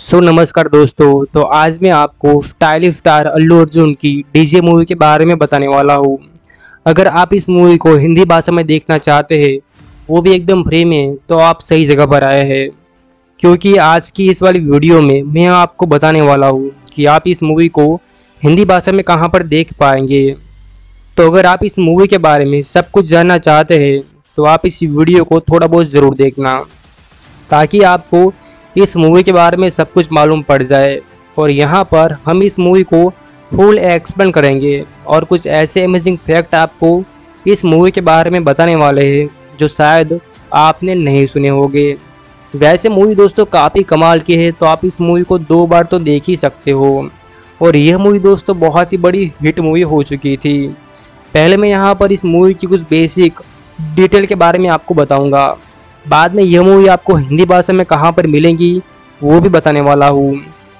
सो नमस्कार दोस्तों, तो आज मैं आपको स्टाइलिश स्टार अल्लू अर्जुन की डीजे मूवी के बारे में बताने वाला हूँ। अगर आप इस मूवी को हिंदी भाषा में देखना चाहते हैं, वो भी एकदम फ्री में, तो आप सही जगह पर आए हैं, क्योंकि आज की इस वाली वीडियो में मैं आपको बताने वाला हूँ कि आप इस मूवी को हिंदी भाषा में कहाँ पर देख पाएंगे। तो अगर आप इस मूवी के बारे में सब कुछ जानना चाहते हैं तो आप इस वीडियो को थोड़ा बहुत ज़रूर देखना, ताकि आपको इस मूवी के बारे में सब कुछ मालूम पड़ जाए। और यहाँ पर हम इस मूवी को फुल एक्सप्लेन करेंगे और कुछ ऐसे अमेजिंग फैक्ट आपको इस मूवी के बारे में बताने वाले हैं जो शायद आपने नहीं सुने होंगे। वैसे मूवी दोस्तों काफ़ी कमाल की है, तो आप इस मूवी को 2 बार तो देख ही सकते हो। और यह मूवी दोस्तों बहुत ही बड़ी हिट मूवी हो चुकी थी। पहले मैं यहाँ पर इस मूवी की कुछ बेसिक डिटेल के बारे में आपको बताऊँगा, बाद में यह मूवी आपको हिंदी भाषा में कहाँ पर मिलेगी वो भी बताने वाला हूँ।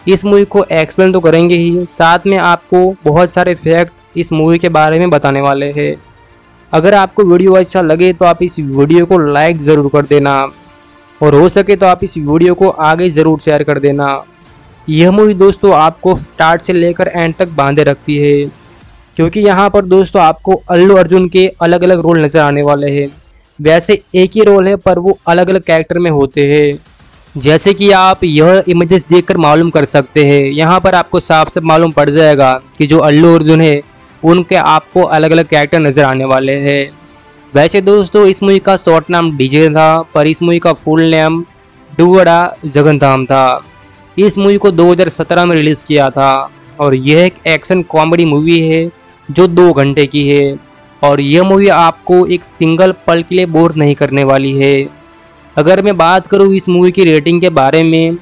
इस मूवी को एक्सप्लेन तो करेंगे ही, साथ में आपको बहुत सारे फैक्ट इस मूवी के बारे में बताने वाले हैं। अगर आपको वीडियो अच्छा लगे तो आप इस वीडियो को लाइक ज़रूर कर देना, और हो सके तो आप इस वीडियो को आगे ज़रूर शेयर कर देना। यह मूवी दोस्तों आपको स्टार्ट से लेकर एंड तक बांधे रखती है, क्योंकि यहाँ पर दोस्तों आपको अल्लू अर्जुन के अलग अलग रोल नज़र आने वाले हैं। वैसे एक ही रोल है पर वो अलग अलग कैरेक्टर में होते हैं, जैसे कि आप यह इमेजेस देखकर मालूम कर सकते हैं। यहाँ पर आपको साफ साफ मालूम पड़ जाएगा कि जो अल्लू अर्जुन है उनके आपको अलग अलग कैरेक्टर नज़र आने वाले हैं। वैसे दोस्तों इस मूवी का शॉर्ट नाम डीजे था, पर इस मूवी का फुल नेम डुव्वाड़ा जगन्नाधम था। इस मूवी को 2017 में रिलीज़ किया था, और यह एक एक्शन कॉमेडी मूवी है जो 2 घंटे की है, और यह मूवी आपको एक सिंगल पल के लिए बोर नहीं करने वाली है। अगर मैं बात करूँ इस मूवी की रेटिंग के बारे में,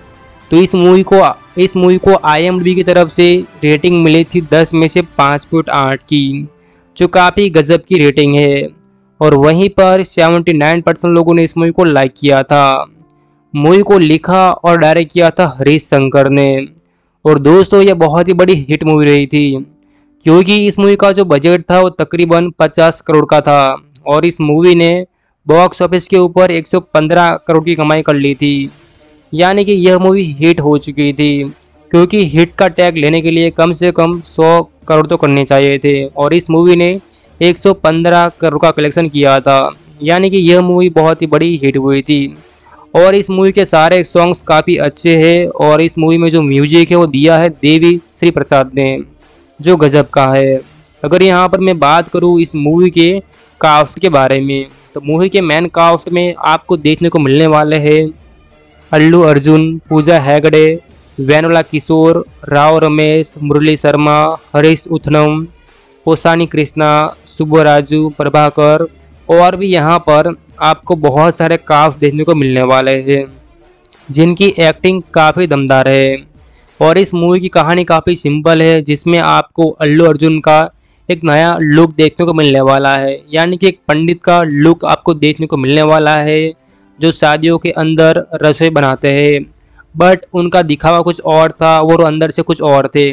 तो इस मूवी को IMDb की तरफ से रेटिंग मिली थी 10 में से 5.8 की, जो काफ़ी गजब की रेटिंग है। और वहीं पर 79% लोगों ने इस मूवी को लाइक किया था। मूवी को लिखा और डायरेक्ट किया था हरीश शंकर ने, और दोस्तों यह बहुत ही बड़ी हिट मूवी रही थी, क्योंकि इस मूवी का जो बजट था वो तकरीबन 50 करोड़ का था, और इस मूवी ने बॉक्स ऑफिस के ऊपर 115 करोड़ की कमाई कर ली थी। यानी कि यह मूवी हिट हो चुकी थी, क्योंकि हिट का टैग लेने के लिए कम से कम 100 करोड़ तो करने चाहिए थे, और इस मूवी ने 115 करोड़ का कलेक्शन किया था। यानी कि यह मूवी बहुत ही बड़ी हिट हुई थी, और इस मूवी के सारे सॉन्ग्स काफ़ी अच्छे हैं, और इस मूवी में जो म्यूजिक है वो दिया है देवी श्री प्रसाद ने, जो गजब का है। अगर यहाँ पर मैं बात करूँ इस मूवी के कास्ट के बारे में, तो मूवी के मेन कास्ट में आपको देखने को मिलने वाले हैं अल्लू अर्जुन, पूजा हैगड़े, वेन्नेला किशोर, राव रमेश, मुरली शर्मा, हरीश उथनम, पोसानी कृष्णा, सुब्बाराजू, प्रभाकर, और भी यहाँ पर आपको बहुत सारे कास्ट देखने को मिलने वाले हैं जिनकी एक्टिंग काफ़ी दमदार है। और इस मूवी की कहानी काफ़ी सिंपल है, जिसमें आपको अल्लू अर्जुन का एक नया लुक देखने को मिलने वाला है। यानी कि एक पंडित का लुक आपको देखने को मिलने वाला है, जो शादियों के अंदर रसोई बनाते हैं, बट उनका दिखावा कुछ और था और वो अंदर से कुछ और थे।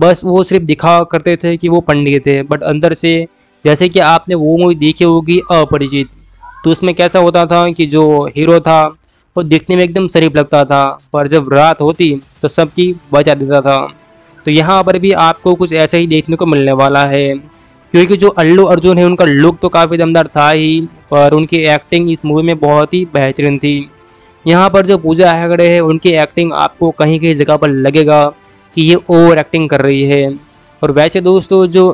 बस वो सिर्फ दिखावा करते थे कि वो पंडित है, बट अंदर से, जैसे कि आपने वो मूवी देखी होगी अपरिचित, तो उसमें कैसा होता था कि जो हीरो था वो दिखने में एकदम शरीफ लगता था, पर जब रात होती तो सबकी बचा देता था। तो यहाँ पर भी आपको कुछ ऐसा ही देखने को मिलने वाला है, क्योंकि जो अल्लू अर्जुन है उनका लुक तो काफ़ी दमदार था ही, पर उनकी एक्टिंग इस मूवी में बहुत ही बेहतरीन थी। यहाँ पर जो पूजा हैगड़े है उनकी एक्टिंग आपको कहीं कहीं जगह पर लगेगा कि ये ओवर एक्टिंग कर रही है। और वैसे दोस्तों जो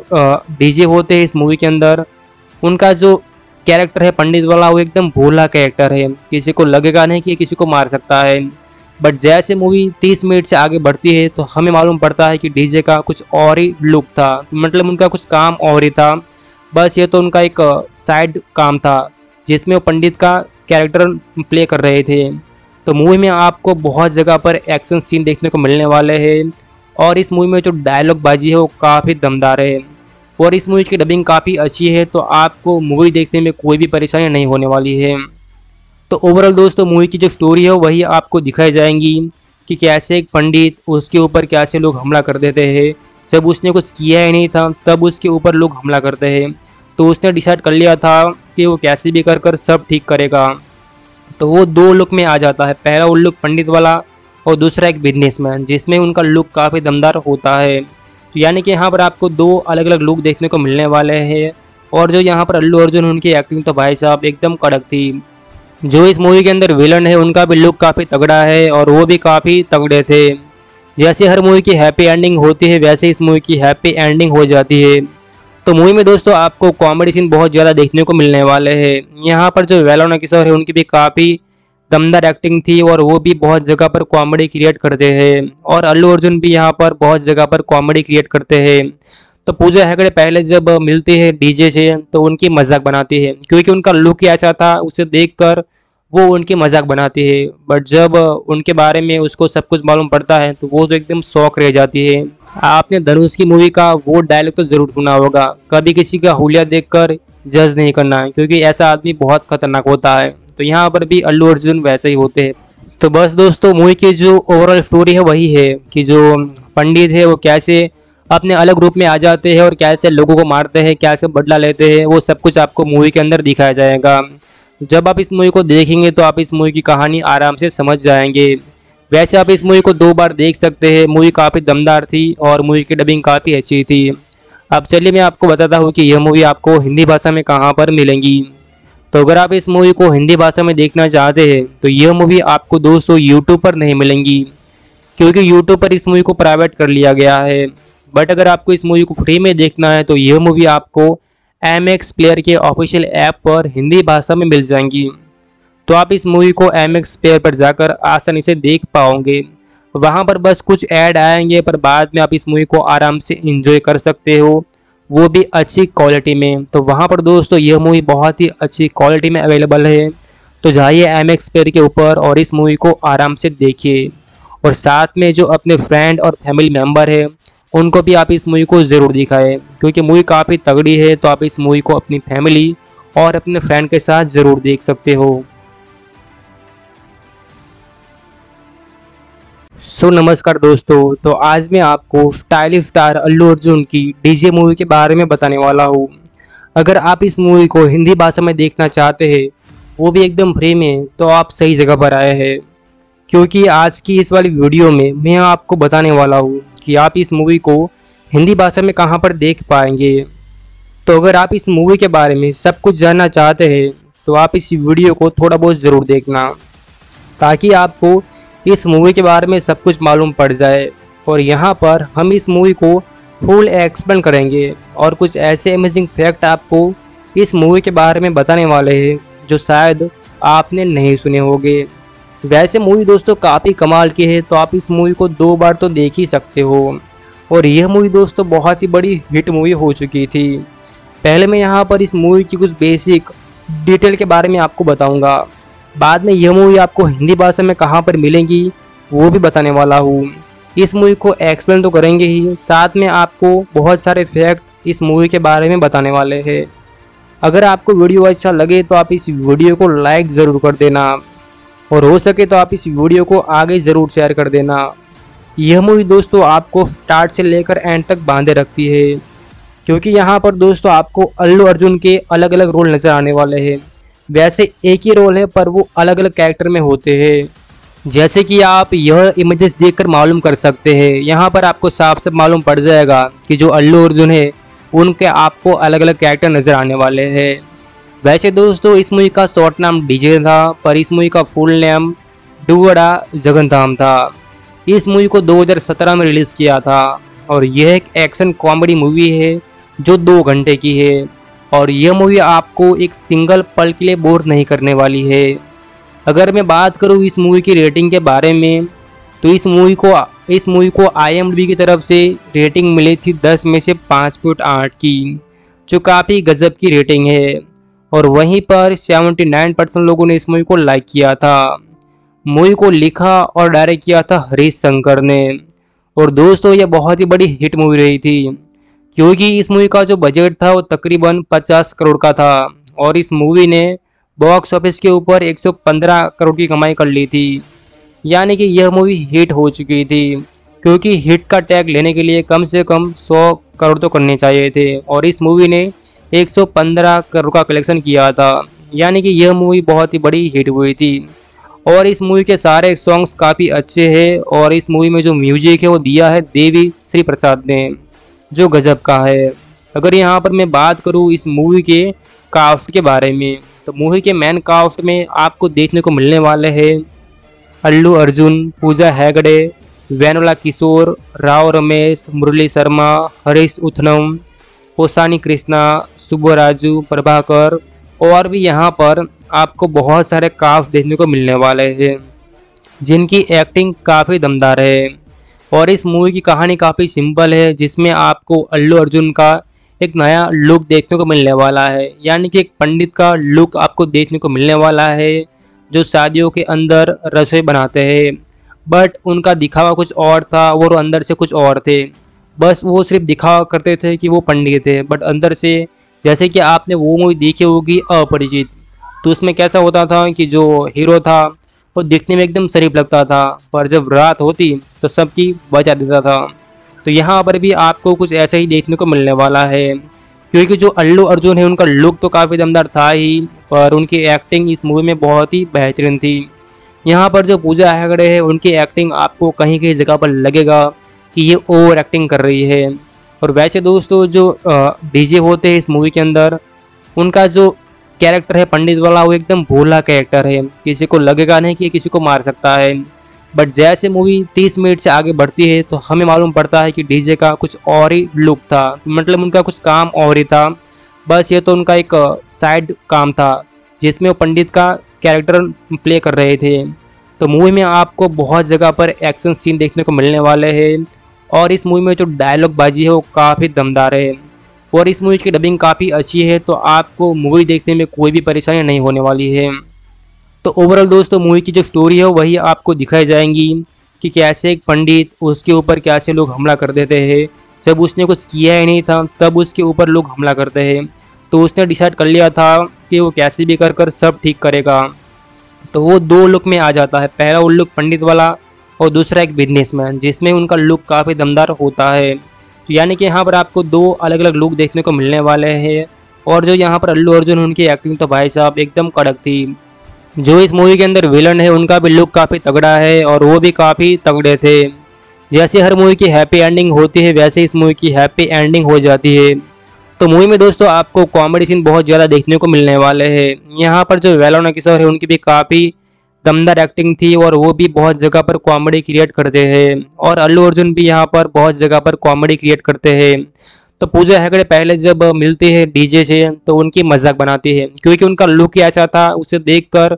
डीजे होते हैं इस मूवी के अंदर, उनका जो कैरेक्टर है पंडित वाला, वो एकदम भोला कैरेक्टर है, किसी को लगेगा नहीं कि किसी को मार सकता है। बट जैसे मूवी 30 मिनट से आगे बढ़ती है तो हमें मालूम पड़ता है कि डीजे का कुछ और ही लुक था, मतलब उनका कुछ काम और ही था, बस ये तो उनका एक साइड काम था जिसमें वो पंडित का कैरेक्टर प्ले कर रहे थे। तो मूवी में आपको बहुत जगह पर एक्शन सीन देखने को मिलने वाले हैं, और इस मूवी में जो डायलॉग बाजी है वो काफ़ी दमदार है, और इस मूवी की डबिंग काफ़ी अच्छी है, तो आपको मूवी देखने में कोई भी परेशानी नहीं होने वाली है। तो ओवरऑल दोस्तों मूवी की जो स्टोरी है वही आपको दिखाई जाएंगी कि कैसे एक पंडित, उसके ऊपर कैसे लोग हमला कर देते हैं। जब उसने कुछ किया ही नहीं था तब उसके ऊपर लोग हमला करते हैं, तो उसने डिसाइड कर लिया था कि वो कैसे भी कर सब ठीक करेगा। तो वो 2 लुक में आ जाता है, पहला वो लुक पंडित वाला और दूसरा एक बिजनेसमैन, जिसमें उनका लुक काफ़ी दमदार होता है। तो यानी कि यहाँ पर आपको दो अलग अलग लुक देखने को मिलने वाले हैं। और जो यहाँ पर अल्लू अर्जुन, उनकी एक्टिंग तो भाई साहब एकदम कड़क थी। जो इस मूवी के अंदर विलन है उनका भी लुक काफ़ी तगड़ा है और वो भी काफ़ी तगड़े थे। जैसे हर मूवी की हैप्पी एंडिंग होती है वैसे इस मूवी की हैप्पी एंडिंग हो जाती है। तो मूवी में दोस्तों आपको कॉमेडी सीन बहुत ज़्यादा देखने को मिलने वाले हैं। यहाँ पर जो वेन्नेला किशोर है उनकी भी काफ़ी दमदार एक्टिंग थी और वो भी बहुत जगह पर कॉमेडी क्रिएट करते हैं। और अल्लू अर्जुन भी यहाँ पर बहुत जगह पर कॉमेडी क्रिएट करते हैं। तो पूजा हैगड़े पहले जब मिलती है डीजे से तो उनकी मजाक बनाती है, क्योंकि उनका लुक ही ऐसा था उसे देखकर वो उनकी मजाक बनाती है। बट जब उनके बारे में उसको सब कुछ मालूम पड़ता है तो वो तो एकदम शॉक रह जाती है। आपने धनुष की मूवी का वो डायलॉग तो ज़रूर सुना होगा, कभी किसी का हुलिया देखकर जज नहीं करना, क्योंकि ऐसा आदमी बहुत खतरनाक होता है। तो यहाँ पर भी अल्लू अर्जुन वैसे ही होते हैं। तो बस दोस्तों मूवी की जो ओवरऑल स्टोरी है वही है कि जो पंडित है वो कैसे अपने अलग रूप में आ जाते हैं और कैसे लोगों को मारते हैं, कैसे बदला लेते हैं, वो सब कुछ आपको मूवी के अंदर दिखाया जाएगा। जब आप इस मूवी को देखेंगे तो आप इस मूवी की कहानी आराम से समझ जाएंगे। वैसे आप इस मूवी को 2 बार देख सकते हैं। मूवी काफ़ी दमदार थी और मूवी की डबिंग काफ़ी अच्छी थी। अब चलिए मैं आपको बताता हूँ कि यह मूवी आपको हिंदी भाषा में कहाँ पर मिलेंगी। तो अगर आप इस मूवी को हिंदी भाषा में देखना चाहते हैं तो यह मूवी आपको दोस्तों यूट्यूब पर नहीं मिलेंगी, क्योंकि यूट्यूब पर इस मूवी को प्राइवेट कर लिया गया है। बट अगर आपको इस मूवी को फ्री में देखना है तो यह मूवी आपको MX प्लेयर के ऑफिशियल ऐप पर हिंदी भाषा में मिल जाएंगी। तो आप इस मूवी को MX प्लेयर पर जाकर आसानी से देख पाओगे। वहाँ पर बस कुछ ऐड आएंगे, पर बाद में आप इस मूवी को आराम से एंजॉय कर सकते हो, वो भी अच्छी क्वालिटी में। तो वहाँ पर दोस्तों यह मूवी बहुत ही अच्छी क्वालिटी में अवेलेबल है। तो जाइए MX प्लेयर के ऊपर और इस मूवी को आराम से देखिए, और साथ में जो अपने फ्रेंड और फैमिली मेम्बर है उनको भी आप इस मूवी को ज़रूर दिखाएं, क्योंकि मूवी काफ़ी तगड़ी है। तो आप इस मूवी को अपनी फैमिली और अपने फ्रेंड के साथ ज़रूर देख सकते हो। सो नमस्कार दोस्तों, तो आज मैं आपको स्टाइलिश स्टार अल्लू अर्जुन की डीजे मूवी के बारे में बताने वाला हूँ। अगर आप इस मूवी को हिंदी भाषा में देखना चाहते हैं, वो भी एकदम फ्री में, तो आप सही जगह पर आए हैं, क्योंकि आज की इस वाली वीडियो में मैं आपको बताने वाला हूँ कि आप इस मूवी को हिंदी भाषा में कहाँ पर देख पाएंगे। तो अगर आप इस मूवी के बारे में सब कुछ जानना चाहते हैं तो आप इस वीडियो को थोड़ा बहुत ज़रूर देखना, ताकि आपको इस मूवी के बारे में सब कुछ मालूम पड़ जाए। और यहाँ पर हम इस मूवी को फुल एक्सप्लेन करेंगे और कुछ ऐसे अमेजिंग फैक्ट आपको इस मूवी के बारे में बताने वाले हैं जो शायद आपने नहीं सुने होंगे। वैसे मूवी दोस्तों काफ़ी कमाल की है, तो आप इस मूवी को 2 बार तो देख ही सकते हो। और यह मूवी दोस्तों बहुत ही बड़ी हिट मूवी हो चुकी थी। पहले मैं यहाँ पर इस मूवी की कुछ बेसिक डिटेल के बारे में आपको बताऊँगा, बाद में यह मूवी आपको हिंदी भाषा में कहाँ पर मिलेगी वो भी बताने वाला हूँ। इस मूवी को एक्सप्लेन तो करेंगे ही, साथ में आपको बहुत सारे फैक्ट इस मूवी के बारे में बताने वाले हैं। अगर आपको वीडियो अच्छा लगे तो आप इस वीडियो को लाइक ज़रूर कर देना, और हो सके तो आप इस वीडियो को आगे ज़रूर शेयर कर देना। यह मूवी दोस्तों आपको स्टार्ट से लेकर एंड तक बांधे रखती है, क्योंकि यहाँ पर दोस्तों आपको अल्लू अर्जुन के अलग अलग रोल नज़र आने वाले हैं। वैसे एक ही रोल है पर वो अलग अलग कैरेक्टर में होते हैं, जैसे कि आप यह इमेजेस देखकर मालूम कर सकते हैं। यहाँ पर आपको साफ साफ मालूम पड़ जाएगा कि जो अल्लू अर्जुन है उनके आपको अलग अलग कैरेक्टर नज़र आने वाले हैं। वैसे दोस्तों इस मूवी का शॉर्ट नाम डीजे था, पर इस मूवी का फुल नेम डुव्वाड़ा जगन्नाधम था। इस मूवी को 2017 में रिलीज़ किया था, और यह एक एक्शन कॉमेडी मूवी है जो 2 घंटे की है। और यह मूवी आपको एक सिंगल पल के लिए बोर नहीं करने वाली है। अगर मैं बात करूँ इस मूवी की रेटिंग के बारे में, तो इस मूवी को IMDb की तरफ से रेटिंग मिली थी 10 में से 5.8 की, जो काफ़ी गजब की रेटिंग है। और वहीं पर 79% लोगों ने इस मूवी को लाइक किया था। मूवी को लिखा और डायरेक्ट किया था हरीश शंकर ने। और दोस्तों यह बहुत ही बड़ी हिट मूवी रही थी, क्योंकि इस मूवी का जो बजट था वो तकरीबन 50 करोड़ का था, और इस मूवी ने बॉक्स ऑफिस के ऊपर 115 करोड़ की कमाई कर ली थी। यानी कि यह मूवी हिट हो चुकी थी, क्योंकि हिट का टैग लेने के लिए कम से कम 100 करोड़ तो करने चाहिए थे, और इस मूवी ने 115 करोड़ का कलेक्शन किया था। यानी कि यह मूवी बहुत ही बड़ी हिट हुई थी। और इस मूवी के सारे सॉन्ग्स काफ़ी अच्छे हैं और इस मूवी में जो म्यूजिक है वो दिया है देवी श्री प्रसाद ने, जो गजब का है। अगर यहाँ पर मैं बात करूँ इस मूवी के कास्ट के बारे में, तो मूवी के मेन कास्ट में आपको देखने को मिलने वाले हैं अल्लू अर्जुन, पूजा हैगड़े, वेन्नेला किशोर, राव रमेश, मुरली शर्मा, हरीश उथनम, पोसानी कृष्णा, सुब्बाराजू, प्रभाकर और भी यहाँ पर आपको बहुत सारे कास्ट देखने को मिलने वाले हैं जिनकी एक्टिंग काफ़ी दमदार है। और इस मूवी की कहानी काफ़ी सिंपल है जिसमें आपको अल्लू अर्जुन का एक नया लुक देखने को मिलने वाला है, यानी कि एक पंडित का लुक आपको देखने को मिलने वाला है जो शादियों के अंदर रसोई बनाते हैं, बट उनका दिखावा कुछ और था और अंदर से कुछ और थे। बस वो सिर्फ दिखावा करते थे कि वो पंडित थे, बट अंदर से जैसे कि आपने वो मूवी देखी होगी अपरिचित, तो उसमें कैसा होता था कि जो हीरो था वो दिखने में एकदम शरीफ लगता था पर जब रात होती तो सबकी बचा देता था। तो यहाँ पर भी आपको कुछ ऐसा ही देखने को मिलने वाला है, क्योंकि जो अल्लू अर्जुन है उनका लुक तो काफ़ी दमदार था ही पर उनकी एक्टिंग इस मूवी में बहुत ही बेहतरीन थी। यहाँ पर जो पूजा हैगड़े है उनकी एक्टिंग आपको कहीं कहीं जगह पर लगेगा कि ये ओवर एक्टिंग कर रही है। और वैसे दोस्तों जो डीजे होते हैं इस मूवी के अंदर, उनका जो कैरेक्टर है पंडित वाला वो एकदम भोला कैरेक्टर है, किसी को लगेगा नहीं कि किसी को मार सकता है, बट जैसे मूवी 30 मिनट से आगे बढ़ती है तो हमें मालूम पड़ता है कि डीजे का कुछ और ही लुक था, मतलब उनका कुछ काम और ही था, बस ये तो उनका एक साइड काम था जिसमें वो पंडित का कैरेक्टर प्ले कर रहे थे। तो मूवी में आपको बहुत जगह पर एक्शन सीन देखने को मिलने वाले हैं और इस मूवी में जो डायलॉग बाजी है वो काफ़ी दमदार है और इस मूवी की डबिंग काफ़ी अच्छी है, तो आपको मूवी देखने में कोई भी परेशानी नहीं होने वाली है। तो ओवरऑल दोस्तों मूवी की जो स्टोरी है वही आपको दिखाई जाएंगी कि कैसे एक पंडित उसके ऊपर कैसे लोग हमला कर देते हैं, जब उसने कुछ किया ही नहीं था तब उसके ऊपर लोग हमला करते हैं, तो उसने डिसाइड कर लिया था कि वो कैसे भी कर सब ठीक करेगा। तो वो दो लुक में आ जाता है, पहला वो लुक पंडित वाला और दूसरा एक बिजनेसमैन, जिसमें उनका लुक काफ़ी दमदार होता है। तो यानी कि यहाँ पर आपको दो अलग अलग लुक देखने को मिलने वाले हैं। और जो यहाँ पर अल्लू अर्जुन उनकी एक्टिंग तो भाई साहब एकदम कड़क थी। जो इस मूवी के अंदर विलन है उनका भी लुक काफ़ी तगड़ा है और वो भी काफ़ी तगड़े थे। जैसे हर मूवी की हैप्पी एंडिंग होती है वैसे इस मूवी की हैप्पी एंडिंग हो जाती है। तो मूवी में दोस्तों आपको कॉमेडी सीन बहुत ज़्यादा देखने को मिलने वाले हैं। यहाँ पर जो वेन्नेला किशोर है उनकी भी काफ़ी दमदार एक्टिंग थी और वो भी बहुत जगह पर कॉमेडी क्रिएट करते हैं और अल्लू अर्जुन भी यहाँ पर बहुत जगह पर कॉमेडी क्रिएट करते हैं। तो पूजा हैगड़े पहले जब मिलती है डीजे से तो उनकी मजाक बनाती है, क्योंकि उनका लुक ही ऐसा था उसे देखकर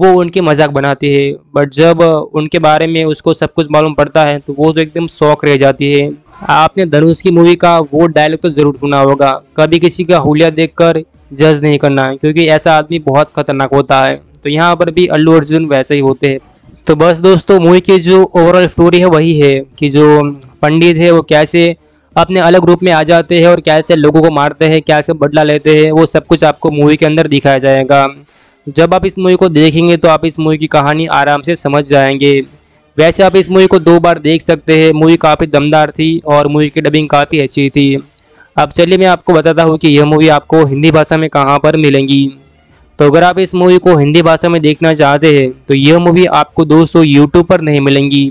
वो उनकी मजाक बनाती है, बट जब उनके बारे में उसको सब कुछ मालूम पड़ता है तो वो तो एकदम शौक रह जाती है। आपने धनुष की मूवी का वो डायलॉग तो ज़रूर सुना होगा, कभी किसी का हुलिया देखकर जज नहीं करना, क्योंकि ऐसा आदमी बहुत खतरनाक होता है। तो यहाँ पर भी अल्लू अर्जुन वैसे ही होते हैं। तो बस दोस्तों मूवी की जो ओवरऑल स्टोरी है वही है कि जो पंडित है वो कैसे अपने अलग रूप में आ जाते हैं और कैसे लोगों को मारते हैं, कैसे बदला लेते हैं, वो सब कुछ आपको मूवी के अंदर दिखाया जाएगा। जब आप इस मूवी को देखेंगे तो आप इस मूवी की कहानी आराम से समझ जाएंगे। वैसे आप इस मूवी को 2 बार देख सकते हैं, मूवी काफ़ी दमदार थी और मूवी की डबिंग काफ़ी अच्छी थी। अब चलिए मैं आपको बताता हूँ कि यह मूवी आपको हिंदी भाषा में कहाँ पर मिलेंगी। तो अगर आप इस मूवी को हिंदी भाषा में देखना चाहते हैं तो यह मूवी आपको दोस्तों यूट्यूब पर नहीं मिलेंगी,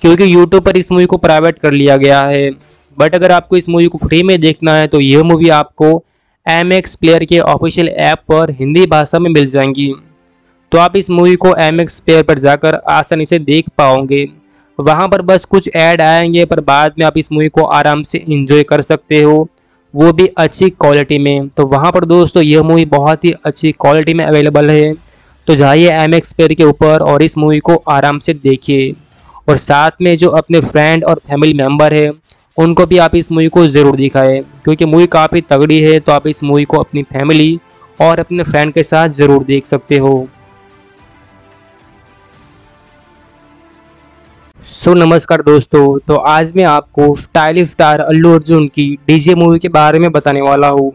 क्योंकि यूट्यूब पर इस मूवी को प्राइवेट कर लिया गया है। बट अगर आपको इस मूवी को फ्री में देखना है तो यह मूवी आपको MX प्लेयर के ऑफिशियल ऐप पर हिंदी भाषा में मिल जाएंगी। तो आप इस मूवी को MX प्लेयर पर जाकर आसानी से देख पाओगे। वहाँ पर बस कुछ ऐड आएंगे पर बाद में आप इस मूवी को आराम से एंजॉय कर सकते हो, वो भी अच्छी क्वालिटी में। तो वहाँ पर दोस्तों यह मूवी बहुत ही अच्छी क्वालिटी में अवेलेबल है, तो जाइए MX प्लेयर के ऊपर और इस मूवी को आराम से देखिए और साथ में जो अपने फ्रेंड और फैमिली मेम्बर है उनको भी आप इस मूवी को ज़रूर दिखाएं, क्योंकि मूवी काफ़ी तगड़ी है। तो आप इस मूवी को अपनी फैमिली और अपने फ्रेंड के साथ ज़रूर देख सकते हो। सो नमस्कार दोस्तों, तो आज मैं आपको स्टाइलिश स्टार अल्लू अर्जुन की डीजे मूवी के बारे में बताने वाला हूँ।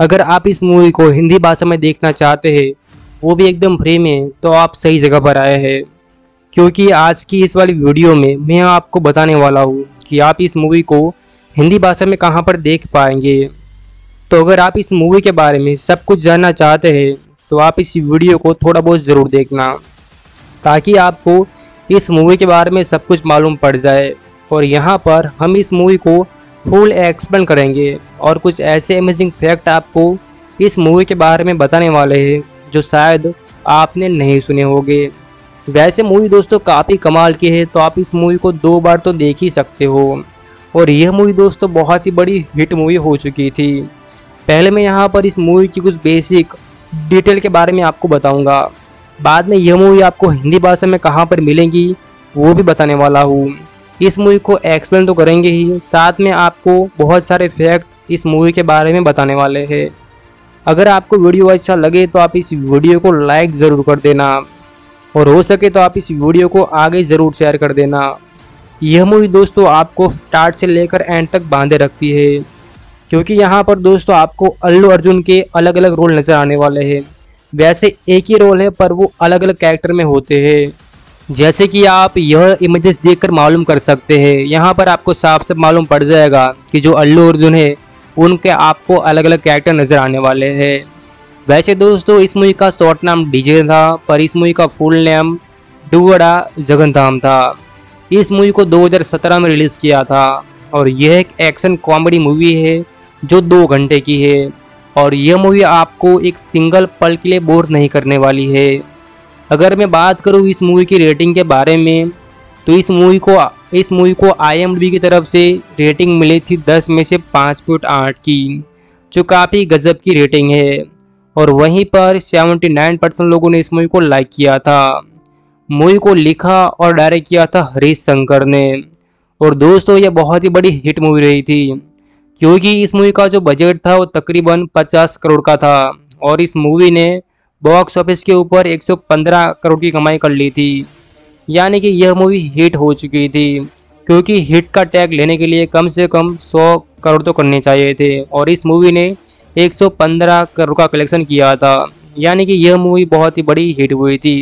अगर आप इस मूवी को हिंदी भाषा में देखना चाहते हैं, वो भी एकदम फ्री में, तो आप सही जगह पर आए हैं, क्योंकि आज की इस वाली वीडियो में मैं आपको बताने वाला हूँ कि आप इस मूवी को हिंदी भाषा में कहाँ पर देख पाएंगे। तो अगर आप इस मूवी के बारे में सब कुछ जानना चाहते हैं तो आप इस वीडियो को थोड़ा बहुत ज़रूर देखना। ताकि आपको इस मूवी के बारे में सब कुछ मालूम पड़ जाए। और यहाँ पर हम इस मूवी को फुल एक्सप्लेन करेंगे और कुछ ऐसे अमेजिंग फैक्ट आपको इस मूवी के बारे में बताने वाले हैं जो शायद आपने नहीं सुने होंगे। वैसे मूवी दोस्तों काफ़ी कमाल की है, तो आप इस मूवी को 2 बार तो देख ही सकते हो। और यह मूवी दोस्तों बहुत ही बड़ी हिट मूवी हो चुकी थी। पहले मैं यहाँ पर इस मूवी की कुछ बेसिक डिटेल के बारे में आपको बताऊँगा, बाद में यह मूवी आपको हिंदी भाषा में कहाँ पर मिलेंगी वो भी बताने वाला हूँ। इस मूवी को एक्सप्लेन तो करेंगे ही, साथ में आपको बहुत सारे फैक्ट इस मूवी के बारे में बताने वाले हैं। अगर आपको वीडियो अच्छा लगे तो आप इस वीडियो को लाइक ज़रूर कर देना और हो सके तो आप इस वीडियो को आगे ज़रूर शेयर कर देना। यह मूवी दोस्तों आपको स्टार्ट से लेकर एंड तक बांधे रखती है, क्योंकि यहाँ पर दोस्तों आपको अल्लू अर्जुन के अलग अलग रोल नज़र आने वाले हैं। वैसे एक ही रोल है पर वो अलग अलग कैरेक्टर में होते हैं, जैसे कि आप यह इमेजेस देखकर मालूम कर सकते हैं। यहाँ पर आपको साफ साफ मालूम पड़ जाएगा कि जो अल्लू अर्जुन है उनके आपको अलग अलग कैरेक्टर नज़र आने वाले हैं। वैसे दोस्तों इस मूवी का शॉर्ट नाम डीजे था, पर इस मूवी का फुल नेम डुव्वाड़ा जगन्नाधम था। इस मूवी को 2017 में रिलीज़ किया था और यह एक एक्शन कॉमेडी मूवी है जो 2 घंटे की है और यह मूवी आपको एक सिंगल पल के लिए बोर नहीं करने वाली है। अगर मैं बात करूँ इस मूवी की रेटिंग के बारे में, तो इस मूवी को IMDb की तरफ से रेटिंग मिली थी 10 में से 5.8 की, जो काफ़ी गजब की रेटिंग है। और वहीं पर 79% लोगों ने इस मूवी को लाइक किया था। मूवी को लिखा और डायरेक्ट किया था हरीश शंकर ने। और दोस्तों यह बहुत ही बड़ी हिट मूवी रही थी, क्योंकि इस मूवी का जो बजट था वो तकरीबन 50 करोड़ का था और इस मूवी ने बॉक्स ऑफिस के ऊपर 115 करोड़ की कमाई कर ली थी। यानी कि यह मूवी हिट हो चुकी थी, क्योंकि हिट का टैग लेने के लिए कम से कम 100 करोड़ तो करने चाहिए थे और इस मूवी ने 115 करोड़ का कलेक्शन किया था। यानी कि यह मूवी बहुत ही बड़ी हिट हुई थी।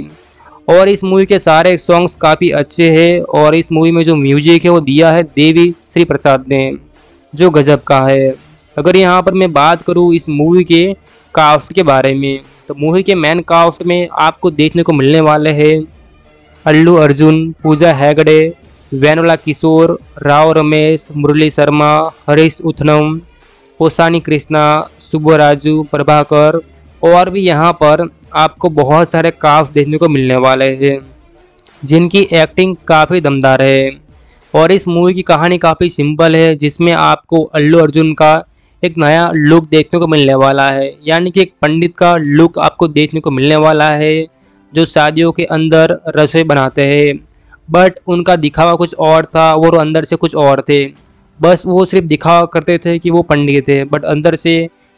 और इस मूवी के सारे सॉन्ग्स काफ़ी अच्छे हैं और इस मूवी में जो म्यूजिक है वो दिया है देवी श्री प्रसाद ने, जो गजब का है। अगर यहाँ पर मैं बात करूँ इस मूवी के कास्ट के बारे में, तो मूवी के मेन कास्ट में आपको देखने को मिलने वाले हैं अल्लू अर्जुन, पूजा हैगड़े, वेन्नेला किशोर, राव रमेश, मुरली शर्मा, हरीश उथनम, पोसानी कृष्णा, सुब्बाराजू, प्रभाकर और भी यहाँ पर आपको बहुत सारे कास्ट देखने को मिलने वाले हैं जिनकी एक्टिंग काफ़ी दमदार है। और इस मूवी की कहानी काफ़ी सिंपल है, जिसमें आपको अल्लू अर्जुन का एक नया लुक देखने को मिलने वाला है। यानी कि एक पंडित का लुक आपको देखने को मिलने वाला है जो शादियों के अंदर रसोई बनाते हैं, बट उनका दिखावा कुछ और था, वो अंदर से कुछ और थे। बस वो सिर्फ दिखावा करते थे कि वो पंडित थे, बट अंदर से,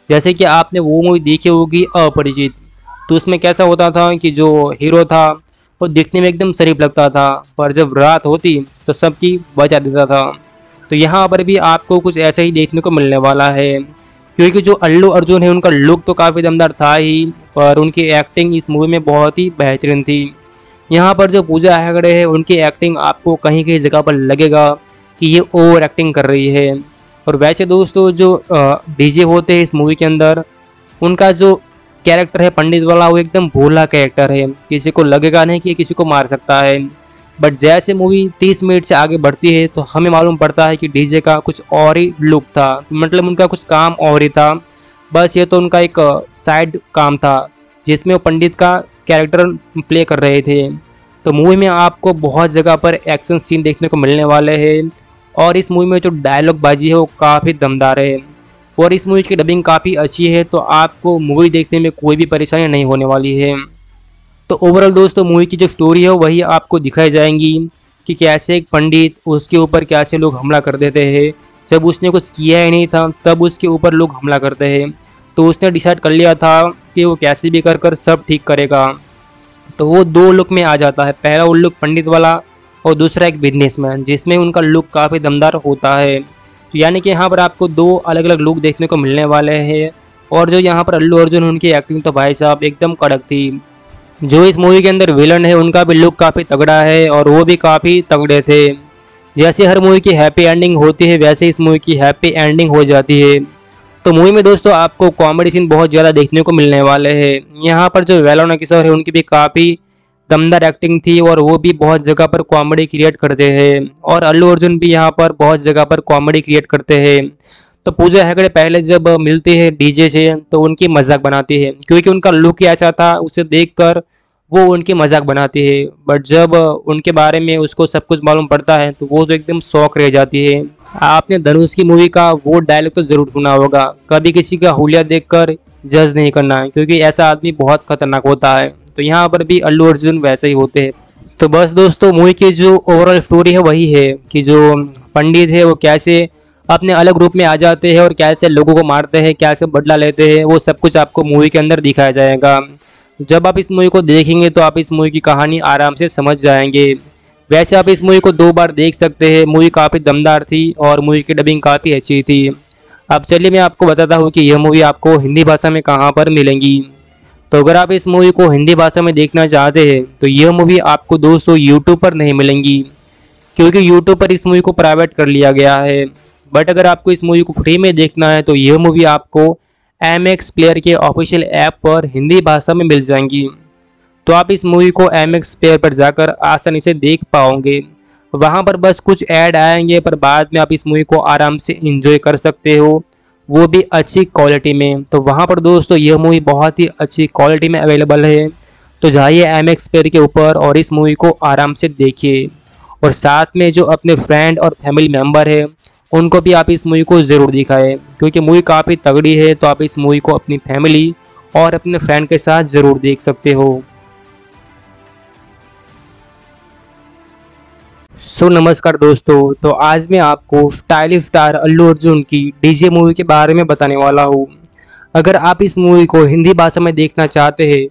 जैसे कि आपने वो मूवी देखी होगी अपरिचित, तो उसमें कैसा होता था कि जो हीरो था वो दिखने में एकदम शरीफ लगता था, पर जब रात होती तो सबकी बचा देता था। तो यहाँ पर भी आपको कुछ ऐसा ही देखने को मिलने वाला है, क्योंकि जो अल्लू अर्जुन है उनका लुक तो काफ़ी दमदार था ही, पर उनकी एक्टिंग इस मूवी में बहुत ही बेहतरीन थी। यहाँ पर जो पूजा हैगड़े है उनकी एक्टिंग आपको कहीं कहीं जगह पर लगेगा कि ये ओवर एक्टिंग कर रही है। और वैसे दोस्तों जो डीजे होते हैं इस मूवी के अंदर, उनका जो कैरेक्टर है पंडित वाला, वो एकदम भोला कैरेक्टर है, किसी को लगेगा नहीं कि किसी को मार सकता है। बट जैसे मूवी 30 मिनट से आगे बढ़ती है तो हमें मालूम पड़ता है कि डीजे का कुछ और ही लुक था, मतलब उनका कुछ काम और ही था। बस ये तो उनका एक साइड काम था जिसमें वो पंडित का कैरेक्टर प्ले कर रहे थे। तो मूवी में आपको बहुत जगह पर एक्शन सीन देखने को मिलने वाले हैं और इस मूवी में जो डायलॉग बाजी है वो काफ़ी दमदार है। और इस मूवी की डबिंग काफ़ी अच्छी है, तो आपको मूवी देखने में कोई भी परेशानी नहीं होने वाली है। तो ओवरऑल दोस्तों मूवी की जो स्टोरी है वही आपको दिखाई जाएंगी कि कैसे एक पंडित, उसके ऊपर कैसे लोग हमला कर देते हैं। जब उसने कुछ किया ही नहीं था तब उसके ऊपर लोग हमला करते हैं, तो उसने डिसाइड कर लिया था कि वो कैसे भी कर कर सब ठीक करेगा। तो वो 2 लुक में आ जाता है, पहला वो लुक पंडित वाला और दूसरा एक बिजनेसमैन, जिसमें उनका लुक काफ़ी दमदार होता है। तो यानी कि यहाँ पर आपको 2 अलग अलग लुक देखने को मिलने वाले हैं। और जो यहाँ पर अल्लू अर्जुन, उनकी एक्टिंग तो भाई साहब एकदम कड़क थी। जो इस मूवी के अंदर विलन है उनका भी लुक काफ़ी तगड़ा है और वो भी काफ़ी तगड़े थे। जैसे हर मूवी की हैप्पी एंडिंग होती है वैसे इस मूवी की हैप्पी एंडिंग हो जाती है। तो मूवी में दोस्तों आपको कॉमेडी सीन बहुत ज़्यादा देखने को मिलने वाले हैं। यहाँ पर जो वेन्नेला किशोर है उनकी भी काफ़ी दमदार एक्टिंग थी और वो भी बहुत जगह पर कॉमेडी क्रिएट करते हैं और अल्लू अर्जुन भी यहाँ पर बहुत जगह पर कॉमेडी क्रिएट करते हैं। तो पूजा हैगड़े पहले जब मिलती है डीजे से तो उनकी मजाक बनाती है क्योंकि उनका लुक ही ऐसा था, उसे देखकर वो उनकी मजाक बनाती है। बट जब उनके बारे में उसको सब कुछ मालूम पड़ता है तो वो तो एकदम शॉक रह जाती है। आपने धनुष की मूवी का वो डायलॉग तो ज़रूर सुना होगा, कभी किसी का हुलिया देखकर जज नहीं करना है क्योंकि ऐसा आदमी बहुत खतरनाक होता है। तो यहाँ पर भी अल्लू अर्जुन वैसे ही होते हैं। तो बस दोस्तों मूवी की जो ओवरऑल स्टोरी है वही है कि जो पंडित है वो कैसे अपने अलग रूप में आ जाते हैं और कैसे लोगों को मारते हैं, कैसे बदला लेते हैं, वो सब कुछ आपको मूवी के अंदर दिखाया जाएगा। जब आप इस मूवी को देखेंगे तो आप इस मूवी की कहानी आराम से समझ जाएंगे। वैसे आप इस मूवी को 2 बार देख सकते हैं। मूवी काफ़ी दमदार थी और मूवी की डबिंग काफ़ी अच्छी थी। अब चलिए मैं आपको बताता हूँ कि यह मूवी आपको हिंदी भाषा में कहाँ पर मिलेंगी। तो अगर आप इस मूवी को हिंदी भाषा में देखना चाहते हैं तो यह मूवी आपको दोस्तों यूट्यूब पर नहीं मिलेंगी क्योंकि यूट्यूब पर इस मूवी को प्राइवेट कर लिया गया है। बट अगर आपको इस मूवी को फ्री में देखना है तो यह मूवी आपको MX प्लेयर के ऑफिशियल ऐप पर हिंदी भाषा में मिल जाएंगी। तो आप इस मूवी को MX प्लेयर पर जाकर आसानी से देख पाओगे। वहाँ पर बस कुछ ऐड आएंगे पर बाद में आप इस मूवी को आराम से इंजॉय कर सकते हो, वो भी अच्छी क्वालिटी में। तो वहाँ पर दोस्तों यह मूवी बहुत ही अच्छी क्वालिटी में अवेलेबल है। तो जाइए MX प्लेयर के ऊपर और इस मूवी को आराम से देखिए और साथ में जो अपने फ्रेंड और फैमिली मेम्बर है उनको भी आप इस मूवी को ज़रूर दिखाएं क्योंकि मूवी काफ़ी तगड़ी है। तो आप इस मूवी को अपनी फैमिली और अपने फ्रेंड के साथ ज़रूर देख सकते हो। सो नमस्कार दोस्तों, तो आज मैं आपको स्टाइलिश स्टार अल्लू अर्जुन की डीजे मूवी के बारे में बताने वाला हूँ। अगर आप इस मूवी को हिंदी भाषा में देखना चाहते हैं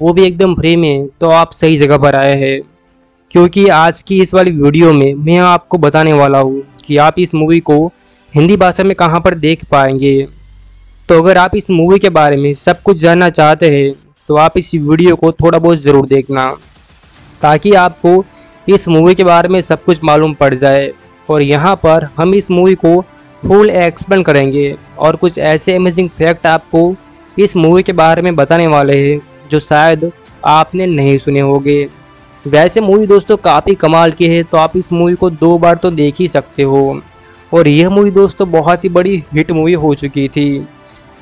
वो भी एकदम फ्री में, तो आप सही जगह पर आए हैं क्योंकि आज की इस वाली वीडियो में मैं आपको बताने वाला हूँ कि आप इस मूवी को हिंदी भाषा में कहाँ पर देख पाएंगे। तो अगर आप इस मूवी के बारे में सब कुछ जानना चाहते हैं तो आप इस वीडियो को थोड़ा बहुत ज़रूर देखना ताकि आपको इस मूवी के बारे में सब कुछ मालूम पड़ जाए। और यहाँ पर हम इस मूवी को फुल एक्सप्लेन करेंगे और कुछ ऐसे अमेजिंग फैक्ट आपको इस मूवी के बारे में बताने वाले हैं जो शायद आपने नहीं सुने होंगे। वैसे मूवी दोस्तों काफ़ी कमाल की है, तो आप इस मूवी को 2 बार तो देख ही सकते हो। और यह मूवी दोस्तों बहुत ही बड़ी हिट मूवी हो चुकी थी।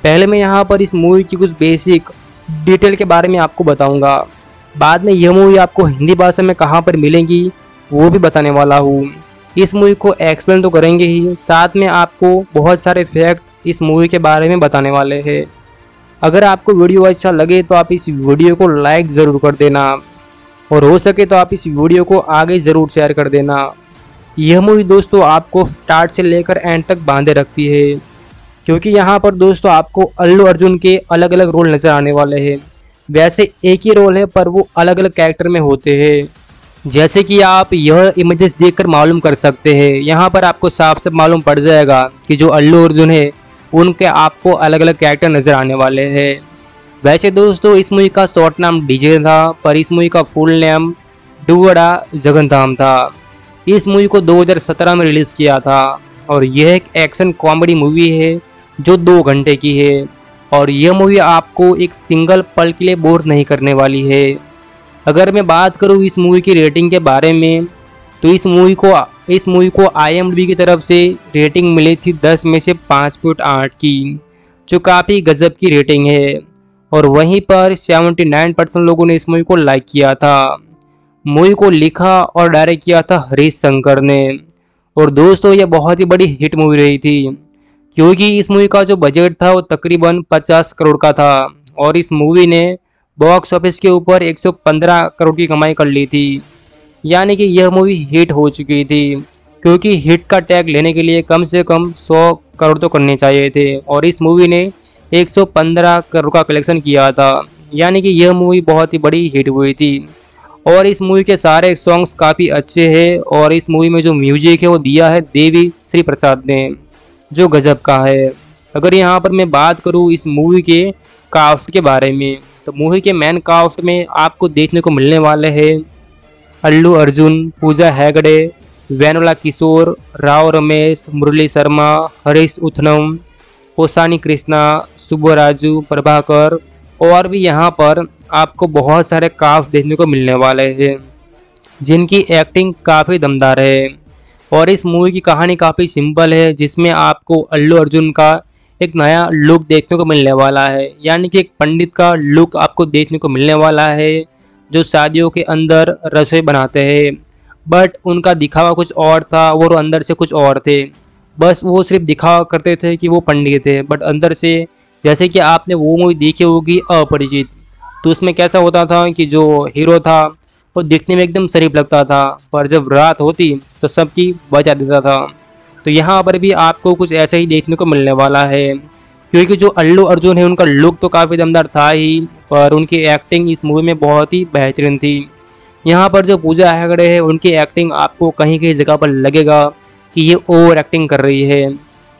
पहले मैं यहाँ पर इस मूवी की कुछ बेसिक डिटेल के बारे में आपको बताऊँगा, बाद में यह मूवी आपको हिंदी भाषा में कहाँ पर मिलेगी वो भी बताने वाला हूँ। इस मूवी को एक्सप्लेन तो करेंगे ही, साथ में आपको बहुत सारे फैक्ट इस मूवी के बारे में बताने वाले हैं। अगर आपको वीडियो अच्छा लगे तो आप इस वीडियो को लाइक ज़रूर कर देना और हो सके तो आप इस वीडियो को आगे ज़रूर शेयर कर देना। यह मूवी दोस्तों आपको स्टार्ट से लेकर एंड तक बांधे रखती है क्योंकि यहाँ पर दोस्तों आपको अल्लू अर्जुन के अलग अलग रोल नज़र आने वाले हैं। वैसे एक ही रोल है पर वो अलग अलग कैरेक्टर में होते हैं, जैसे कि आप यह इमेजेस देखकर मालूम कर सकते हैं। यहाँ पर आपको साफ साफ मालूम पड़ जाएगा कि जो अल्लू अर्जुन है उनके आपको अलग अलग कैरेक्टर नज़र आने वाले हैं। वैसे दोस्तों इस मूवी का शॉर्ट नाम डीजे था पर इस मूवी का फुल नेम डुव्वाड़ा जगन्नाधम था। इस मूवी को 2017 में रिलीज़ किया था और यह एक एक्शन कॉमेडी मूवी है जो 2 घंटे की है और यह मूवी आपको एक सिंगल पल के लिए बोर नहीं करने वाली है। अगर मैं बात करूँ इस मूवी की रेटिंग के बारे में तो इस मूवी को IMDb की तरफ से रेटिंग मिली थी 10 में से 5.8 की, जो काफ़ी गजब की रेटिंग है। और वहीं पर 79% लोगों ने इस मूवी को लाइक किया था। मूवी को लिखा और डायरेक्ट किया था हरीश शंकर ने और दोस्तों यह बहुत ही बड़ी हिट मूवी रही थी क्योंकि इस मूवी का जो बजट था वो तकरीबन 50 करोड़ का था और इस मूवी ने बॉक्स ऑफिस के ऊपर 115 करोड़ की कमाई कर ली थी। यानी कि यह मूवी हिट हो चुकी थी क्योंकि हिट का टैग लेने के लिए कम से कम 100 करोड़ तो करने चाहिए थे और इस मूवी ने 115 करोड़ का कलेक्शन किया था। यानी कि यह मूवी बहुत ही बड़ी हिट हुई थी और इस मूवी के सारे सॉन्ग्स काफ़ी अच्छे हैं और इस मूवी में जो म्यूजिक है वो दिया है देवी श्री प्रसाद ने, जो गजब का है। अगर यहाँ पर मैं बात करूँ इस मूवी के कास्ट के बारे में तो मूवी के मेन कास्ट में आपको देखने को मिलने वाले हैं अल्लू अर्जुन, पूजा हैगड़े, वेन्नेला किशोर, राव रमेश, मुरली शर्मा, हरीश उथनम, पोसानी कृष्णा, सुब्बाराजू, प्रभाकर और भी यहाँ पर आपको बहुत सारे काफ देखने को मिलने वाले हैं जिनकी एक्टिंग काफ़ी दमदार है। और इस मूवी की कहानी काफ़ी सिंपल है जिसमें आपको अल्लू अर्जुन का एक नया लुक देखने को मिलने वाला है, यानी कि एक पंडित का लुक आपको देखने को मिलने वाला है जो शादियों के अंदर रसोई बनाते हैं, बट उनका दिखावा कुछ और था और अंदर से कुछ और थे। बस वो सिर्फ दिखावा करते थे कि वो पंडित थे, बट अंदर से, जैसे कि आपने वो मूवी देखी होगी अपरिचित, तो उसमें कैसा होता था कि जो हीरो था वो दिखने में एकदम शरीफ लगता था पर जब रात होती तो सबकी बचा देता था। तो यहाँ पर भी आपको कुछ ऐसा ही देखने को मिलने वाला है, क्योंकि जो अल्लू अर्जुन है उनका लुक तो काफ़ी दमदार था ही, पर उनकी एक्टिंग इस मूवी में बहुत ही बेहतरीन थी। यहाँ पर जो पूजा हैगड़े है उनकी एक्टिंग आपको कहीं कहीं जगह पर लगेगा कि ये ओवर एक्टिंग कर रही है।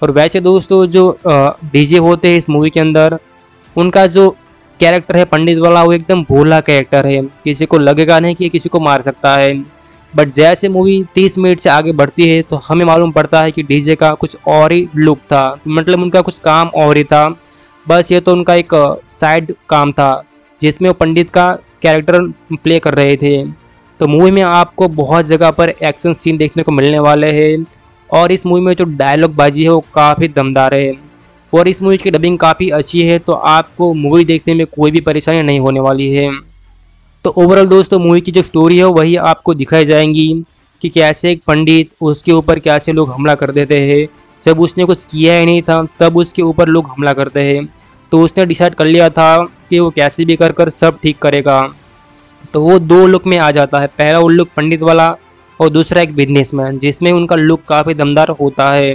और वैसे दोस्तों जो डीजे होते हैं इस मूवी के अंदर, उनका जो कैरेक्टर है पंडित वाला वो एकदम भोला कैरेक्टर है, किसी को लगेगा नहीं कि किसी को मार सकता है, बट जैसे मूवी 30 मिनट से आगे बढ़ती है तो हमें मालूम पड़ता है कि डीजे का कुछ और ही लुक था, मतलब उनका कुछ काम और ही था, बस ये तो उनका एक साइड काम था जिसमें वो पंडित का कैरेक्टर प्ले कर रहे थे। तो मूवी में आपको बहुत जगह पर एक्शन सीन देखने को मिलने वाले हैं और इस मूवी में जो डायलॉग बाजी है वो काफ़ी दमदार है और इस मूवी की डबिंग काफ़ी अच्छी है, तो आपको मूवी देखने में कोई भी परेशानी नहीं होने वाली है। तो ओवरऑल दोस्तों मूवी की जो स्टोरी है वही आपको दिखाई जाएंगी कि कैसे एक पंडित, उसके ऊपर कैसे लोग हमला कर देते हैं, जब उसने कुछ किया ही नहीं था तब उसके ऊपर लोग हमला करते हैं, तो उसने डिसाइड कर लिया था कि वो कैसे भी कर सब ठीक करेगा। तो वो दो लुक में आ जाता है, पहला वो लुक पंडित वाला और दूसरा एक बिजनेसमैन, जिसमें उनका लुक काफ़ी दमदार होता है।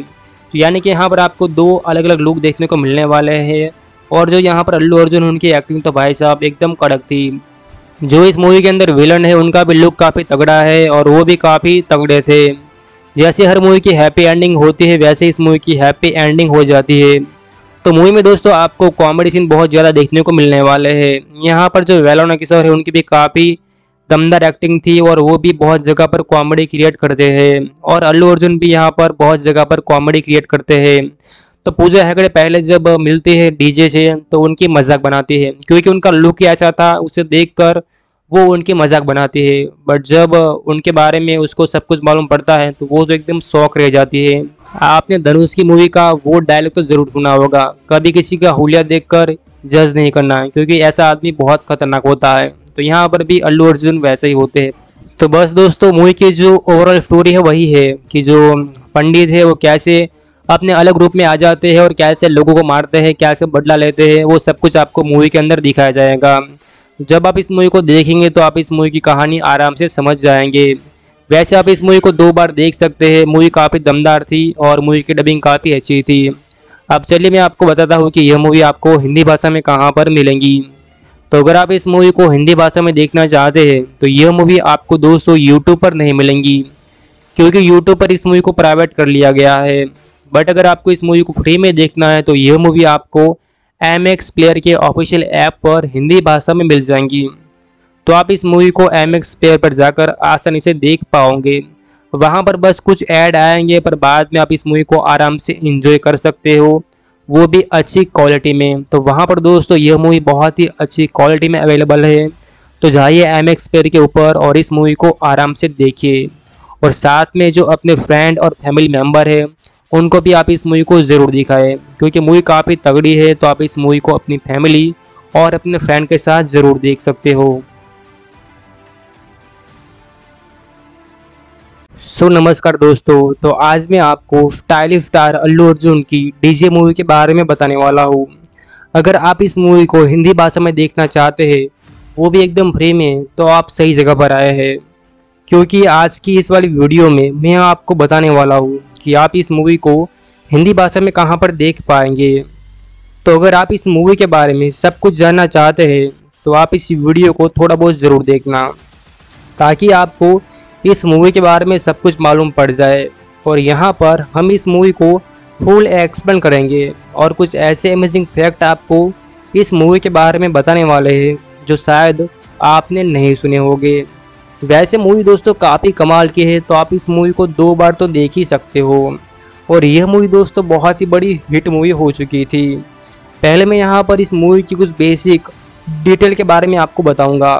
तो यानी कि यहाँ पर आपको दो अलग अलग लुक देखने को मिलने वाले हैं। और जो यहाँ पर अल्लू अर्जुन, उनकी एक्टिंग तो भाई साहब एकदम कड़क थी। जो इस मूवी के अंदर विलन है उनका भी लुक काफ़ी तगड़ा है और वो भी काफ़ी तगड़े थे। जैसे हर मूवी की हैप्पी एंडिंग होती है वैसे इस मूवी की हैप्पी एंडिंग हो जाती है। तो मूवी में दोस्तों आपको कॉमेडी सीन बहुत ज़्यादा देखने को मिलने वाले हैं। यहाँ पर जो वेन्नेला किशोर है उनकी भी काफ़ी दमदार एक्टिंग थी और वो भी बहुत जगह पर कॉमेडी क्रिएट करते हैं और अल्लू अर्जुन भी यहाँ पर बहुत जगह पर कॉमेडी क्रिएट करते हैं। तो पूजा हैगड़े पहले जब मिलती है डीजे से तो उनकी मजाक बनाती है, क्योंकि उनका लुक ही ऐसा था, उसे देखकर वो उनकी मजाक बनाती है, बट जब उनके बारे में उसको सब कुछ मालूम पड़ता है तो वो तो एकदम शौक रह जाती है। आपने धनुष की मूवी का वो डायलॉग तो ज़रूर सुना होगा, कभी किसी का हुलिया देखकर जज नहीं करना, क्योंकि ऐसा आदमी बहुत खतरनाक होता है। तो यहाँ पर भी अल्लू अर्जुन वैसे ही होते हैं। तो बस दोस्तों मूवी की जो ओवरऑल स्टोरी है वही है कि जो पंडित है वो कैसे अपने अलग रूप में आ जाते हैं और कैसे लोगों को मारते हैं, कैसे बदला लेते हैं, वो सब कुछ आपको मूवी के अंदर दिखाया जाएगा। जब आप इस मूवी को देखेंगे तो आप इस मूवी की कहानी आराम से समझ जाएंगे। वैसे आप इस मूवी को 2 बार देख सकते हैं, मूवी काफ़ी दमदार थी और मूवी की डबिंग काफ़ी अच्छी थी। अब चलिए मैं आपको बताता हूँ कि यह मूवी आपको हिंदी भाषा में कहाँ पर मिलेंगी। तो अगर आप इस मूवी को हिंदी भाषा में देखना चाहते हैं तो यह मूवी आपको दोस्तों YouTube पर नहीं मिलेंगी, क्योंकि YouTube पर इस मूवी को प्राइवेट कर लिया गया है। बट अगर आपको इस मूवी को फ्री में देखना है तो यह मूवी आपको MX Player के ऑफिशियल ऐप पर हिंदी भाषा में मिल जाएंगी। तो आप इस मूवी को MX Player पर जाकर आसानी से देख पाओगे। वहाँ पर बस कुछ ऐड आएंगे, पर बाद में आप इस मूवी को आराम से इंजॉय कर सकते हो, वो भी अच्छी क्वालिटी में। तो वहाँ पर दोस्तों यह मूवी बहुत ही अच्छी क्वालिटी में अवेलेबल है। तो जाइए MX Player के ऊपर और इस मूवी को आराम से देखिए और साथ में जो अपने फ्रेंड और फैमिली मेम्बर है उनको भी आप इस मूवी को ज़रूर दिखाएं, क्योंकि मूवी काफ़ी तगड़ी है। तो आप इस मूवी को अपनी फैमिली और अपने फ्रेंड के साथ ज़रूर देख सकते हो। सो नमस्कार दोस्तों, तो आज मैं आपको स्टाइलिश स्टार अल्लू अर्जुन की डीजे मूवी के बारे में बताने वाला हूँ। अगर आप इस मूवी को हिंदी भाषा में देखना चाहते हैं, वो भी एकदम फ्री में, तो आप सही जगह पर आए हैं, क्योंकि आज की इस वाली वीडियो में मैं आपको बताने वाला हूँ कि आप इस मूवी को हिंदी भाषा में कहाँ पर देख पाएंगे। तो अगर आप इस मूवी के बारे में सब कुछ जानना चाहते हैं तो आप इस वीडियो को थोड़ा बहुत ज़रूर देखना, ताकि आपको इस मूवी के बारे में सब कुछ मालूम पड़ जाए। और यहाँ पर हम इस मूवी को फुल एक्सप्लेन करेंगे और कुछ ऐसे अमेजिंग फैक्ट आपको इस मूवी के बारे में बताने वाले हैं जो शायद आपने नहीं सुने होंगे। वैसे मूवी दोस्तों काफ़ी कमाल की है, तो आप इस मूवी को 2 बार तो देख ही सकते हो। और यह मूवी दोस्तों बहुत ही बड़ी हिट मूवी हो चुकी थी। पहले मैं यहाँ पर इस मूवी की कुछ बेसिक डिटेल के बारे में आपको बताऊंगा।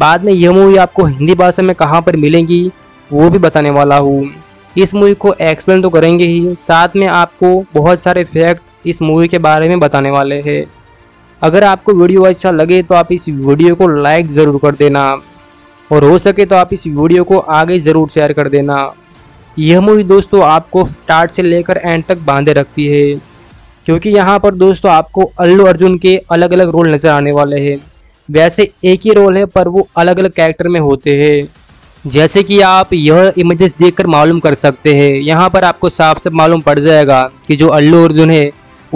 बाद में यह मूवी आपको हिंदी भाषा में कहां पर मिलेगी वो भी बताने वाला हूँ। इस मूवी को एक्सप्लेन तो करेंगे ही, साथ में आपको बहुत सारे फैक्ट इस मूवी के बारे में बताने वाले हैं। अगर आपको वीडियो अच्छा लगे तो आप इस वीडियो को लाइक ज़रूर कर देना और हो सके तो आप इस वीडियो को आगे ज़रूर शेयर कर देना। यह मूवी दोस्तों आपको स्टार्ट से लेकर एंड तक बांधे रखती है, क्योंकि यहाँ पर दोस्तों आपको अल्लू अर्जुन के अलग अलग रोल नज़र आने वाले हैं। वैसे एक ही रोल है पर वो अलग अलग कैरेक्टर में होते हैं, जैसे कि आप यह इमेजेस देखकर मालूम कर सकते हैं। यहाँ पर आपको साफ साफ मालूम पड़ जाएगा कि जो अल्लू अर्जुन है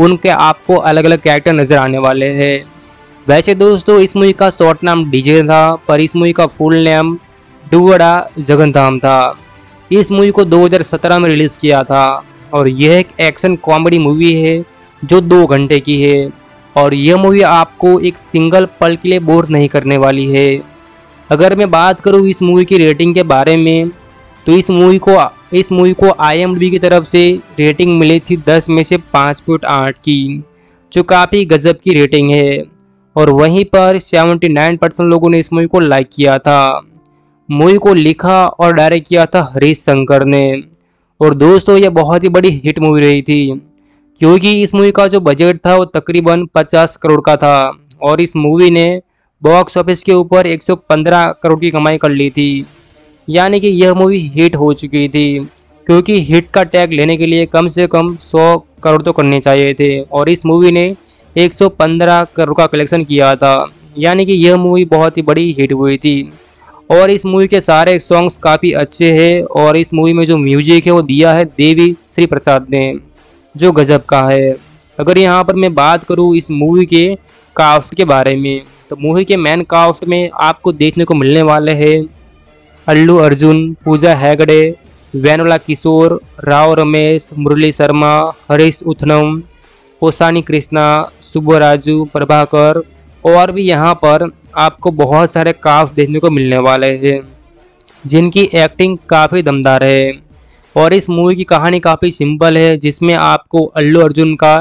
उनके आपको अलग अलग कैरेक्टर नज़र आने वाले हैं। वैसे दोस्तों इस मूवी का शॉर्ट नाम डीजे था, पर इस मूवी का फुल नेम डुव्वाड़ा जगन्नाधम था। इस मूवी को 2017 में रिलीज़ किया था और यह एक एक्शन कॉमेडी मूवी है जो 2 घंटे की है और यह मूवी आपको एक सिंगल पल के लिए बोर नहीं करने वाली है। अगर मैं बात करूँ इस मूवी की रेटिंग के बारे में तो इस मूवी को IMDb की तरफ से रेटिंग मिली थी 10 में से 5.8 की, जो काफ़ी गजब की रेटिंग है। और वहीं पर 79% लोगों ने इस मूवी को लाइक किया था। मूवी को लिखा और डायरेक्ट किया था हरीश शंकर ने और दोस्तों यह बहुत ही बड़ी हिट मूवी रही थी, क्योंकि इस मूवी का जो बजट था वो तकरीबन 50 करोड़ का था और इस मूवी ने बॉक्स ऑफिस के ऊपर 115 करोड़ की कमाई कर ली थी। यानी कि यह मूवी हिट हो चुकी थी, क्योंकि हिट का टैग लेने के लिए कम से कम 100 करोड़ तो करने चाहिए थे और इस मूवी ने 115 करोड़ का कलेक्शन किया था। यानी कि यह मूवी बहुत ही बड़ी हिट हुई थी और इस मूवी के सारे सॉन्ग्स काफ़ी अच्छे हैं और इस मूवी में जो म्यूजिक है वो दिया है देवी श्री प्रसाद ने, जो गजब का है। अगर यहाँ पर मैं बात करूँ इस मूवी के कास्ट के बारे में तो मूवी के मेन कास्ट में आपको देखने को मिलने वाले हैं अल्लू अर्जुन, पूजा हैगड़े, वेन्नेला किशोर, राव रमेश, मुरली शर्मा, हरीश उथनम, पोसानी कृष्णा, सुब्बाराजू, प्रभाकर और भी यहाँ पर आपको बहुत सारे कास्ट देखने को मिलने वाले हैं जिनकी एक्टिंग काफ़ी दमदार है। और इस मूवी की कहानी काफ़ी सिंपल है, जिसमें आपको अल्लू अर्जुन का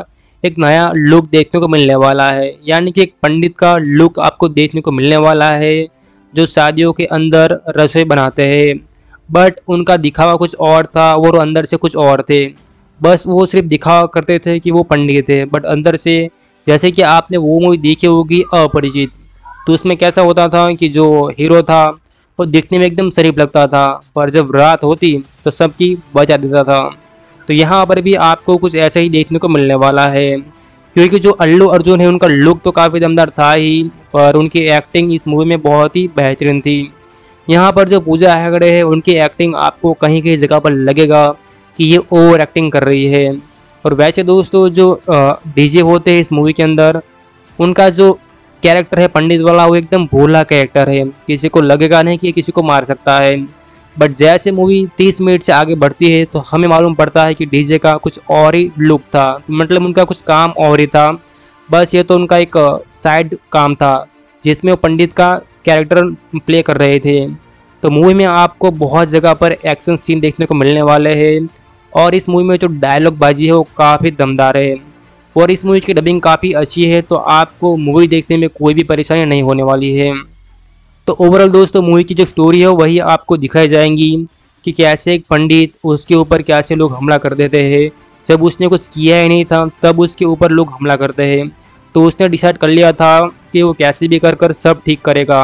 एक नया लुक देखने को मिलने वाला है। यानी कि एक पंडित का लुक आपको देखने को मिलने वाला है जो शादियों के अंदर रसोई बनाते हैं, बट उनका दिखावा कुछ और था और अंदर से कुछ और थे। बस वो सिर्फ दिखावा करते थे कि वो पंडित थे, बट अंदर से, जैसे कि आपने वो मूवी देखी होगी अपरिचित, तो उसमें कैसा होता था कि जो हीरो था वो दिखने में एकदम शरीफ लगता था पर जब रात होती तो सबकी बचा देता था। तो यहाँ पर भी आपको कुछ ऐसा ही देखने को मिलने वाला है, क्योंकि जो अल्लू अर्जुन है उनका लुक तो काफ़ी दमदार था ही, पर उनकी एक्टिंग इस मूवी में बहुत ही बेहतरीन थी। यहाँ पर जो पूजा हैगड़े है उनकी एक्टिंग आपको कहीं कहीं जगह पर लगेगा कि ये ओवर एक्टिंग कर रही है। और वैसे दोस्तों जो डीजे होते हैं इस मूवी के अंदर, उनका जो कैरेक्टर है पंडित वाला वो एकदम भोला कैरेक्टर है, किसी को लगेगा नहीं कि किसी को मार सकता है। बट जैसे मूवी 30 मिनट से आगे बढ़ती है तो हमें मालूम पड़ता है कि डीजे का कुछ और ही लुक था, मतलब उनका कुछ काम और ही था, बस ये तो उनका एक साइड काम था जिसमें वो पंडित का कैरेक्टर प्ले कर रहे थे। तो मूवी में आपको बहुत जगह पर एक्शन सीन देखने को मिलने वाले हैं और इस मूवी में जो डायलॉग बाजी है वो काफ़ी दमदार है और इस मूवी की डबिंग काफ़ी अच्छी है, तो आपको मूवी देखने में कोई भी परेशानी नहीं होने वाली है। तो ओवरऑल दोस्तों मूवी की जो स्टोरी है वही आपको दिखाई जाएंगी कि कैसे एक पंडित, उसके ऊपर कैसे लोग हमला कर देते हैं। जब उसने कुछ किया ही नहीं था तब उसके ऊपर लोग हमला करते हैं, तो उसने डिसाइड कर लिया था कि वो कैसे भी कर सब ठीक करेगा।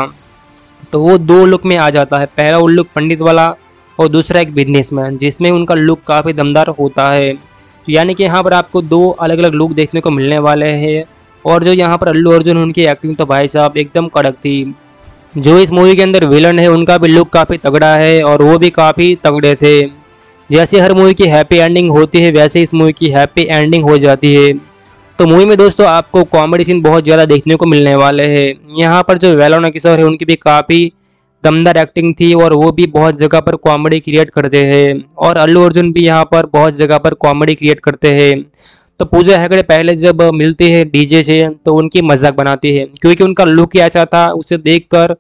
तो वो 2 लुक में आ जाता है, पहला वो लुक पंडित वाला और दूसरा एक बिजनेसमैन, जिसमें उनका लुक काफ़ी दमदार होता है। तो यानी कि यहाँ पर आपको 2 अलग अलग लुक देखने को मिलने वाले हैं। और जो यहाँ पर अल्लू अर्जुन, उनकी एक्टिंग तो भाई साहब एकदम कड़क थी। जो इस मूवी के अंदर विलन है उनका भी लुक काफ़ी तगड़ा है और वो भी काफ़ी तगड़े थे। जैसे हर मूवी की हैप्पी एंडिंग होती है वैसे इस मूवी की हैप्पी एंडिंग हो जाती है। तो मूवी में दोस्तों आपको कॉमेडी सीन बहुत ज़्यादा देखने को मिलने वाले हैं। यहाँ पर जो वेन्नेला किशोर है उनकी भी काफ़ी दमदार एक्टिंग थी और वो भी बहुत जगह पर कॉमेडी क्रिएट करते हैं और अल्लू अर्जुन भी यहाँ पर बहुत जगह पर कॉमेडी क्रिएट करते हैं। तो पूजा हैगड़े पहले जब मिलती है डीजे से तो उनकी मजाक बनाती है, क्योंकि उनका लुक ही ऐसा था, उसे देखकर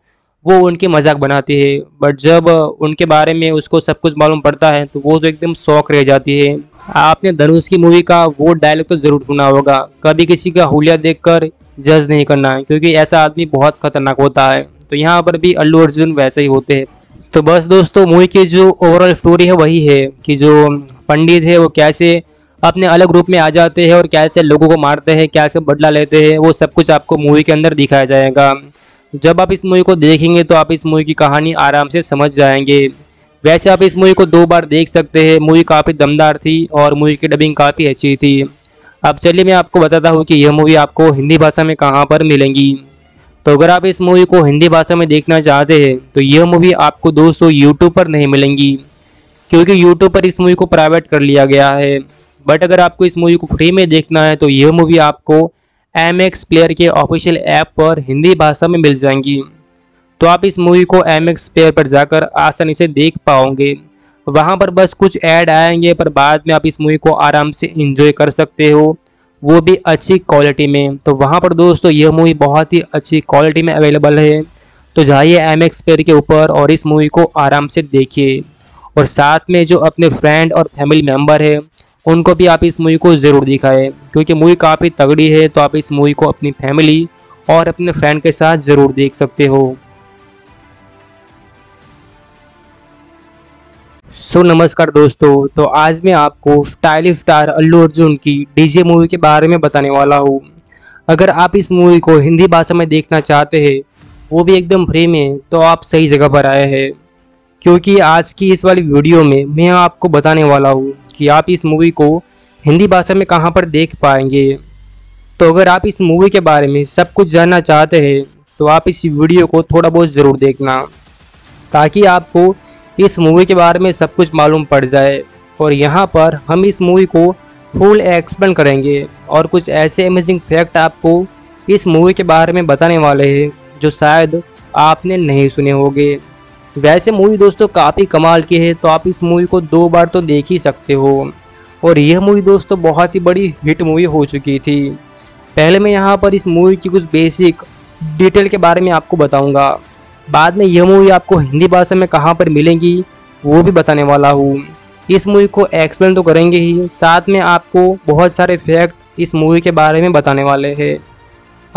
वो उनकी मजाक बनाती है। बट जब उनके बारे में उसको सब कुछ मालूम पड़ता है तो वो तो एकदम शौक रह जाती है। आपने धनुष की मूवी का वो डायलॉग तो ज़रूर सुना होगा, कभी किसी का हुलिया देखकर जज नहीं करना है, क्योंकि ऐसा आदमी बहुत खतरनाक होता है। तो यहाँ पर भी अल्लू अर्जुन वैसे ही होते हैं। तो बस दोस्तों मूवी की जो ओवरऑल स्टोरी है वही है कि जो पंडित है वो कैसे अपने अलग रूप में आ जाते हैं और कैसे लोगों को मारते हैं, कैसे बदला लेते हैं, वो सब कुछ आपको मूवी के अंदर दिखाया जाएगा। जब आप इस मूवी को देखेंगे तो आप इस मूवी की कहानी आराम से समझ जाएंगे। वैसे आप इस मूवी को 2 बार देख सकते हैं। मूवी काफ़ी दमदार थी और मूवी की डबिंग काफ़ी अच्छी थी। अब चलिए मैं आपको बताता हूँ कि यह मूवी आपको हिंदी भाषा में कहाँ पर मिलेंगी। तो अगर आप इस मूवी को हिंदी भाषा में देखना चाहते हैं तो यह मूवी आपको दोस्तों यूट्यूब पर नहीं मिलेंगी, क्योंकि यूट्यूब पर इस मूवी को प्राइवेट कर लिया गया है। बट अगर आपको इस मूवी को फ्री में देखना है तो यह मूवी आपको MX प्लेयर के ऑफिशियल ऐप पर हिंदी भाषा में मिल जाएंगी। तो आप इस मूवी को MX प्लेयर पर जाकर आसानी से देख पाओगे। वहाँ पर बस कुछ ऐड आएंगे, पर बाद में आप इस मूवी को आराम से एंजॉय कर सकते हो, वो भी अच्छी क्वालिटी में। तो वहाँ पर दोस्तों यह मूवी बहुत ही अच्छी क्वालिटी में अवेलेबल है। तो जाइए MX प्लेयर के ऊपर और इस मूवी को आराम से देखिए, और साथ में जो अपने फ्रेंड और फैमिली मेम्बर है उनको भी आप इस मूवी को ज़रूर दिखाएं, क्योंकि मूवी काफ़ी तगड़ी है। तो आप इस मूवी को अपनी फैमिली और अपने फ्रेंड के साथ ज़रूर देख सकते हो। सो नमस्कार दोस्तों, तो आज मैं आपको स्टाइलिश स्टार अल्लू अर्जुन की डीजे मूवी के बारे में बताने वाला हूँ। अगर आप इस मूवी को हिंदी भाषा में देखना चाहते हैं, वो भी एकदम फ्री में, तो आप सही जगह पर आए हैं, क्योंकि आज की इस वाली वीडियो में मैं आपको बताने वाला हूँ कि आप इस मूवी को हिंदी भाषा में कहां पर देख पाएंगे। तो अगर आप इस मूवी के बारे में सब कुछ जानना चाहते हैं तो आप इस वीडियो को थोड़ा बहुत ज़रूर देखना, ताकि आपको इस मूवी के बारे में सब कुछ मालूम पड़ जाए। और यहां पर हम इस मूवी को फुल एक्सप्लेन करेंगे और कुछ ऐसे अमेजिंग फैक्ट आपको इस मूवी के बारे में बताने वाले हैं जो शायद आपने नहीं सुने होंगे। वैसे मूवी दोस्तों काफ़ी कमाल की है, तो आप इस मूवी को 2 बार तो देख ही सकते हो। और यह मूवी दोस्तों बहुत ही बड़ी हिट मूवी हो चुकी थी। पहले मैं यहाँ पर इस मूवी की कुछ बेसिक डिटेल के बारे में आपको बताऊँगा, बाद में यह मूवी आपको हिंदी भाषा में कहाँ पर मिलेगी वो भी बताने वाला हूँ। इस मूवी को एक्सप्लेन तो करेंगे ही, साथ में आपको बहुत सारे फैक्ट इस मूवी के बारे में बताने वाले हैं।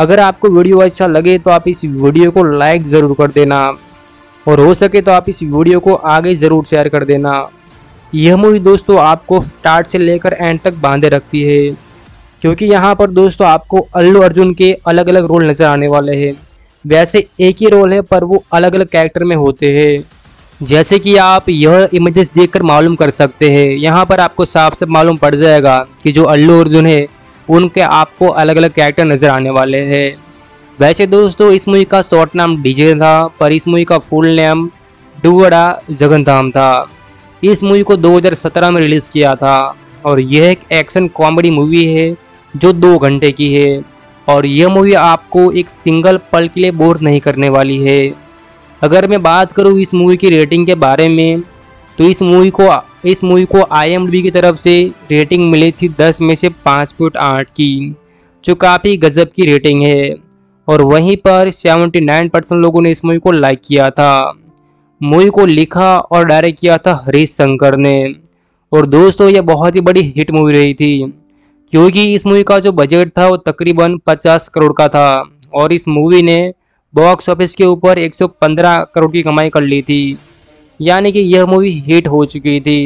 अगर आपको वीडियो अच्छा लगे तो आप इस वीडियो को लाइक ज़रूर कर देना, और हो सके तो आप इस वीडियो को आगे ज़रूर शेयर कर देना। यह मूवी दोस्तों आपको स्टार्ट से लेकर एंड तक बांधे रखती है, क्योंकि यहाँ पर दोस्तों आपको अल्लू अर्जुन के अलग अलग रोल नज़र आने वाले हैं। वैसे एक ही रोल है, पर वो अलग अलग कैरेक्टर में होते हैं, जैसे कि आप यह इमेजेस देखकर मालूम कर सकते हैं। यहाँ पर आपको साफ साफ मालूम पड़ जाएगा कि जो अल्लू अर्जुन है उनके आपको अलग अलग कैरेक्टर नज़र आने वाले हैं। वैसे दोस्तों इस मूवी का शॉर्ट नाम डीजे था, पर इस मूवी का फुल नेम डुव्वाड़ा जगन्नाधम था। इस मूवी को 2017 में रिलीज़ किया था, और यह एक एक्शन कॉमेडी मूवी है जो 2 घंटे की है। और यह मूवी आपको एक सिंगल पल के लिए बोर नहीं करने वाली है। अगर मैं बात करूँ इस मूवी की रेटिंग के बारे में, तो इस मूवी को IMDb की तरफ से रेटिंग मिली थी 10 में से 5.8 की, जो काफ़ी गजब की रेटिंग है। और वहीं पर 79% लोगों ने इस मूवी को लाइक किया था। मूवी को लिखा और डायरेक्ट किया था हरीश शंकर ने। और दोस्तों यह बहुत ही बड़ी हिट मूवी रही थी, क्योंकि इस मूवी का जो बजट था वो तकरीबन 50 करोड़ का था, और इस मूवी ने बॉक्स ऑफिस के ऊपर 115 करोड़ की कमाई कर ली थी। यानी कि यह मूवी हिट हो चुकी थी,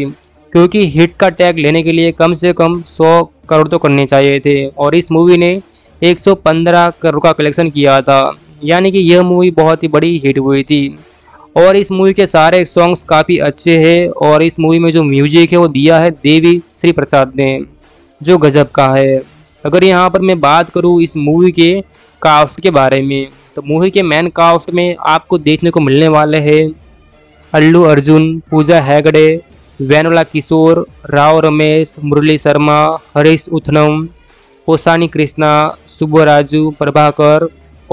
क्योंकि हिट का टैग लेने के लिए कम से कम 100 करोड़ तो करने चाहिए थे, और इस मूवी ने 115 करोड़ का कलेक्शन किया था। यानी कि यह मूवी बहुत ही बड़ी हिट हुई थी। और इस मूवी के सारे सॉन्ग्स काफ़ी अच्छे हैं, और इस मूवी में जो म्यूजिक है वो दिया है देवी श्री प्रसाद ने, जो गजब का है। अगर यहाँ पर मैं बात करूँ इस मूवी के कास्ट के बारे में, तो मूवी के मेन कास्ट में आपको देखने को मिलने वाले हैं अल्लू अर्जुन, पूजा हैगड़े, वेन्नेला किशोर, राव रमेश, मुरली शर्मा, हरीश उथनम, पोसानी कृष्णा, सुब्बाराजू, प्रभाकर,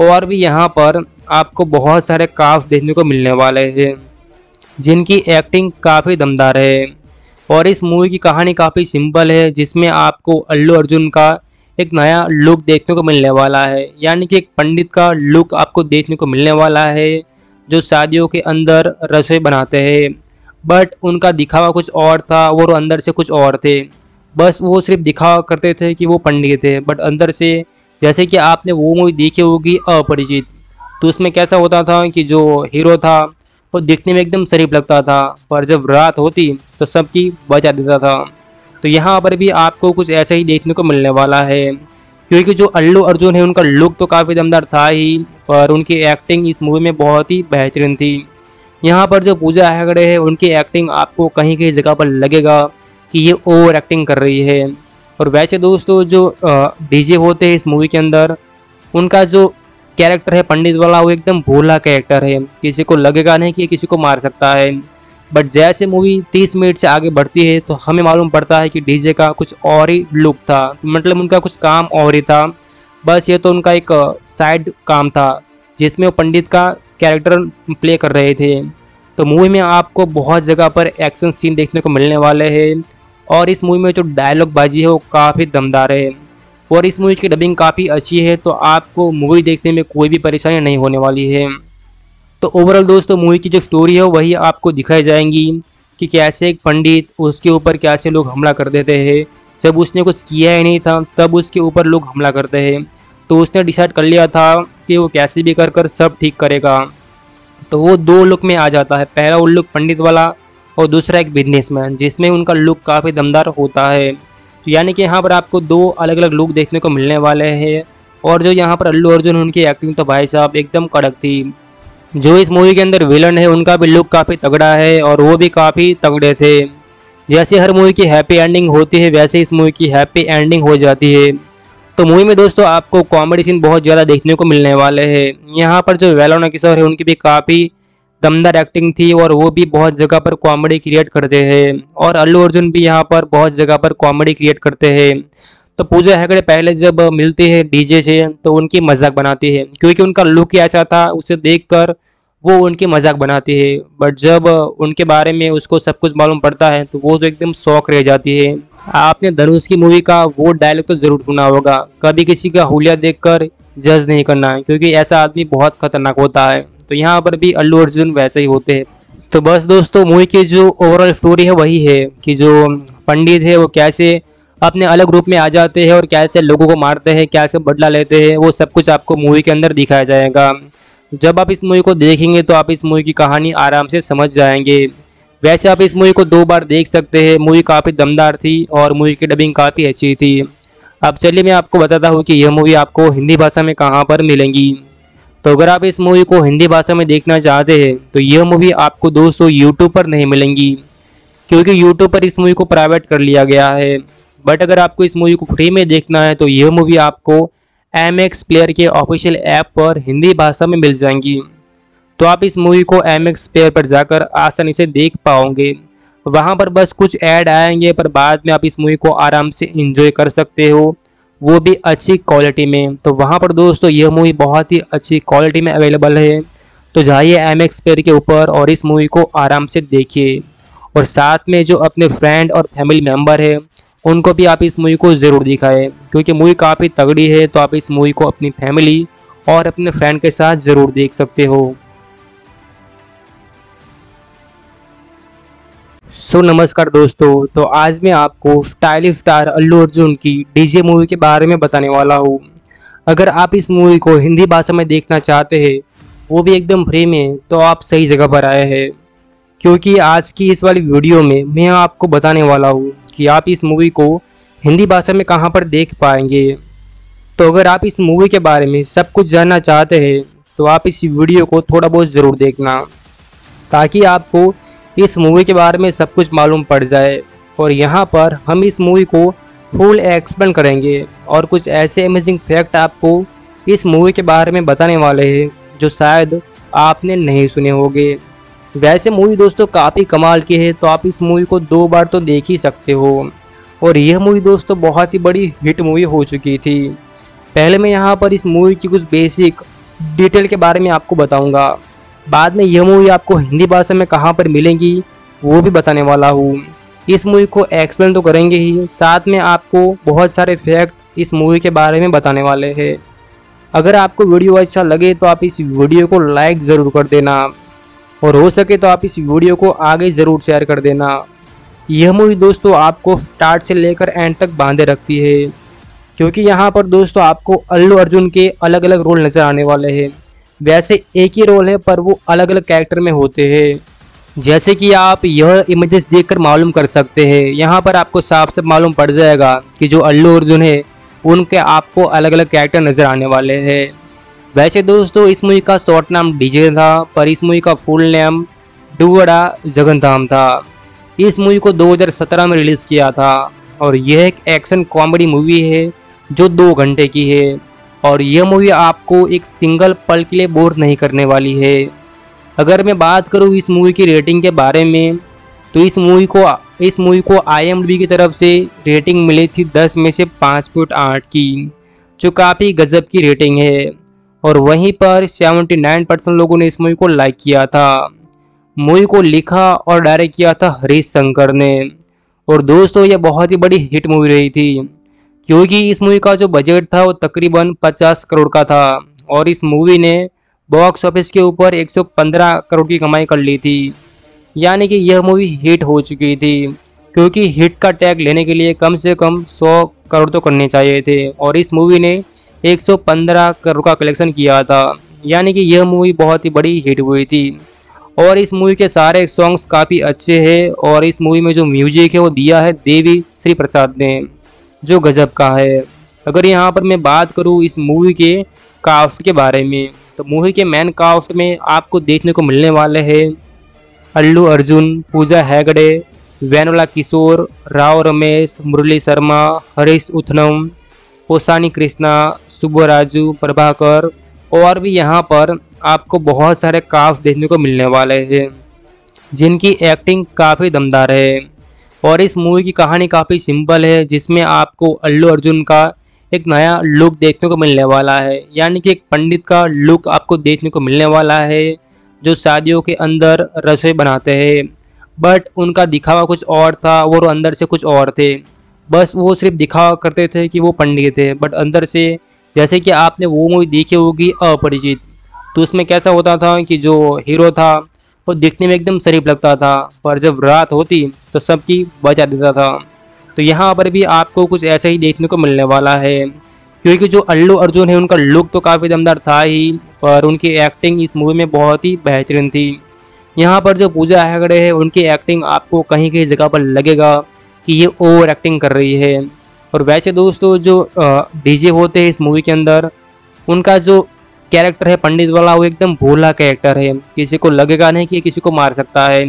और भी यहाँ पर आपको बहुत सारे कास्ट देखने को मिलने वाले हैं, जिनकी एक्टिंग काफ़ी दमदार है। और इस मूवी की कहानी काफ़ी सिंपल है, जिसमें आपको अल्लू अर्जुन का एक नया लुक देखने को मिलने वाला है। यानी कि एक पंडित का लुक आपको देखने को मिलने वाला है, जो शादियों के अंदर रसोई बनाते हैं, बट उनका दिखावा कुछ और था और अंदर से कुछ और थे। बस वो सिर्फ दिखावा करते थे कि वो पंडित थे, बट अंदर से जैसे कि आपने वो मूवी देखी होगी अपरिचित, तो उसमें कैसा होता था कि जो हीरो था वो दिखने में एकदम शरीफ लगता था, पर जब रात होती तो सबकी बचा देता था। तो यहाँ पर भी आपको कुछ ऐसा ही देखने को मिलने वाला है, क्योंकि जो अल्लू अर्जुन है उनका लुक तो काफ़ी दमदार था ही, पर उनकी एक्टिंग इस मूवी में बहुत ही बेहतरीन थी। यहाँ पर जो पूजा हैगड़े है उनकी एक्टिंग आपको कहीं कहीं जगह पर लगेगा कि ये ओवर एक्टिंग कर रही है। और वैसे दोस्तों जो डीजे होते हैं इस मूवी के अंदर, उनका जो कैरेक्टर है पंडित वाला, वो एकदम भोला कैरेक्टर है, किसी को लगेगा नहीं कि किसी को मार सकता है। बट जैसे मूवी 30 मिनट से आगे बढ़ती है तो हमें मालूम पड़ता है कि डीजे का कुछ और ही लुक था, मतलब उनका कुछ काम और ही था, बस ये तो उनका एक साइड काम था जिसमें वो पंडित का कैरेक्टर प्ले कर रहे थे। तो मूवी में आपको बहुत जगह पर एक्शन सीन देखने को मिलने वाले हैं, और इस मूवी में जो डायलॉग बाजी है वो काफ़ी दमदार है, और इस मूवी की डबिंग काफ़ी अच्छी है, तो आपको मूवी देखने में कोई भी परेशानी नहीं होने वाली है। तो ओवरऑल दोस्तों मूवी की जो स्टोरी है वही आपको दिखाई जाएंगी कि कैसे एक पंडित, उसके ऊपर कैसे लोग हमला कर देते हैं, जब उसने कुछ किया ही नहीं था तब उसके ऊपर लोग हमला करते हैं। तो उसने डिसाइड कर लिया था कि वो कैसे भी कर सब ठीक करेगा। तो वो दो लुक में आ जाता है, पहला वो लुक पंडित वाला और दूसरा एक बिजनेसमैन, जिसमें उनका लुक काफ़ी दमदार होता है। तो यानी कि यहाँ पर आपको दो अलग अलग लुक देखने को मिलने वाले हैं। और जो यहाँ पर अल्लू अर्जुन, उनकी एक्टिंग तो भाई साहब एकदम कड़क थी। जो इस मूवी के अंदर विलन है उनका भी लुक काफ़ी तगड़ा है, और वो भी काफ़ी तगड़े थे। जैसे हर मूवी की हैप्पी एंडिंग होती है वैसे इस मूवी की हैप्पी एंडिंग हो जाती है। तो मूवी में दोस्तों आपको कॉमेडी सीन बहुत ज़्यादा देखने को मिलने वाले हैं। यहाँ पर जो वेन्नेला किशोर है उनकी भी काफ़ी दमदार एक्टिंग थी, और वो भी बहुत जगह पर कॉमेडी क्रिएट करते हैं, और अल्लू अर्जुन भी यहाँ पर बहुत जगह पर कॉमेडी क्रिएट करते हैं। तो पूजा हैगड़े पहले जब मिलती है डीजे से तो उनकी मजाक बनाती है, क्योंकि उनका लुक ही ऐसा था, उसे देखकर वो उनकी मजाक बनाती है। बट जब उनके बारे में उसको सब कुछ मालूम पड़ता है तो वो तो एकदम शॉक रह जाती है। आपने धनुष की मूवी का वो डायलॉग तो ज़रूर सुना होगा, कभी किसी का हुलिया देखकर जज नहीं करना है, क्योंकि ऐसा आदमी बहुत खतरनाक होता है। तो यहाँ पर भी अल्लू अर्जुन वैसे ही होते हैं। तो बस दोस्तों मूवी की जो ओवरऑल स्टोरी है वही है कि जो पंडित है वो कैसे अपने अलग रूप में आ जाते हैं और कैसे लोगों को मारते हैं, कैसे बदला लेते हैं, वो सब कुछ आपको मूवी के अंदर दिखाया जाएगा। जब आप इस मूवी को देखेंगे तो आप इस मूवी की कहानी आराम से समझ जाएंगे। वैसे आप इस मूवी को 2 बार देख सकते हैं, मूवी काफ़ी दमदार थी और मूवी की डबिंग काफ़ी अच्छी थी। अब चलिए मैं आपको बताता हूँ कि यह मूवी आपको हिंदी भाषा में कहाँ पर मिलेंगी। तो अगर आप इस मूवी को हिंदी भाषा में देखना चाहते हैं तो यह मूवी आपको दोस्तों यूट्यूब पर नहीं मिलेंगी, क्योंकि यूट्यूब पर इस मूवी को प्राइवेट कर लिया गया है। बट अगर आपको इस मूवी को फ्री में देखना है तो यह मूवी आपको MX प्लेयर के ऑफिशियल ऐप पर हिंदी भाषा में मिल जाएंगी। तो आप इस मूवी को MX प्लेयर पर जाकर आसानी से देख पाओगे। वहाँ पर बस कुछ ऐड आएंगे, पर बाद में आप इस मूवी को आराम से एंजॉय कर सकते हो, वो भी अच्छी क्वालिटी में। तो वहाँ पर दोस्तों यह मूवी बहुत ही अच्छी क्वालिटी में अवेलेबल है। तो जाइए MX प्लेयर के ऊपर और इस मूवी को आराम से देखिए, और साथ में जो अपने फ्रेंड और फैमिली मेम्बर है उनको भी आप इस मूवी को ज़रूर दिखाएं, क्योंकि मूवी काफ़ी तगड़ी है। तो आप इस मूवी को अपनी फैमिली और अपने फ्रेंड के साथ ज़रूर देख सकते हो। सो नमस्कार दोस्तों, तो आज मैं आपको स्टाइलिश स्टार अल्लू अर्जुन की डीजे मूवी के बारे में बताने वाला हूँ। अगर आप इस मूवी को हिंदी भाषा में देखना चाहते हैं, वो भी एकदम फ्री में, तो आप सही जगह पर आए हैं, क्योंकि आज की इस वाली वीडियो में मैं आपको बताने वाला हूँ कि आप इस मूवी को हिंदी भाषा में कहाँ पर देख पाएंगे। तो अगर आप इस मूवी के बारे में सब कुछ जानना चाहते हैं तो आप इस वीडियो को थोड़ा बहुत ज़रूर देखना, ताकि आपको इस मूवी के बारे में सब कुछ मालूम पड़ जाए। और यहाँ पर हम इस मूवी को फुल एक्सप्लेन करेंगे, और कुछ ऐसे अमेजिंग फैक्ट आपको इस मूवी के बारे में बताने वाले हैं जो शायद आपने नहीं सुने होंगे। वैसे मूवी दोस्तों काफ़ी कमाल की है, तो आप इस मूवी को 2 बार तो देख ही सकते हो। और यह मूवी दोस्तों बहुत ही बड़ी हिट मूवी हो चुकी थी। पहले मैं यहाँ पर इस मूवी की कुछ बेसिक डिटेल के बारे में आपको बताऊँगा, बाद में यह मूवी आपको हिंदी भाषा में कहाँ पर मिलेगी वो भी बताने वाला हूँ। इस मूवी को एक्सप्लेन तो करेंगे ही, साथ में आपको बहुत सारे फैक्ट इस मूवी के बारे में बताने वाले हैं। अगर आपको वीडियो अच्छा लगे तो आप इस वीडियो को लाइक ज़रूर कर देना, और हो सके तो आप इस वीडियो को आगे ज़रूर शेयर कर देना। यह मूवी दोस्तों आपको स्टार्ट से लेकर एंड तक बांधे रखती है। क्योंकि यहाँ पर दोस्तों आपको अल्लू अर्जुन के अलग अलग रोल नज़र आने वाले हैं। वैसे एक ही रोल है पर वो अलग अलग कैरेक्टर में होते हैं, जैसे कि आप यह इमेजेस देखकर मालूम कर सकते हैं। यहाँ पर आपको साफ साफ मालूम पड़ जाएगा कि जो अल्लू अर्जुन है उनके आपको अलग अलग कैरेक्टर नज़र आने वाले हैं। वैसे दोस्तों इस मूवी का शॉर्ट नाम डीजे था, पर इस मूवी का फुल नेम डुव्वाड़ा जगन्नाधम था। इस मूवी को 2017 में रिलीज़ किया था और यह एक एक्शन कॉमेडी मूवी है जो 2 घंटे की है और यह मूवी आपको एक सिंगल पल के लिए बोर नहीं करने वाली है। अगर मैं बात करूँ इस मूवी की रेटिंग के बारे में, तो इस मूवी को IMDb की तरफ से रेटिंग मिली थी 10 में से 5.8 की, जो काफ़ी गजब की रेटिंग है। और वहीं पर 79% लोगों ने इस मूवी को लाइक किया था। मूवी को लिखा और डायरेक्ट किया था हरीश शंकर ने और दोस्तों यह बहुत ही बड़ी हिट मूवी रही थी, क्योंकि इस मूवी का जो बजट था वो तकरीबन 50 करोड़ का था और इस मूवी ने बॉक्स ऑफिस के ऊपर 115 करोड़ की कमाई कर ली थी। यानी कि यह मूवी हिट हो चुकी थी, क्योंकि हिट का टैग लेने के लिए कम से कम 100 करोड़ तो करने चाहिए थे और इस मूवी ने 115 करोड़ का कलेक्शन किया था। यानी कि यह मूवी बहुत ही बड़ी हिट हुई थी और इस मूवी के सारे सॉन्ग्स काफ़ी अच्छे हैं और इस मूवी में जो म्यूजिक है वो दिया है देवी श्री प्रसाद ने, जो गजब का है। अगर यहाँ पर मैं बात करूँ इस मूवी के कास्ट के बारे में, तो मूवी के मेन कास्ट में आपको देखने को मिलने वाले हैं अल्लू अर्जुन, पूजा हैगड़े, वेन्नेला किशोर, राव रमेश, मुरली शर्मा, हरीश उथनम, पोसानी कृष्णा, सुब्बाराजू, प्रभाकर और भी यहाँ पर आपको बहुत सारे कास्ट देखने को मिलने वाले हैं जिनकी एक्टिंग काफ़ी दमदार है। और इस मूवी की कहानी काफ़ी सिंपल है, जिसमें आपको अल्लू अर्जुन का एक नया लुक देखने को मिलने वाला है। यानी कि एक पंडित का लुक आपको देखने को मिलने वाला है जो शादियों के अंदर रसोई बनाते हैं, बट उनका दिखावा कुछ और था और अंदर से कुछ और थे। बस वो सिर्फ दिखावा करते थे कि वो पंडित थे, बट अंदर से, जैसे कि आपने वो मूवी देखी होगी अपरिचित, तो उसमें कैसा होता था कि जो हीरो था वो दिखने में एकदम शरीफ लगता था, पर जब रात होती तो सबकी बचा देता था। तो यहाँ पर भी आपको कुछ ऐसा ही देखने को मिलने वाला है, क्योंकि जो अल्लू अर्जुन है उनका लुक तो काफ़ी दमदार था ही, पर उनकी एक्टिंग इस मूवी में बहुत ही बेहतरीन थी। यहाँ पर जो पूजा हैगड़े है उनकी एक्टिंग आपको कहीं कहीं जगह पर लगेगा कि ये ओवर एक्टिंग कर रही है। और वैसे दोस्तों जो डीजे होते हैं इस मूवी के अंदर, उनका जो कैरेक्टर है पंडित वाला, वो एकदम भोला कैरेक्टर है, किसी को लगेगा नहीं कि किसी को मार सकता है।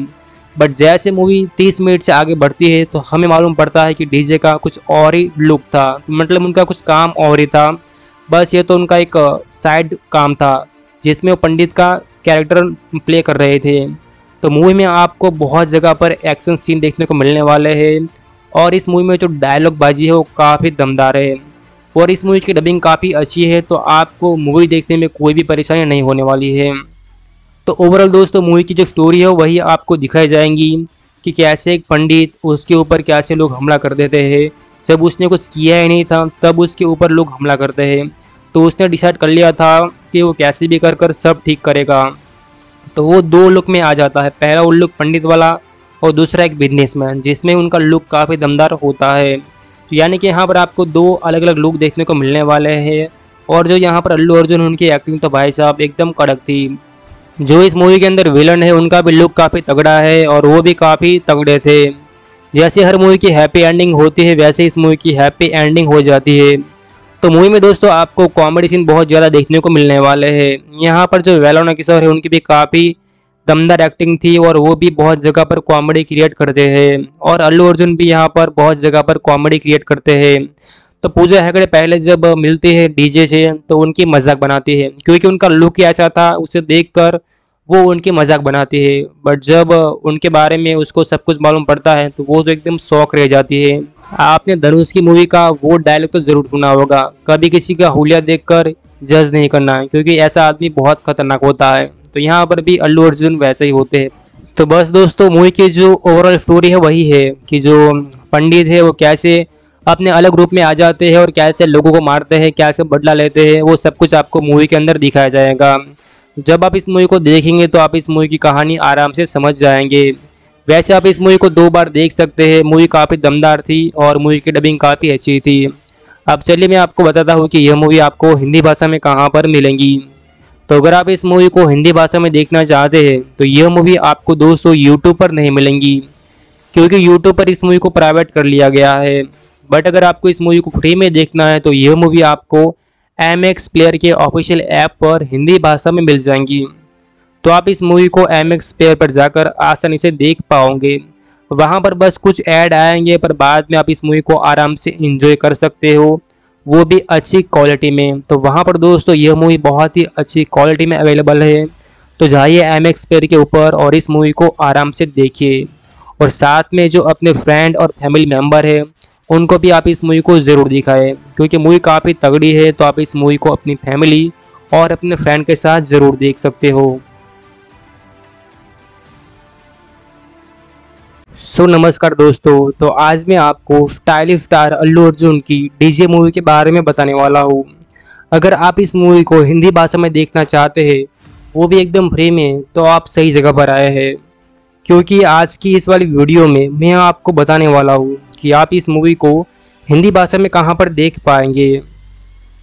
बट जैसे मूवी 30 मिनट से आगे बढ़ती है तो हमें मालूम पड़ता है कि डीजे का कुछ और ही लुक था, मतलब उनका कुछ काम और ही था। बस ये तो उनका एक साइड काम था जिसमें वो पंडित का कैरेक्टर प्ले कर रहे थे। तो मूवी में आपको बहुत जगह पर एक्शन सीन देखने को मिलने वाले हैं और इस मूवी में जो डायलॉग बाजी है वो काफ़ी दमदार है और इस मूवी की डबिंग काफ़ी अच्छी है, तो आपको मूवी देखने में कोई भी परेशानी नहीं होने वाली है। तो ओवरऑल दोस्तों मूवी की जो स्टोरी है वही आपको दिखाई जाएंगी कि कैसे एक पंडित, उसके ऊपर कैसे लोग हमला कर देते हैं। जब उसने कुछ किया ही नहीं था तब उसके ऊपर लोग हमला करते हैं, तो उसने डिसाइड कर लिया था कि वो कैसे भी कर सब ठीक करेगा। तो वो 2 लुक में आ जाता है, पहला वो लुक पंडित वाला और दूसरा एक बिजनेसमैन, जिसमें उनका लुक काफ़ी दमदार होता है। तो यानी कि यहाँ पर आपको 2 अलग अलग लुक देखने को मिलने वाले हैं। और जो यहाँ पर अल्लू अर्जुन, उनकी एक्टिंग तो भाई साहब एकदम कड़क थी। जो इस मूवी के अंदर विलन है उनका भी लुक काफ़ी तगड़ा है और वो भी काफ़ी तगड़े थे। जैसे हर मूवी की हैप्पी एंडिंग होती है वैसे इस मूवी की हैप्पी एंडिंग हो जाती है। तो मूवी में दोस्तों आपको कॉमेडी सीन बहुत ज़्यादा देखने को मिलने वाले हैं। यहाँ पर जो वेन्नेला किशोर है उनकी भी काफ़ी दमदार एक्टिंग थी और वो भी बहुत जगह पर कॉमेडी क्रिएट करते हैं और अल्लू अर्जुन भी यहाँ पर बहुत जगह पर कॉमेडी क्रिएट करते हैं। तो पूजा हैगड़े पहले जब मिलती है डीजे से तो उनकी मजाक बनाती है, क्योंकि उनका लुक ही ऐसा था, उसे देखकर वो उनकी मजाक बनाती है। बट जब उनके बारे में उसको सब कुछ मालूम पड़ता है तो वो तो एकदम शौक रह जाती है। आपने धनुष की मूवी का वो डायलॉग तो ज़रूर सुना होगा, कभी किसी का हुलिया देखकर जज नहीं करना, क्योंकि ऐसा आदमी बहुत खतरनाक होता है। तो यहाँ पर भी अल्लू अर्जुन वैसे ही होते हैं। तो बस दोस्तों मूवी की जो ओवरऑल स्टोरी है वही है कि जो पंडित है वो कैसे अपने अलग रूप में आ जाते हैं और कैसे लोगों को मारते हैं, कैसे बदला लेते हैं, वो सब कुछ आपको मूवी के अंदर दिखाया जाएगा। जब आप इस मूवी को देखेंगे तो आप इस मूवी की कहानी आराम से समझ जाएंगे। वैसे आप इस मूवी को 2 बार देख सकते हैं, मूवी काफ़ी दमदार थी और मूवी की डबिंग काफ़ी अच्छी थी। अब चलिए मैं आपको बताता हूँ कि यह मूवी आपको हिंदी भाषा में कहाँ पर मिलेंगी। तो अगर आप इस मूवी को हिंदी भाषा में देखना चाहते हैं तो यह मूवी आपको दोस्तों यूट्यूब पर नहीं मिलेंगी, क्योंकि यूट्यूब पर इस मूवी को प्राइवेट कर लिया गया है। बट अगर आपको इस मूवी को फ्री में देखना है तो यह मूवी आपको MX प्लेयर के ऑफिशियल ऐप पर हिंदी भाषा में मिल जाएंगी। तो आप इस मूवी को MX प्लेयर पर जाकर आसानी से देख पाओगे। वहाँ पर बस कुछ ऐड आएंगे, पर बाद में आप इस मूवी को आराम से एंजॉय कर सकते हो, वो भी अच्छी क्वालिटी में। तो वहाँ पर दोस्तों यह मूवी बहुत ही अच्छी क्वालिटी में अवेलेबल है। तो जाइए MX प्लेयर के ऊपर और इस मूवी को आराम से देखिए, और साथ में जो अपने फ्रेंड और फैमिली मेम्बर है उनको भी आप इस मूवी को ज़रूर दिखाएं, क्योंकि मूवी काफ़ी तगड़ी है। तो आप इस मूवी को अपनी फैमिली और अपने फ्रेंड के साथ ज़रूर देख सकते हो। सो नमस्कार दोस्तों, तो आज मैं आपको स्टाइलिश स्टार अल्लू अर्जुन की डीजे मूवी के बारे में बताने वाला हूँ। अगर आप इस मूवी को हिंदी भाषा में देखना चाहते हैं, वो भी एकदम फ्री में, तो आप सही जगह पर आए हैं, क्योंकि आज की इस वाली वीडियो में मैं आपको बताने वाला हूँ कि आप इस मूवी को हिंदी भाषा में कहाँ पर देख पाएंगे।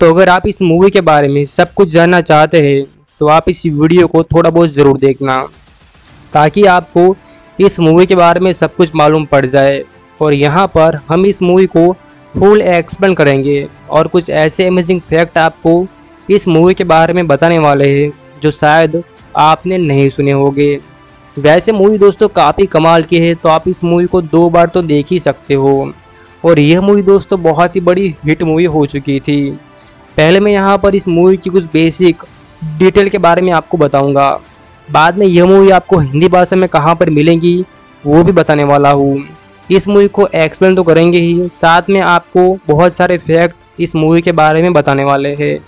तो अगर आप इस मूवी के बारे में सब कुछ जानना चाहते हैं तो आप इस वीडियो को थोड़ा बहुत ज़रूर देखना, ताकि आपको इस मूवी के बारे में सब कुछ मालूम पड़ जाए। और यहाँ पर हम इस मूवी को फुल एक्सप्लेन करेंगे और कुछ ऐसे अमेजिंग फैक्ट आपको इस मूवी के बारे में बताने वाले हैं जो शायद आपने नहीं सुने होंगे। वैसे मूवी दोस्तों काफ़ी कमाल की है, तो आप इस मूवी को 2 बार तो देख ही सकते हो। और यह मूवी दोस्तों बहुत ही बड़ी हिट मूवी हो चुकी थी। पहले मैं यहाँ पर इस मूवी की कुछ बेसिक डिटेल के बारे में आपको बताऊंगा, बाद में यह मूवी आपको हिंदी भाषा में कहाँ पर मिलेंगी वो भी बताने वाला हूँ। इस मूवी को एक्सप्लेन तो करेंगे ही, साथ में आपको बहुत सारे फैक्ट इस मूवी के बारे में बताने वाले हैं।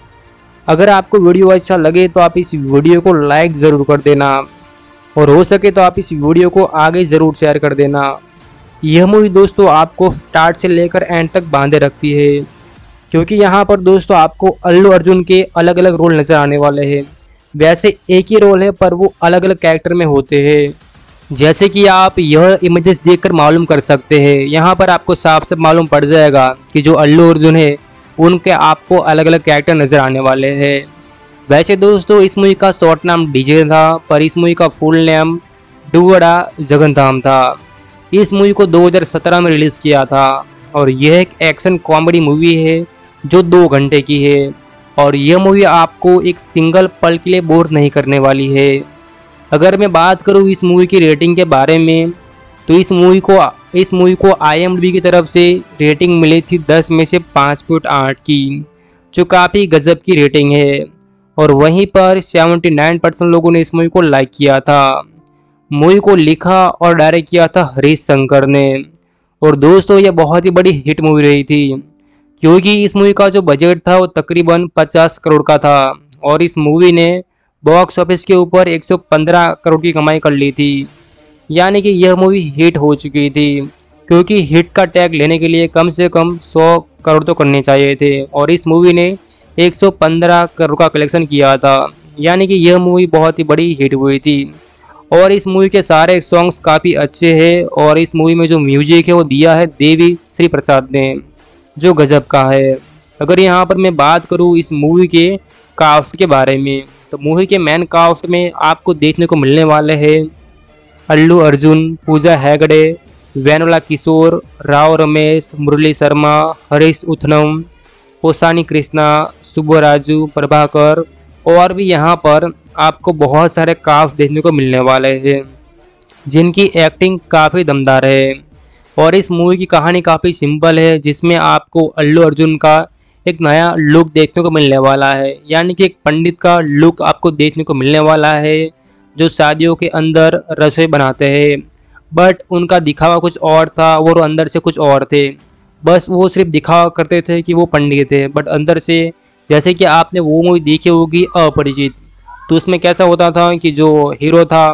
अगर आपको वीडियो अच्छा लगे तो आप इस वीडियो को लाइक ज़रूर कर देना, और हो सके तो आप इस वीडियो को आगे ज़रूर शेयर कर देना। यह मूवी दोस्तों आपको स्टार्ट से लेकर एंड तक बांधे रखती है, क्योंकि यहाँ पर दोस्तों आपको अल्लू अर्जुन के अलग अलग रोल नज़र आने वाले हैं। वैसे एक ही रोल है, पर वो अलग अलग कैरेक्टर में होते हैं, जैसे कि आप यह इमेजेस देखकर मालूम कर सकते हैं। यहाँ पर आपको साफ साफ मालूम पड़ जाएगा कि जो अल्लू अर्जुन है उनके आपको अलग अलग कैरेक्टर नज़र आने वाले हैं। वैसे दोस्तों इस मूवी का शॉर्ट नाम डीजे था, पर इस मूवी का फुल नेम डुव्वाड़ा जगन्नाधम था। इस मूवी को 2017 में रिलीज़ किया था, और यह एक एक्शन कॉमेडी मूवी है जो 2 घंटे की है। और यह मूवी आपको एक सिंगल पल के लिए बोर नहीं करने वाली है। अगर मैं बात करूँ इस मूवी की रेटिंग के बारे में, तो इस मूवी को IMDb की तरफ से रेटिंग मिली थी 10 में से 5.8 की, जो काफ़ी गजब की रेटिंग है। और वहीं पर 79% लोगों ने इस मूवी को लाइक किया था। मूवी को लिखा और डायरेक्ट किया था हरीश शंकर ने। और दोस्तों यह बहुत ही बड़ी हिट मूवी रही थी, क्योंकि इस मूवी का जो बजट था वो तकरीबन 50 करोड़ का था, और इस मूवी ने बॉक्स ऑफिस के ऊपर 115 करोड़ की कमाई कर ली थी। यानी कि यह मूवी हिट हो चुकी थी, क्योंकि हिट का टैग लेने के लिए कम से कम 100 करोड़ तो करने चाहिए थे, और इस मूवी ने 115 करोड़ का कलेक्शन किया था। यानी कि यह मूवी बहुत ही बड़ी हिट हुई थी। और इस मूवी के सारे सॉन्ग्स काफ़ी अच्छे हैं, और इस मूवी में जो म्यूजिक है वो दिया है देवी श्री प्रसाद ने, जो गजब का है। अगर यहाँ पर मैं बात करूँ इस मूवी के कास्ट के बारे में, तो मूवी के मेन कास्ट में आपको देखने को मिलने वाले हैं अल्लू अर्जुन, पूजा हैगड़े, वेन्नेला किशोर, राव रमेश, मुरली शर्मा, हरीश उथनम, पोसानी कृष्णा, सुब्बाराजू, प्रभाकर, और भी यहाँ पर आपको बहुत सारे कास्ट देखने को मिलने वाले हैं, जिनकी एक्टिंग काफ़ी दमदार है। और इस मूवी की कहानी काफ़ी सिंपल है, जिसमें आपको अल्लू अर्जुन का एक नया लुक देखने को मिलने वाला है। यानी कि एक पंडित का लुक आपको देखने को मिलने वाला है, जो शादियों के अंदर रसोई बनाते हैं, बट उनका दिखावा कुछ और था और अंदर से कुछ और थे। बस वो सिर्फ दिखावा करते थे कि वो पंडित थे, बट अंदर से, जैसे कि आपने वो मूवी देखी होगी अपरिचित, तो उसमें कैसा होता था कि जो हीरो था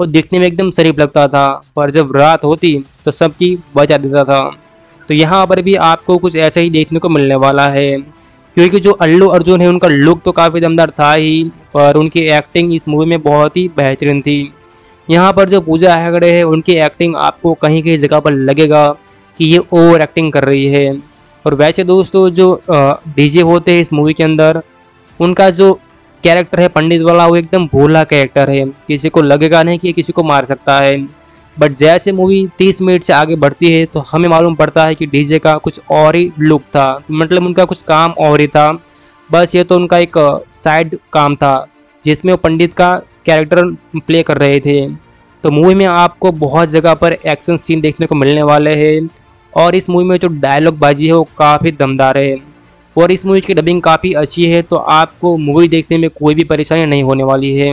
वो दिखने में एकदम शरीफ लगता था, पर जब रात होती तो सबकी बचा देता था। तो यहाँ पर भी आपको कुछ ऐसा ही देखने को मिलने वाला है, क्योंकि जो अल्लू अर्जुन है उनका लुक तो काफ़ी दमदार था ही, पर उनकी एक्टिंग इस मूवी में बहुत ही बेहतरीन थी। यहाँ पर जो पूजा हैगड़े है उनकी एक्टिंग आपको कहीं कहीं जगह पर लगेगा कि ये ओवर एक्टिंग कर रही है, और वैसे दोस्तों जो डीजे होते हैं इस मूवी के अंदर, उनका जो कैरेक्टर है पंडित वाला, वो एकदम भोला कैरेक्टर है, किसी को लगेगा नहीं कि किसी को मार सकता है। बट जैसे मूवी 30 मिनट से आगे बढ़ती है तो हमें मालूम पड़ता है कि डीजे का कुछ और ही लुक था, मतलब उनका कुछ काम और ही था, बस ये तो उनका एक साइड काम था जिसमें वो पंडित का कैरेक्टर प्ले कर रहे थे। तो मूवी में आपको बहुत जगह पर एक्शन सीन देखने को मिलने वाले हैं और इस मूवी में जो डायलॉग बाजी है वो काफ़ी दमदार है और इस मूवी की डबिंग काफ़ी अच्छी है, तो आपको मूवी देखने में कोई भी परेशानी नहीं होने वाली है।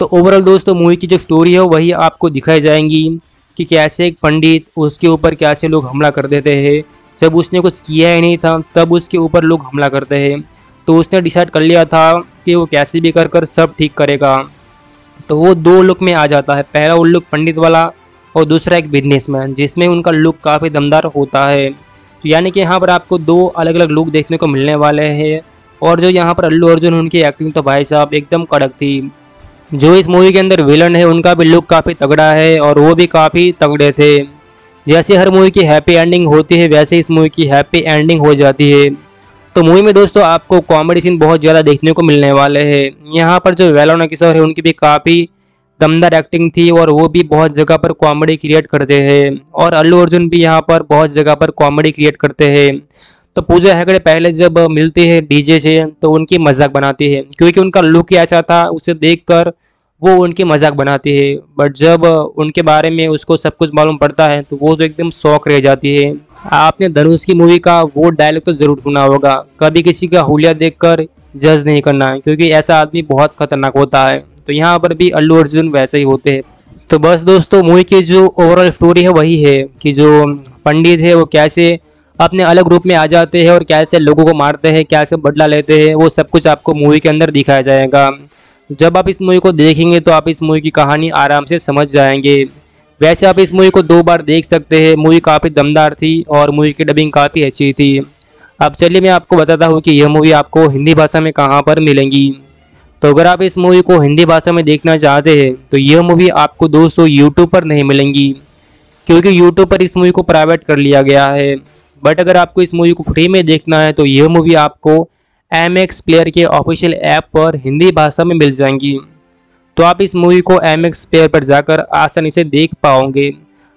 तो ओवरऑल दोस्तों मूवी की जो स्टोरी है वही आपको दिखाई जाएंगी कि कैसे एक पंडित, उसके ऊपर कैसे लोग हमला कर देते हैं, जब उसने कुछ किया ही नहीं था तब उसके ऊपर लोग हमला करते हैं। तो उसने डिसाइड कर लिया था कि वो कैसे भी कर कर सब ठीक करेगा। तो वो दो लुक में आ जाता है, पहला वो लुक पंडित वाला और दूसरा एक बिजनेसमैन, जिसमें उनका लुक काफ़ी दमदार होता है। तो यानी कि यहाँ पर आपको दो अलग अलग लुक देखने को मिलने वाले हैं। और जो यहाँ पर अल्लू अर्जुन, उनकी एक्टिंग तो भाई साहब एकदम कड़क थी। जो इस मूवी के अंदर विलन है उनका भी लुक काफ़ी तगड़ा है और वो भी काफ़ी तगड़े थे। जैसे हर मूवी की हैप्पी एंडिंग होती है वैसे इस मूवी की हैप्पी एंडिंग हो जाती है। तो मूवी में दोस्तों आपको कॉमेडी सीन बहुत ज़्यादा देखने को मिलने वाले हैं। यहाँ पर जो वेन्नेला किशोर है उनकी भी काफ़ी दमदार एक्टिंग थी और वो भी बहुत जगह पर कॉमेडी क्रिएट करते हैं और अल्लू अर्जुन भी यहाँ पर बहुत जगह पर कॉमेडी क्रिएट करते हैं। तो पूजा हैगड़े पहले जब मिलती है डीजे से तो उनकी मजाक बनाती है, क्योंकि उनका लुक ही ऐसा था, उसे देखकर वो उनकी मजाक बनाती है। बट जब उनके बारे में उसको सब कुछ मालूम पड़ता है तो वो तो एकदम शॉक रह जाती है। आपने धनुष की मूवी का वो डायलॉग तो ज़रूर सुना होगा, कभी किसी का हुलिया देखकर जज नहीं करना है, क्योंकि ऐसा आदमी बहुत खतरनाक होता है। तो यहाँ पर भी अल्लू अर्जुन वैसे ही होते हैं। तो बस दोस्तों मूवी की जो ओवरऑल स्टोरी है वही है कि जो पंडित है वो कैसे अपने अलग रूप में आ जाते हैं और कैसे लोगों को मारते हैं, कैसे बदला लेते हैं, वो सब कुछ आपको मूवी के अंदर दिखाया जाएगा। जब आप इस मूवी को देखेंगे तो आप इस मूवी की कहानी आराम से समझ जाएंगे। वैसे आप इस मूवी को 2 बार देख सकते हैं, मूवी काफ़ी दमदार थी और मूवी की डबिंग काफ़ी अच्छी थी। अब चलिए मैं आपको बताता हूँ कि यह मूवी आपको हिंदी भाषा में कहाँ पर मिलेंगी। तो अगर आप इस मूवी को हिंदी भाषा में देखना चाहते हैं तो यह मूवी आपको दोस्तों यूट्यूब पर नहीं मिलेंगी, क्योंकि यूट्यूब पर इस मूवी को प्राइवेट कर लिया गया है। बट अगर आपको इस मूवी को फ्री में देखना है तो यह मूवी आपको MX प्लेयर के ऑफिशियल ऐप पर हिंदी भाषा में मिल जाएंगी। तो आप इस मूवी को MX प्लेयर पर जाकर आसानी से देख पाओगे।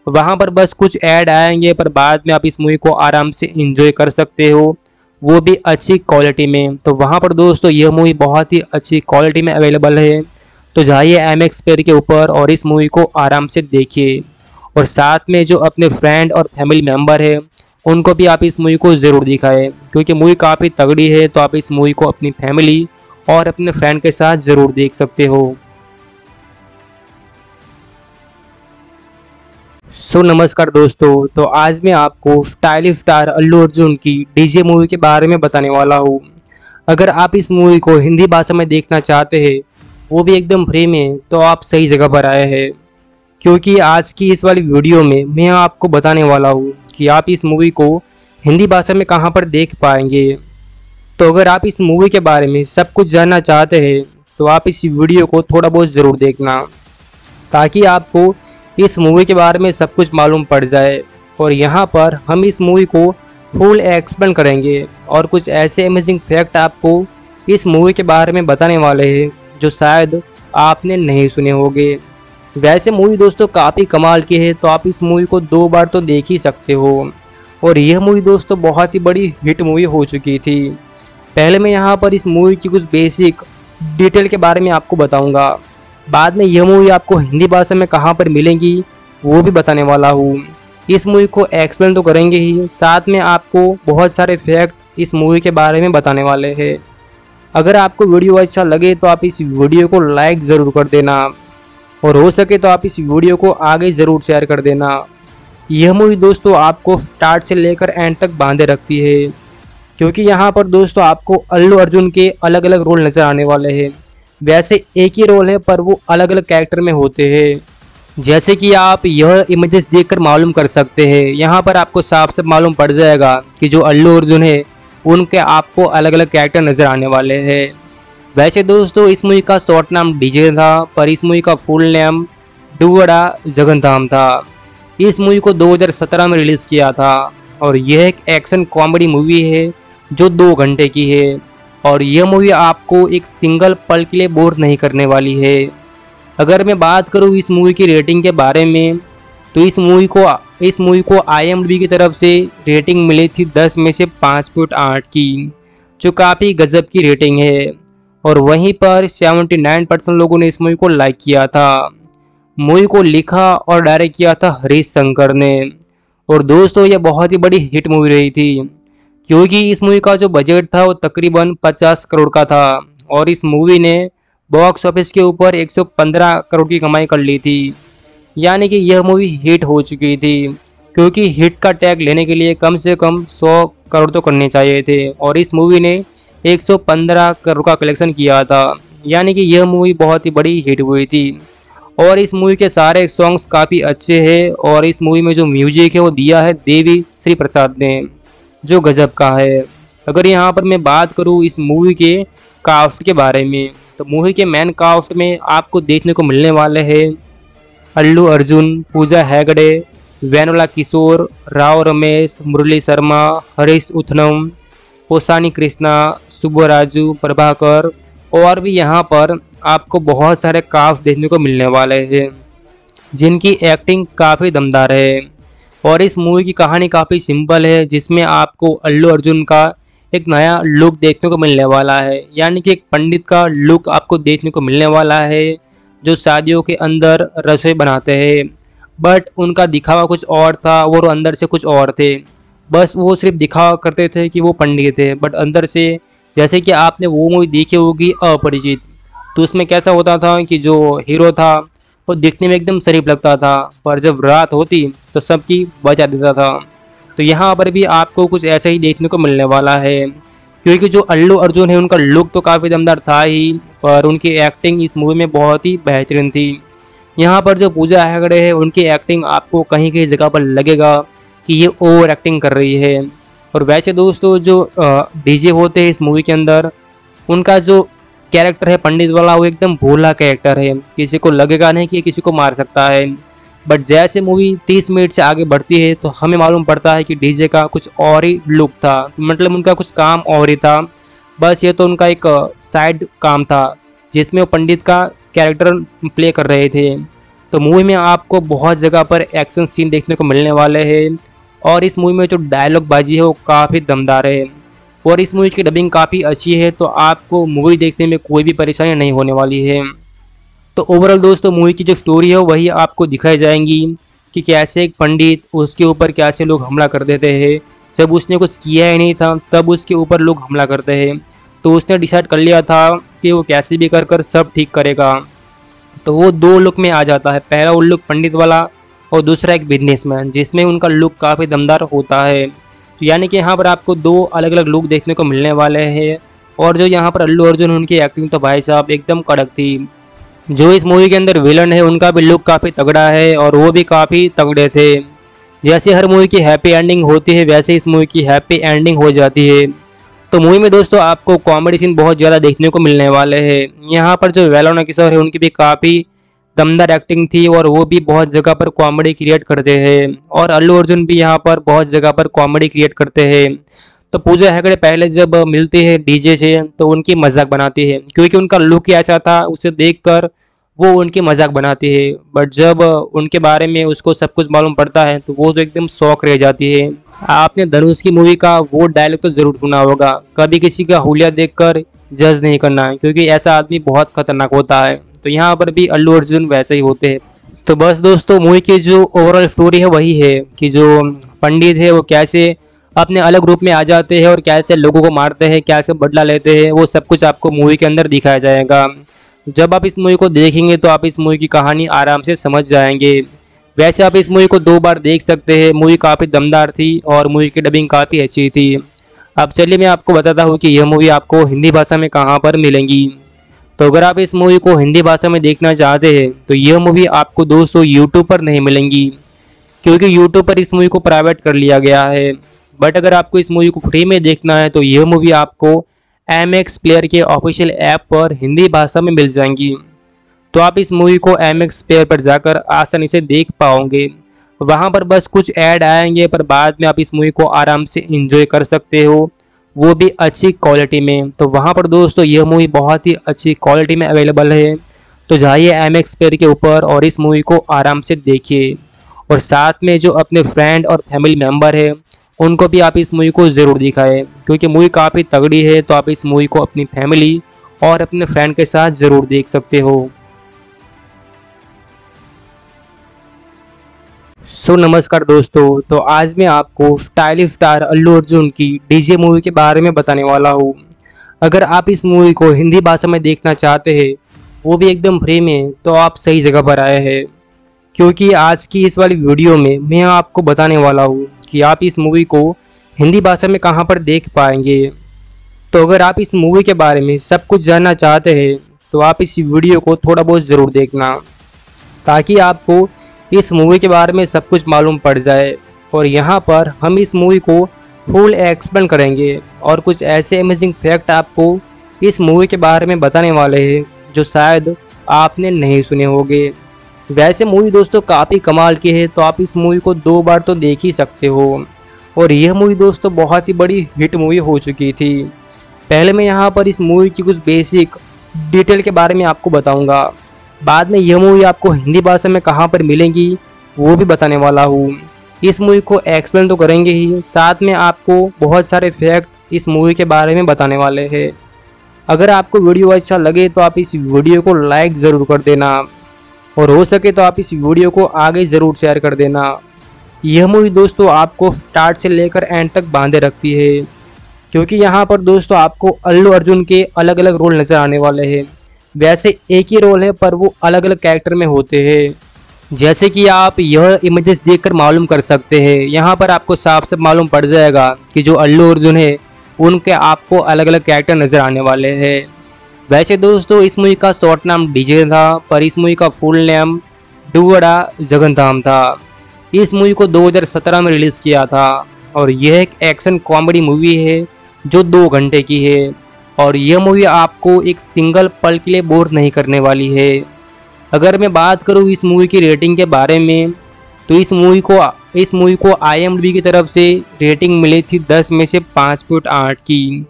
वहाँ पर बस कुछ ऐड आएंगे, पर बाद में आप इस मूवी को आराम से एंजॉय कर सकते हो, वो भी अच्छी क्वालिटी में। तो वहाँ पर दोस्तों यह मूवी बहुत ही अच्छी क्वालिटी में अवेलेबल है। तो जाइए MX प्लेयर के ऊपर और इस मूवी को आराम से देखिए और साथ में जो अपने फ्रेंड और फैमिली मेम्बर है उनको भी आप इस मूवी को ज़रूर दिखाएं, क्योंकि मूवी काफ़ी तगड़ी है। तो आप इस मूवी को अपनी फैमिली और अपने फ्रेंड के साथ ज़रूर देख सकते हो। सो नमस्कार दोस्तों, तो आज मैं आपको स्टाइलिश स्टार अल्लू अर्जुन की डीजे मूवी के बारे में बताने वाला हूँ। अगर आप इस मूवी को हिंदी भाषा में देखना चाहते हैं, वो भी एकदम फ्री में, तो आप सही जगह पर आए हैं, क्योंकि आज की इस वाली वीडियो में मैं आपको बताने वाला हूँ कि आप इस मूवी को हिंदी भाषा में कहाँ पर देख पाएंगे। तो अगर आप इस मूवी के बारे में सब कुछ जानना चाहते हैं तो आप इस वीडियो को थोड़ा बहुत ज़रूर देखना, ताकि आपको इस मूवी के बारे में सब कुछ मालूम पड़ जाए। और यहाँ पर हम इस मूवी को फुल एक्सप्लेन करेंगे और कुछ ऐसे अमेजिंग फैक्ट आपको इस मूवी के बारे में बताने वाले हैं जो शायद आपने नहीं सुने होंगे। वैसे मूवी दोस्तों काफ़ी कमाल की है, तो आप इस मूवी को 2 बार तो देख ही सकते हो। और यह मूवी दोस्तों बहुत ही बड़ी हिट मूवी हो चुकी थी। पहले मैं यहाँ पर इस मूवी की कुछ बेसिक डिटेल के बारे में आपको बताऊंगा, बाद में यह मूवी आपको हिंदी भाषा में कहाँ पर मिलेगी वो भी बताने वाला हूँ। इस मूवी को एक्सप्लेन तो करेंगे ही, साथ में आपको बहुत सारे फैक्ट इस मूवी के बारे में बताने वाले हैं। अगर आपको वीडियो अच्छा लगे तो आप इस वीडियो को लाइक ज़रूर कर देना और हो सके तो आप इस वीडियो को आगे ज़रूर शेयर कर देना। यह मूवी दोस्तों आपको स्टार्ट से लेकर एंड तक बांधे रखती है, क्योंकि यहाँ पर दोस्तों आपको अल्लू अर्जुन के अलग अलग रोल नज़र आने वाले हैं। वैसे एक ही रोल है पर वो अलग अलग कैरेक्टर में होते हैं, जैसे कि आप यह इमेजेस देखकर मालूम कर सकते हैं। यहाँ पर आपको साफ साफ मालूम पड़ जाएगा कि जो अल्लू अर्जुन है उनके आपको अलग अलग कैरेक्टर नज़र आने वाले हैं। वैसे दोस्तों इस मूवी का शॉर्ट नाम डीजे था, पर इस मूवी का फुल नेम डुव्वाड़ा जगन्नाधम था। इस मूवी को 2017 में रिलीज़ किया था और यह एक एक्शन कॉमेडी मूवी है जो 2 घंटे की है और यह मूवी आपको एक सिंगल पल के लिए बोर नहीं करने वाली है। अगर मैं बात करूँ इस मूवी की रेटिंग के बारे में तो इस मूवी को IMDb की तरफ से रेटिंग मिली थी 10 में से 5.8 की, जो काफ़ी गजब की रेटिंग है और वहीं पर 79% लोगों ने इस मूवी को लाइक किया था। मूवी को लिखा और डायरेक्ट किया था हरीश शंकर ने और दोस्तों यह बहुत ही बड़ी हिट मूवी रही थी क्योंकि इस मूवी का जो बजट था वो तकरीबन 50 करोड़ का था और इस मूवी ने बॉक्स ऑफिस के ऊपर 115 करोड़ की कमाई कर ली थी, यानी कि यह मूवी हिट हो चुकी थी क्योंकि हिट का टैग लेने के लिए कम से कम 100 करोड़ तो करने चाहिए थे और इस मूवी ने 115 करोड़ का कलेक्शन किया था, यानी कि यह मूवी बहुत ही बड़ी हिट हुई थी। और इस मूवी के सारे सॉन्ग्स काफ़ी अच्छे हैं और इस मूवी में जो म्यूजिक है वो दिया है देवी श्री प्रसाद ने जो गजब का है। अगर यहाँ पर मैं बात करूँ इस मूवी के कास्ट के बारे में तो मूवी के मेन कास्ट में आपको देखने को मिलने वाले हैं अल्लू अर्जुन, पूजा हैगड़े, वेन्नेला किशोर, राव रमेश, मुरली शर्मा, हरीश उथनम, पोसानी कृष्णा, सुब्बाराजू, प्रभाकर और भी यहाँ पर आपको बहुत सारे कास्ट देखने को मिलने वाले हैं जिनकी एक्टिंग काफ़ी दमदार है। और इस मूवी की कहानी काफ़ी सिंपल है जिसमें आपको अल्लू अर्जुन का एक नया लुक देखने को मिलने वाला है, यानी कि एक पंडित का लुक आपको देखने को मिलने वाला है जो शादियों के अंदर रसोई बनाते हैं, बट उनका दिखावा कुछ और था और अंदर से कुछ और थे। बस वो सिर्फ दिखावा करते थे कि वो पंडित थे बट अंदर से, जैसे कि आपने वो मूवी देखी होगी अपरिचित, तो उसमें कैसा होता था कि जो हीरो था वो दिखने में एकदम शरीफ लगता था पर जब रात होती तो सबकी बचा देता था। तो यहाँ पर भी आपको कुछ ऐसा ही देखने को मिलने वाला है क्योंकि जो अल्लू अर्जुन है उनका लुक तो काफ़ी दमदार था ही पर उनकी एक्टिंग इस मूवी में बहुत ही बेहतरीन थी। यहाँ पर जो पूजा हैगड़े है उनकी एक्टिंग आपको कहीं कहीं जगह पर लगेगा कि ये ओवर एक्टिंग कर रही है। और वैसे दोस्तों जो DJ होते हैं इस मूवी के अंदर उनका जो कैरेक्टर है पंडित वाला वो एकदम भोला कैरेक्टर है, किसी को लगेगा नहीं कि किसी को मार सकता है बट जैसे मूवी 30 मिनट से आगे बढ़ती है तो हमें मालूम पड़ता है कि DJ का कुछ और ही लुक था, मतलब उनका कुछ काम और ही था, बस ये तो उनका एक साइड काम था जिसमें वो पंडित का कैरेक्टर प्ले कर रहे थे। तो मूवी में आपको बहुत जगह पर एक्शन सीन देखने को मिलने वाले हैं और इस मूवी में जो डायलॉग बाजी है वो काफ़ी दमदार है और इस मूवी की डबिंग काफ़ी अच्छी है तो आपको मूवी देखने में कोई भी परेशानी नहीं होने वाली है। तो ओवरऑल दोस्तों मूवी की जो स्टोरी है वही आपको दिखाई जाएंगी कि कैसे एक पंडित, उसके ऊपर कैसे लोग हमला कर देते हैं, जब उसने कुछ किया ही नहीं था तब उसके ऊपर लोग हमला करते हैं तो उसने डिसाइड कर लिया था कि वो कैसे भी कर सब ठीक करेगा। तो वो 2 लुक में आ जाता है, पहला वो लुक पंडित वाला और दूसरा एक बिजनेसमैन जिसमें उनका लुक काफ़ी दमदार होता है। तो यानी कि यहाँ पर आपको 2 अलग अलग लुक देखने को मिलने वाले हैं और जो यहाँ पर अल्लू अर्जुन उनकी एक्टिंग तो भाई साहब एकदम कड़क थी। जो इस मूवी के अंदर विलन है उनका भी लुक काफ़ी तगड़ा है और वो भी काफ़ी तगड़े थे। जैसे हर मूवी की हैप्पी एंडिंग होती है वैसे इस मूवी की हैप्पी एंडिंग हो जाती है। तो मूवी में दोस्तों आपको कॉमेडी सीन बहुत ज़्यादा देखने को मिलने वाले हैं। यहाँ पर जो वेन्नेला किशोर है उनकी भी काफ़ी दमदार एक्टिंग थी और वो भी बहुत जगह पर कॉमेडी क्रिएट करते हैं और अल्लू अर्जुन भी यहाँ पर बहुत जगह पर कॉमेडी क्रिएट करते हैं। तो पूजा हैगड़े पहले जब मिलती है DJ से तो उनकी मजाक बनाती है क्योंकि उनका लुक ही ऐसा था, उसे देखकर वो उनकी मजाक बनाती है बट जब उनके बारे में उसको सब कुछ मालूम पड़ता है तो वो तो एकदम शॉक रह जाती है। आपने धनुष की मूवी का वो डायलॉग तो ज़रूर सुना होगा, कभी किसी का हुलिया देखकर जज नहीं करना क्योंकि ऐसा आदमी बहुत खतरनाक होता है। तो यहाँ पर भी अल्लू अर्जुन वैसे ही होते हैं। तो बस दोस्तों मूवी की जो ओवरऑल स्टोरी है वही है कि जो पंडित है वो कैसे अपने अलग रूप में आ जाते हैं और कैसे लोगों को मारते हैं, कैसे बदला लेते हैं, वो सब कुछ आपको मूवी के अंदर दिखाया जाएगा। जब आप इस मूवी को देखेंगे तो आप इस मूवी की कहानी आराम से समझ जाएंगे। वैसे आप इस मूवी को 2 बार देख सकते हैं, मूवी काफ़ी दमदार थी और मूवी की डबिंग काफ़ी अच्छी थी। अब चलिए मैं आपको बताता हूँ कि यह मूवी आपको हिंदी भाषा में कहाँ पर मिलेंगी। तो अगर आप इस मूवी को हिंदी भाषा में देखना चाहते हैं तो यह मूवी आपको दोस्तों YouTube पर नहीं मिलेंगी क्योंकि YouTube पर इस मूवी को प्राइवेट कर लिया गया है। बट अगर आपको इस मूवी को फ्री में देखना है तो यह मूवी आपको MX Player के ऑफिशियल ऐप पर हिंदी भाषा में मिल जाएंगी। तो आप इस मूवी को MX Player पर जाकर आसानी से देख पाओगे। वहाँ पर बस कुछ ऐड आएंगे, पर बाद में आप इस मूवी को आराम से एंजॉय कर सकते हो, वो भी अच्छी क्वालिटी में। तो वहाँ पर दोस्तों यह मूवी बहुत ही अच्छी क्वालिटी में अवेलेबल है, तो जाइए MX प्लेयर के ऊपर और इस मूवी को आराम से देखिए। और साथ में जो अपने फ्रेंड और फैमिली मेम्बर है उनको भी आप इस मूवी को ज़रूर दिखाएं, क्योंकि मूवी काफ़ी तगड़ी है। तो आप इस मूवी को अपनी फैमिली और अपने फ्रेंड के साथ ज़रूर देख सकते हो। सो नमस्कार दोस्तों, तो आज मैं आपको स्टाइलिश स्टार अल्लू अर्जुन की डीजे मूवी के बारे में बताने वाला हूँ। अगर आप इस मूवी को हिंदी भाषा में देखना चाहते हैं, वो भी एकदम फ्री में, तो आप सही जगह पर आए हैं, क्योंकि आज की इस वाली वीडियो में मैं आपको बताने वाला हूँ कि आप इस मूवी को हिंदी भाषा में कहाँ पर देख पाएंगे। तो अगर आप इस मूवी के बारे में सब कुछ जानना चाहते हैं तो आप इस वीडियो को थोड़ा बहुत ज़रूर देखना, ताकि आपको इस मूवी के बारे में सब कुछ मालूम पड़ जाए। और यहाँ पर हम इस मूवी को फुल एक्सप्लेन करेंगे और कुछ ऐसे अमेजिंग फैक्ट आपको इस मूवी के बारे में बताने वाले हैं जो शायद आपने नहीं सुने होंगे। वैसे मूवी दोस्तों काफ़ी कमाल की है, तो आप इस मूवी को 2 बार तो देख ही सकते हो। और यह मूवी दोस्तों बहुत ही बड़ी हिट मूवी हो चुकी थी। पहले मैं यहाँ पर इस मूवी की कुछ बेसिक डिटेल के बारे में आपको बताऊँगा, बाद में यह मूवी आपको हिंदी भाषा में कहाँ पर मिलेगी वो भी बताने वाला हूँ। इस मूवी को एक्सप्लेन तो करेंगे ही, साथ में आपको बहुत सारे फैक्ट इस मूवी के बारे में बताने वाले हैं। अगर आपको वीडियो अच्छा लगे तो आप इस वीडियो को लाइक ज़रूर कर देना, और हो सके तो आप इस वीडियो को आगे ज़रूर शेयर कर देना। यह मूवी दोस्तों आपको स्टार्ट से लेकर एंड तक बांधे रखती है, क्योंकि यहाँ पर दोस्तों आपको अल्लू अर्जुन के अलग अलग रोल नज़र आने वाले हैं। वैसे एक ही रोल है, पर वो अलग अलग कैरेक्टर में होते हैं, जैसे कि आप यह इमेजेस देखकर मालूम कर सकते हैं। यहाँ पर आपको साफ साफ मालूम पड़ जाएगा कि जो अल्लू अर्जुन है उनके आपको अलग अलग कैरेक्टर नज़र आने वाले हैं। वैसे दोस्तों इस मूवी का शॉर्ट नाम डीजे था, पर इस मूवी का फुल नेम डुव्वाड़ा जगन्नाधम था। इस मूवी को 2017 में रिलीज़ किया था, और यह एक एक्शन कॉमेडी मूवी है जो 2 घंटे की है, और यह मूवी आपको एक सिंगल पल के लिए बोर नहीं करने वाली है। अगर मैं बात करूँ इस मूवी की रेटिंग के बारे में, तो इस मूवी को IMDb की तरफ से रेटिंग मिली थी 10 में से 5.8 की,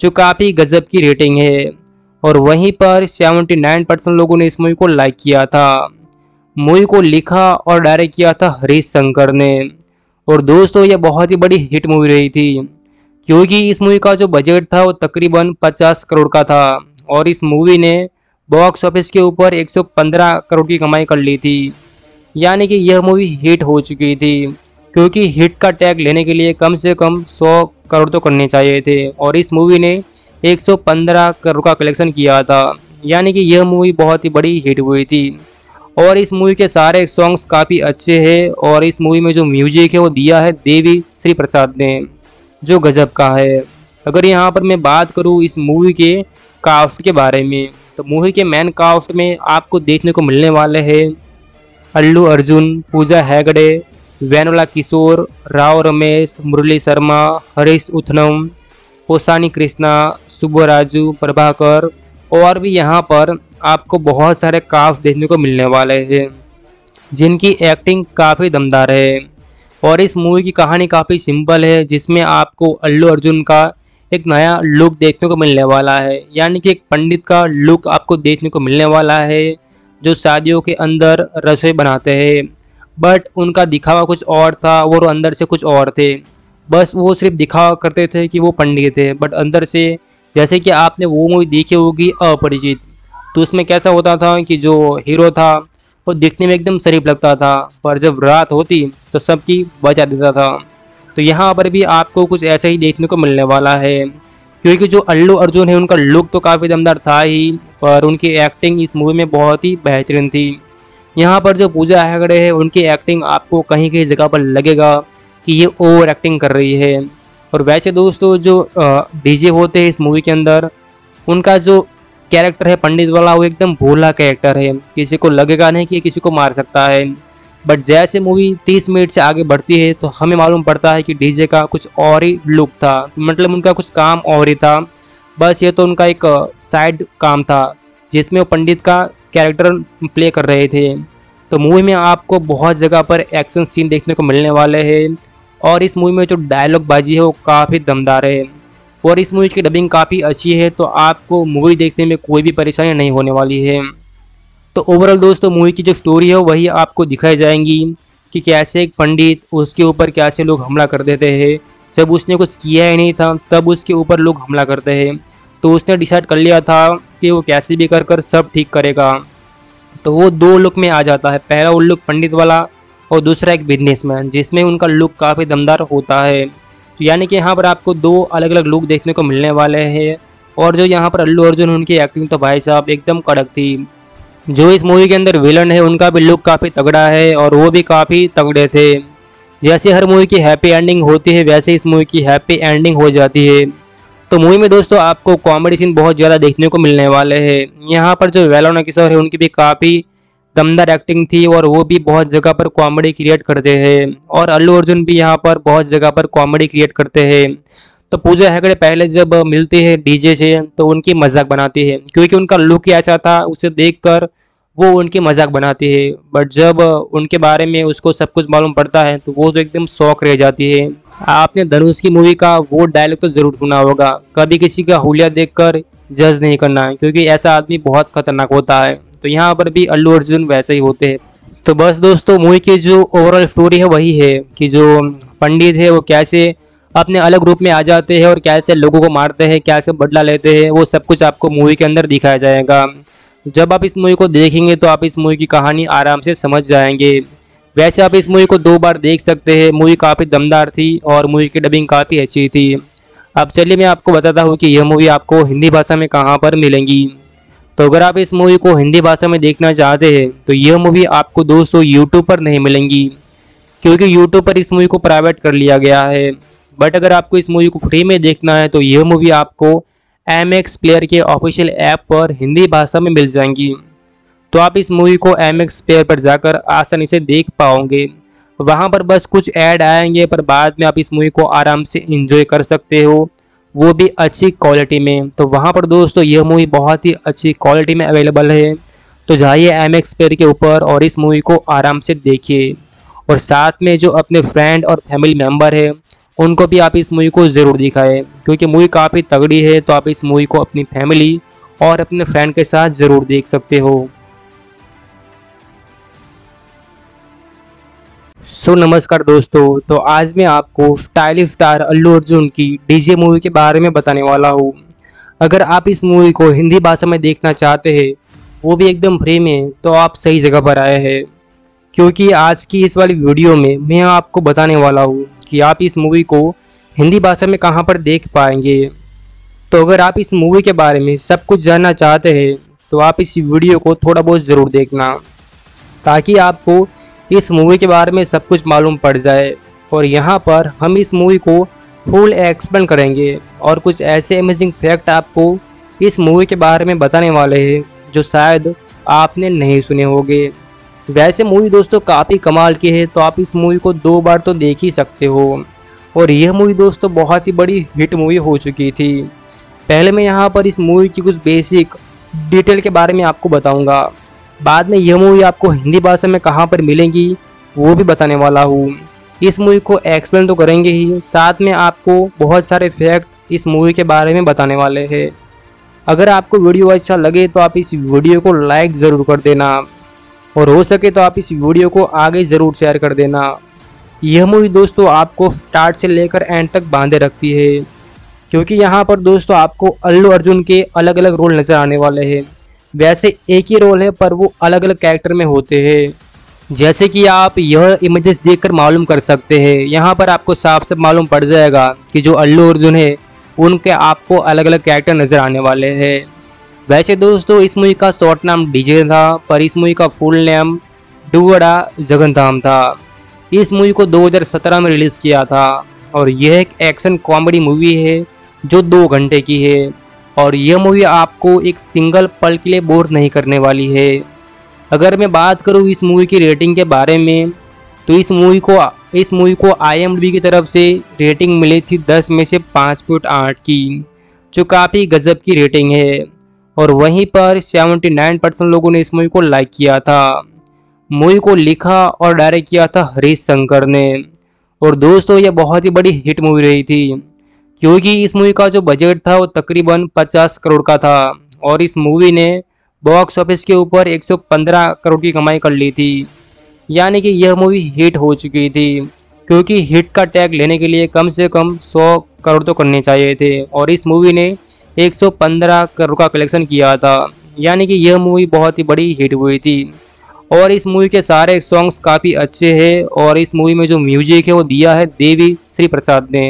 जो काफ़ी गजब की रेटिंग है। और वहीं पर 79% लोगों ने इस मूवी को लाइक किया था। मूवी को लिखा और डायरेक्ट किया था हरीश शंकर ने, और दोस्तों यह बहुत ही बड़ी हिट मूवी रही थी, क्योंकि इस मूवी का जो बजट था वो तकरीबन 50 करोड़ का था, और इस मूवी ने बॉक्स ऑफिस के ऊपर 115 करोड़ की कमाई कर ली थी। यानी कि यह मूवी हिट हो चुकी थी, क्योंकि हिट का टैग लेने के लिए कम से कम 100 करोड़ तो करने चाहिए थे, और इस मूवी ने 115 करोड़ का कलेक्शन किया था। यानी कि यह मूवी बहुत ही बड़ी हिट हुई थी, और इस मूवी के सारे सॉन्ग्स काफ़ी अच्छे हैं, और इस मूवी में जो म्यूजिक है वो दिया है देवी श्री प्रसाद ने, जो गजब का है। अगर यहाँ पर मैं बात करूँ इस मूवी के कास्ट के बारे में, तो मूवी के मेन कास्ट में आपको देखने को मिलने वाले हैं अल्लू अर्जुन, पूजा हैगड़े, वेन्नेला किशोर, राव रमेश, मुरली शर्मा, हरीश उथनम, पोसानी कृष्णा, सुब्बाराजू, प्रभाकर, और भी यहाँ पर आपको बहुत सारे कास्ट देखने को मिलने वाले हैं, जिनकी एक्टिंग काफ़ी दमदार है। और इस मूवी की कहानी काफ़ी सिंपल है, जिसमें आपको अल्लू अर्जुन का एक नया लुक देखने को मिलने वाला है। यानी कि एक पंडित का लुक आपको देखने को मिलने वाला है, जो शादियों के अंदर रसोई बनाते हैं, बट उनका दिखावा कुछ और था, वो अंदर से कुछ और थे। बस वो सिर्फ दिखावा करते थे कि वो पंडित थे, बट अंदर से, जैसे कि आपने वो मूवी देखी होगी अपरिचित, तो उसमें कैसा होता था कि जो हीरो था वो दिखने में एकदम शरीफ लगता था, पर जब रात होती तो सबकी बचा देता था। तो यहाँ पर भी आपको कुछ ऐसा ही देखने को मिलने वाला है, क्योंकि जो अल्लू अर्जुन है उनका लुक तो काफ़ी दमदार था ही, पर उनकी एक्टिंग इस मूवी में बहुत ही बेहतरीन थी। यहाँ पर जो पूजा हैगड़े है उनकी एक्टिंग आपको कहीं कहीं जगह पर लगेगा कि ये ओवर एक्टिंग कर रही है। और वैसे दोस्तों जो डीजे होते हैं इस मूवी के अंदर, उनका जो कैरेक्टर है पंडित वाला, वो एकदम भोला कैरेक्टर है, किसी को लगेगा नहीं कि किसी को मार सकता है। बट जैसे मूवी 30 मिनट से आगे बढ़ती है तो हमें मालूम पड़ता है कि डीजे का कुछ और ही लुक था, मतलब उनका कुछ काम और ही था, बस ये तो उनका एक साइड काम था जिसमें वो पंडित का कैरेक्टर प्ले कर रहे थे। तो मूवी में आपको बहुत जगह पर एक्शन सीन देखने को मिलने वाले हैं और इस मूवी में जो डायलॉग बाजी है वो काफ़ी दमदार है और इस मूवी की डबिंग काफ़ी अच्छी है, तो आपको मूवी देखने में कोई भी परेशानी नहीं होने वाली है। तो ओवरऑल दोस्तों मूवी की जो स्टोरी है वही आपको दिखाई जाएंगी कि कैसे एक पंडित उसके ऊपर कैसे लोग हमला कर देते हैं, जब उसने कुछ किया ही नहीं था तब उसके ऊपर लोग हमला करते हैं। तो उसने डिसाइड कर लिया था कि वो कैसे भी कर सब ठीक करेगा। तो वो दो लुक में आ जाता है, पहला वो लुक पंडित वाला और दूसरा एक बिजनेसमैन, जिसमें उनका लुक काफ़ी दमदार होता है। तो यानी कि यहाँ पर आपको दो अलग अलग लुक देखने को मिलने वाले हैं। और जो यहाँ पर अल्लू अर्जुन उनकी एक्टिंग तो भाई साहब एकदम कड़क थी। जो इस मूवी के अंदर विलन है उनका भी लुक काफ़ी तगड़ा है और वो भी काफ़ी तगड़े थे। जैसे हर मूवी की हैप्पी एंडिंग होती है वैसे इस मूवी की हैप्पी एंडिंग हो जाती है। तो मूवी में दोस्तों आपको कॉमेडी सीन बहुत ज़्यादा देखने को मिलने वाले हैं। यहाँ पर जो वेन्नेला किशोर है उनकी भी काफ़ी दमदार एक्टिंग थी और वो भी बहुत जगह पर कॉमेडी क्रिएट करते हैं और अल्लू अर्जुन भी यहाँ पर बहुत जगह पर कॉमेडी क्रिएट करते हैं। तो पूजा हैगड़े पहले जब मिलती है डीजे से तो उनकी मजाक बनाती है, क्योंकि उनका लुक ही ऐसा था उसे देखकर वो उनकी मजाक बनाती है। बट जब उनके बारे में उसको सब कुछ मालूम पड़ता है तो वो तो एकदम शौक रह जाती है। आपने धनुष की मूवी का वो डायलॉग तो ज़रूर सुना होगा, कभी किसी का हुलिया देखकर जज नहीं करना है, क्योंकि ऐसा आदमी बहुत खतरनाक होता है। तो यहाँ पर भी अल्लू अर्जुन वैसे ही होते हैं। तो बस दोस्तों मूवी की जो ओवरऑल स्टोरी है वही है कि जो पंडित है वो कैसे अपने अलग रूप में आ जाते हैं और कैसे लोगों को मारते हैं, कैसे बदला लेते हैं, वो सब कुछ आपको मूवी के अंदर दिखाया जाएगा। जब आप इस मूवी को देखेंगे तो आप इस मूवी की कहानी आराम से समझ जाएंगे। वैसे आप इस मूवी को 2 बार देख सकते हैं। मूवी काफ़ी दमदार थी और मूवी की डबिंग काफ़ी अच्छी थी। अब चलिए मैं आपको बताता हूँ कि यह मूवी आपको हिंदी भाषा में कहाँ पर मिलेंगी। तो अगर आप इस मूवी को हिंदी भाषा में देखना चाहते हैं तो यह मूवी आपको दोस्तों यूट्यूब पर नहीं मिलेंगी, क्योंकि यूट्यूब पर इस मूवी को प्राइवेट कर लिया गया है। बट अगर आपको इस मूवी को फ्री में देखना है तो यह मूवी आपको MX प्लेयर के ऑफिशियल ऐप पर हिंदी भाषा में मिल जाएंगी। तो आप इस मूवी को MX प्लेयर पर जाकर आसानी से देख पाओगे। वहाँ पर बस कुछ ऐड आएंगे, पर बाद में आप इस मूवी को आराम से एंजॉय कर सकते हो, वो भी अच्छी क्वालिटी में। तो वहाँ पर दोस्तों यह मूवी बहुत ही अच्छी क्वालिटी में अवेलेबल है। तो जाइए MX प्लेयर के ऊपर और इस मूवी को आराम से देखिए और साथ में जो अपने फ्रेंड और फैमिली मेम्बर है उनको भी आप इस मूवी को ज़रूर दिखाएं, क्योंकि मूवी काफ़ी तगड़ी है। तो आप इस मूवी को अपनी फैमिली और अपने फ्रेंड के साथ ज़रूर देख सकते हो। सो नमस्कार दोस्तों, तो आज मैं आपको स्टाइलिश स्टार अल्लू अर्जुन की डीजे मूवी के बारे में बताने वाला हूँ। अगर आप इस मूवी को हिंदी भाषा में देखना चाहते हैं, वो भी एकदम फ्री में, तो आप सही जगह पर आए हैं, क्योंकि आज की इस वाली वीडियो में मैं आपको बताने वाला हूँ कि आप इस मूवी को हिंदी भाषा में कहां पर देख पाएंगे। तो अगर आप इस मूवी के बारे में सब कुछ जानना चाहते हैं तो आप इस वीडियो को थोड़ा बहुत ज़रूर देखना, ताकि आपको इस मूवी के बारे में सब कुछ मालूम पड़ जाए। और यहां पर हम इस मूवी को फुल एक्सप्लेन करेंगे और कुछ ऐसे अमेजिंग फैक्ट आपको इस मूवी के बारे में बताने वाले हैं जो शायद आपने नहीं सुने होंगे। वैसे मूवी दोस्तों काफ़ी कमाल की है, तो आप इस मूवी को 2 बार तो देख ही सकते हो। और यह मूवी दोस्तों बहुत ही बड़ी हिट मूवी हो चुकी थी। पहले मैं यहाँ पर इस मूवी की कुछ बेसिक डिटेल के बारे में आपको बताऊँगा, बाद में यह मूवी आपको हिंदी भाषा में कहाँ पर मिलेंगी वो भी बताने वाला हूँ। इस मूवी को एक्सप्लेन तो करेंगे ही, साथ में आपको बहुत सारे फैक्ट इस मूवी के बारे में बताने वाले हैं। अगर आपको वीडियो अच्छा लगे तो आप इस वीडियो को लाइक ज़रूर कर देना और हो सके तो आप इस वीडियो को आगे ज़रूर शेयर कर देना। यह मूवी दोस्तों आपको स्टार्ट से लेकर एंड तक बांधे रखती है, क्योंकि यहाँ पर दोस्तों आपको अल्लू अर्जुन के अलग अलग रोल नज़र आने वाले हैं। वैसे एक ही रोल है पर वो अलग अलग कैरेक्टर में होते हैं, जैसे कि आप यह इमेजेस देखकर मालूम कर सकते हैं। यहाँ पर आपको साफ साफ मालूम पड़ जाएगा कि जो अल्लू अर्जुन है उनके आपको अलग अलग कैरेक्टर नज़र आने वाले हैं। वैसे दोस्तों इस मूवी का शॉर्ट नाम डीजे था, पर इस मूवी का फुल नेम डुव्वाड़ा जगन्नाधम था। इस मूवी को 2017 में रिलीज़ किया था और यह एक एक्शन कॉमेडी मूवी है जो 2 घंटे की है। और यह मूवी आपको एक सिंगल पल के लिए बोर नहीं करने वाली है। अगर मैं बात करूँ इस मूवी की रेटिंग के बारे में, तो इस मूवी को IMDb की तरफ से रेटिंग मिली थी 10 में से 5.8 की, जो काफ़ी गजब की रेटिंग है। और वहीं पर 79% लोगों ने इस मूवी को लाइक किया था। मूवी को लिखा और डायरेक्ट किया था हरीश शंकर ने। और दोस्तों ये बहुत ही बड़ी हिट मूवी रही थी, क्योंकि इस मूवी का जो बजट था वो तकरीबन 50 करोड़ का था और इस मूवी ने बॉक्स ऑफिस के ऊपर 115 करोड़ की कमाई कर ली थी। यानी कि यह मूवी हिट हो चुकी थी, क्योंकि हिट का टैग लेने के लिए कम से कम 100 करोड़ तो करने चाहिए थे और इस मूवी ने 115 करोड़ का कलेक्शन किया था। यानी कि यह मूवी बहुत ही बड़ी हिट हुई थी और इस मूवी के सारे सॉन्ग्स काफ़ी अच्छे हैं और इस मूवी में जो म्यूजिक है वो दिया है देवी श्री प्रसाद ने,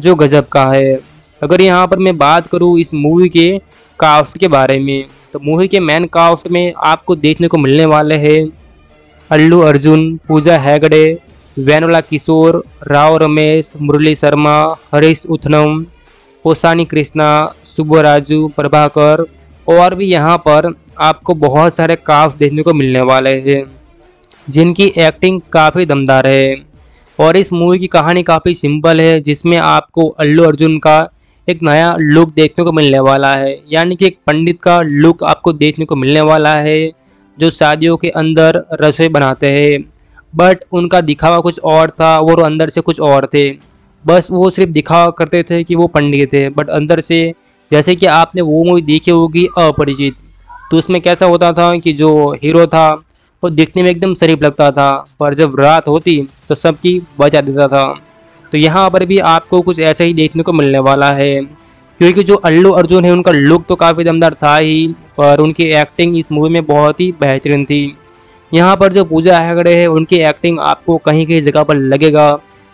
जो गजब का है। अगर यहाँ पर मैं बात करूँ इस मूवी के कास्ट के बारे में, तो मूवी के मेन कास्ट में आपको देखने को मिलने वाले हैं अल्लू अर्जुन, पूजा हैगड़े, वेन्नेला किशोर, राव रमेश, मुरली शर्मा, हरीश उथनम, पोसानी कृष्णा, सुब्बाराजू, प्रभाकर और भी यहाँ पर आपको बहुत सारे कास्ट देखने को मिलने वाले हैं जिनकी एक्टिंग काफ़ी दमदार है। और इस मूवी की कहानी काफ़ी सिंपल है, जिसमें आपको अल्लू अर्जुन का एक नया लुक देखने को मिलने वाला है। यानी कि एक पंडित का लुक आपको देखने को मिलने वाला है जो शादियों के अंदर रसोई बनाते हैं, बट उनका दिखावा कुछ और था, वो अंदर से कुछ और थे। बस वो सिर्फ दिखावा करते थे कि वो पंडित है, बट अंदर से, जैसे कि आपने वो मूवी देखी होगी अपरिचित, तो उसमें कैसा होता था कि जो हीरो था वो दिखने में एकदम शरीफ लगता था, पर जब रात होती तो सबकी बचा देता था। तो यहाँ पर भी आपको कुछ ऐसा ही देखने को मिलने वाला है, क्योंकि जो अल्लू अर्जुन है उनका लुक तो काफ़ी दमदार था ही, पर उनकी एक्टिंग इस मूवी में बहुत ही बेहतरीन थी। यहाँ पर जो पूजा हैगड़े है उनकी एक्टिंग आपको कहीं कहीं जगह पर लगेगा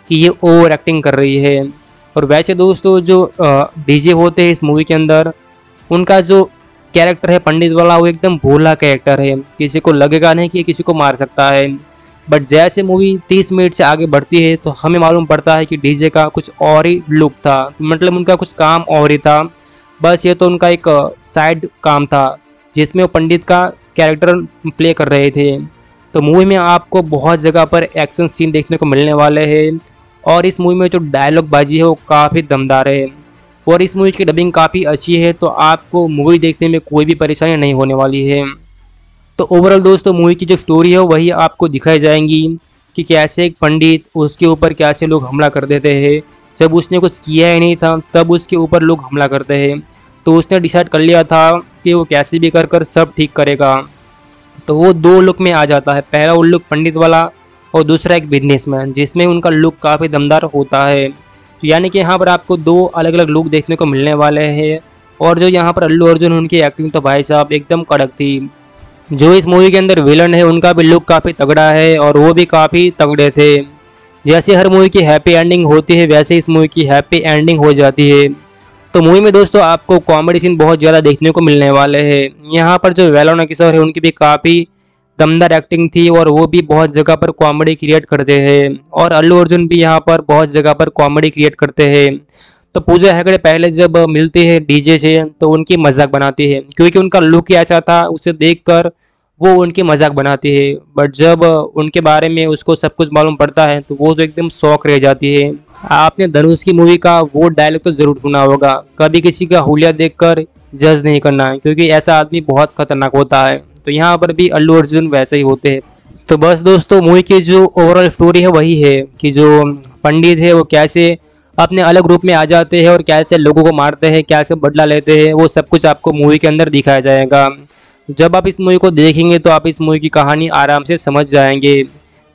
कि ये ओवर एक्टिंग कर रही है। और वैसे दोस्तों जो डीजे होते हैं इस मूवी के अंदर, उनका जो कैरेक्टर है पंडित वाला, वो एकदम भोला कैरेक्टर है, किसी को लगेगा नहीं कि किसी को मार सकता है। बट जैसे मूवी 30 मिनट से आगे बढ़ती है तो हमें मालूम पड़ता है कि डीजे का कुछ और ही लुक था, मतलब उनका कुछ काम और ही था, बस ये तो उनका एक साइड काम था जिसमें वो पंडित का कैरेक्टर प्ले कर रहे थे। तो मूवी में आपको बहुत जगह पर एक्शन सीन देखने को मिलने वाले हैं और इस मूवी में जो डायलॉग बाजी है वो काफ़ी दमदार है और इस मूवी की डबिंग काफ़ी अच्छी है, तो आपको मूवी देखने में कोई भी परेशानी नहीं होने वाली है। तो ओवरऑल दोस्तों मूवी की जो स्टोरी है वही आपको दिखाई जाएंगी कि कैसे एक पंडित, उसके ऊपर कैसे लोग हमला कर देते हैं, जब उसने कुछ किया ही नहीं था तब उसके ऊपर लोग हमला करते हैं। तो उसने डिसाइड कर लिया था कि वो कैसे भी कर कर सब ठीक करेगा। तो वो दो लुक में आ जाता है, पहला वो लुक पंडित वाला और दूसरा एक बिजनेसमैन, जिसमें उनका लुक काफ़ी दमदार होता है। तो यानी कि यहाँ पर आपको दो अलग अलग लुक देखने को मिलने वाले हैं। और जो यहाँ पर अल्लू अर्जुन, उनकी एक्टिंग तो भाई साहब एकदम कड़क थी। जो इस मूवी के अंदर विलन है उनका भी लुक काफ़ी तगड़ा है और वो भी काफ़ी तगड़े थे। जैसे हर मूवी की हैप्पी एंडिंग होती है वैसे इस मूवी की हैप्पी एंडिंग हो जाती है। तो मूवी में दोस्तों आपको कॉमेडी सीन बहुत ज़्यादा देखने को मिलने वाले हैं। यहाँ पर जो वेन्नेला किशोर है उनकी भी काफ़ी दमदार एक्टिंग थी और वो भी बहुत जगह पर कॉमेडी क्रिएट करते हैं और अल्लू अर्जुन भी यहाँ पर बहुत जगह पर कॉमेडी क्रिएट करते हैं। तो पूजा हैगड़े पहले जब मिलती है डीजे से तो उनकी मजाक बनाती है, क्योंकि उनका लुक ही ऐसा था, उसे देखकर वो उनकी मजाक बनाती है। बट जब उनके बारे में उसको सब कुछ मालूम पड़ता है तो वो तो एकदम शौक रह जाती है। आपने धनुष की मूवी का वो डायलॉग तो ज़रूर सुना होगा, कभी किसी का हुलिया देखकर जज नहीं करना है, क्योंकि ऐसा आदमी बहुत खतरनाक होता है। तो यहाँ पर भी अल्लू अर्जुन वैसे ही होते हैं। तो बस दोस्तों मूवी की जो ओवरऑल स्टोरी है वही है कि जो पंडित है वो कैसे अपने अलग रूप में आ जाते हैं और कैसे लोगों को मारते हैं, कैसे बदला लेते हैं, वो सब कुछ आपको मूवी के अंदर दिखाया जाएगा। जब आप इस मूवी को देखेंगे तो आप इस मूवी की कहानी आराम से समझ जाएंगे।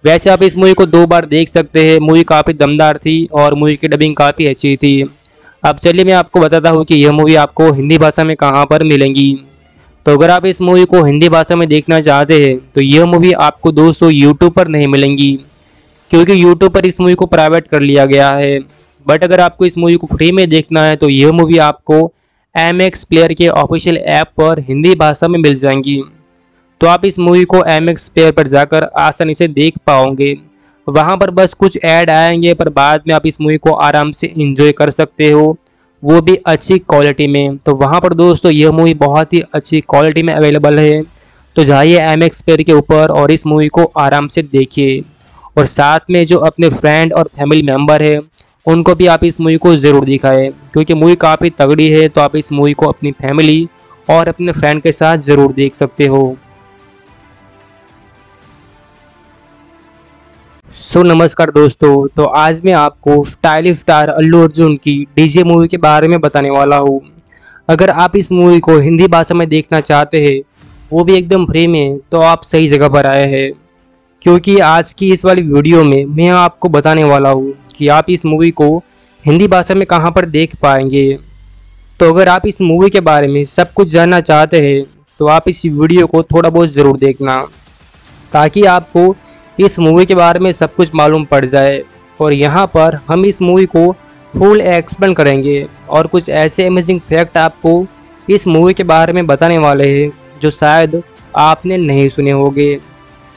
वैसे आप इस मूवी को 2 बार देख सकते हैं, मूवी काफ़ी दमदार थी और मूवी की डबिंग काफ़ी अच्छी थी। अब चलिए मैं आपको बताता हूँ कि यह मूवी आपको हिंदी भाषा में कहाँ पर मिलेंगी। तो अगर आप इस मूवी को हिंदी भाषा में देखना चाहते हैं तो यह मूवी आपको दोस्तों यूट्यूब पर नहीं मिलेंगी, क्योंकि यूट्यूब पर इस मूवी को प्राइवेट कर लिया गया है। बट अगर आपको इस मूवी को फ्री में देखना है तो यह मूवी आपको MX प्लेयर के ऑफिशियल ऐप पर हिंदी भाषा में मिल जाएंगी। तो आप इस मूवी को MX प्लेयर पर जाकर आसानी से देख पाओगे। वहाँ पर बस कुछ ऐड आएंगे, पर बाद में आप इस मूवी को आराम से एंजॉय कर सकते हो, वो भी अच्छी क्वालिटी में। तो वहाँ पर दोस्तों यह मूवी बहुत ही अच्छी क्वालिटी में अवेलेबल है। तो जाइए MX प्लेयर के ऊपर और इस मूवी को आराम से देखिए और साथ में जो अपने फ्रेंड और फैमिली मेम्बर है उनको भी आप इस मूवी को ज़रूर दिखाएं, क्योंकि मूवी काफ़ी तगड़ी है। तो आप इस मूवी को अपनी फैमिली और अपने फ्रेंड के साथ ज़रूर देख सकते हो। सो नमस्कार दोस्तों, तो आज मैं आपको स्टाइलिश स्टार अल्लू अर्जुन की डीजे मूवी के बारे में बताने वाला हूँ। अगर आप इस मूवी को हिंदी भाषा में देखना चाहते हैं, वो भी एकदम फ्री में, तो आप सही जगह पर आए हैं, क्योंकि आज की इस वाली वीडियो में मैं आपको बताने वाला हूँ कि आप इस मूवी को हिंदी भाषा में कहाँ पर देख पाएंगे। तो अगर आप इस मूवी के बारे में सब कुछ जानना चाहते हैं तो आप इस वीडियो को थोड़ा बहुत ज़रूर देखना, ताकि आपको इस मूवी के बारे में सब कुछ मालूम पड़ जाए। और यहाँ पर हम इस मूवी को फुल एक्सप्लेन करेंगे और कुछ ऐसे अमेजिंग फैक्ट आपको इस मूवी के बारे में बताने वाले हैं जो शायद आपने नहीं सुने होंगे।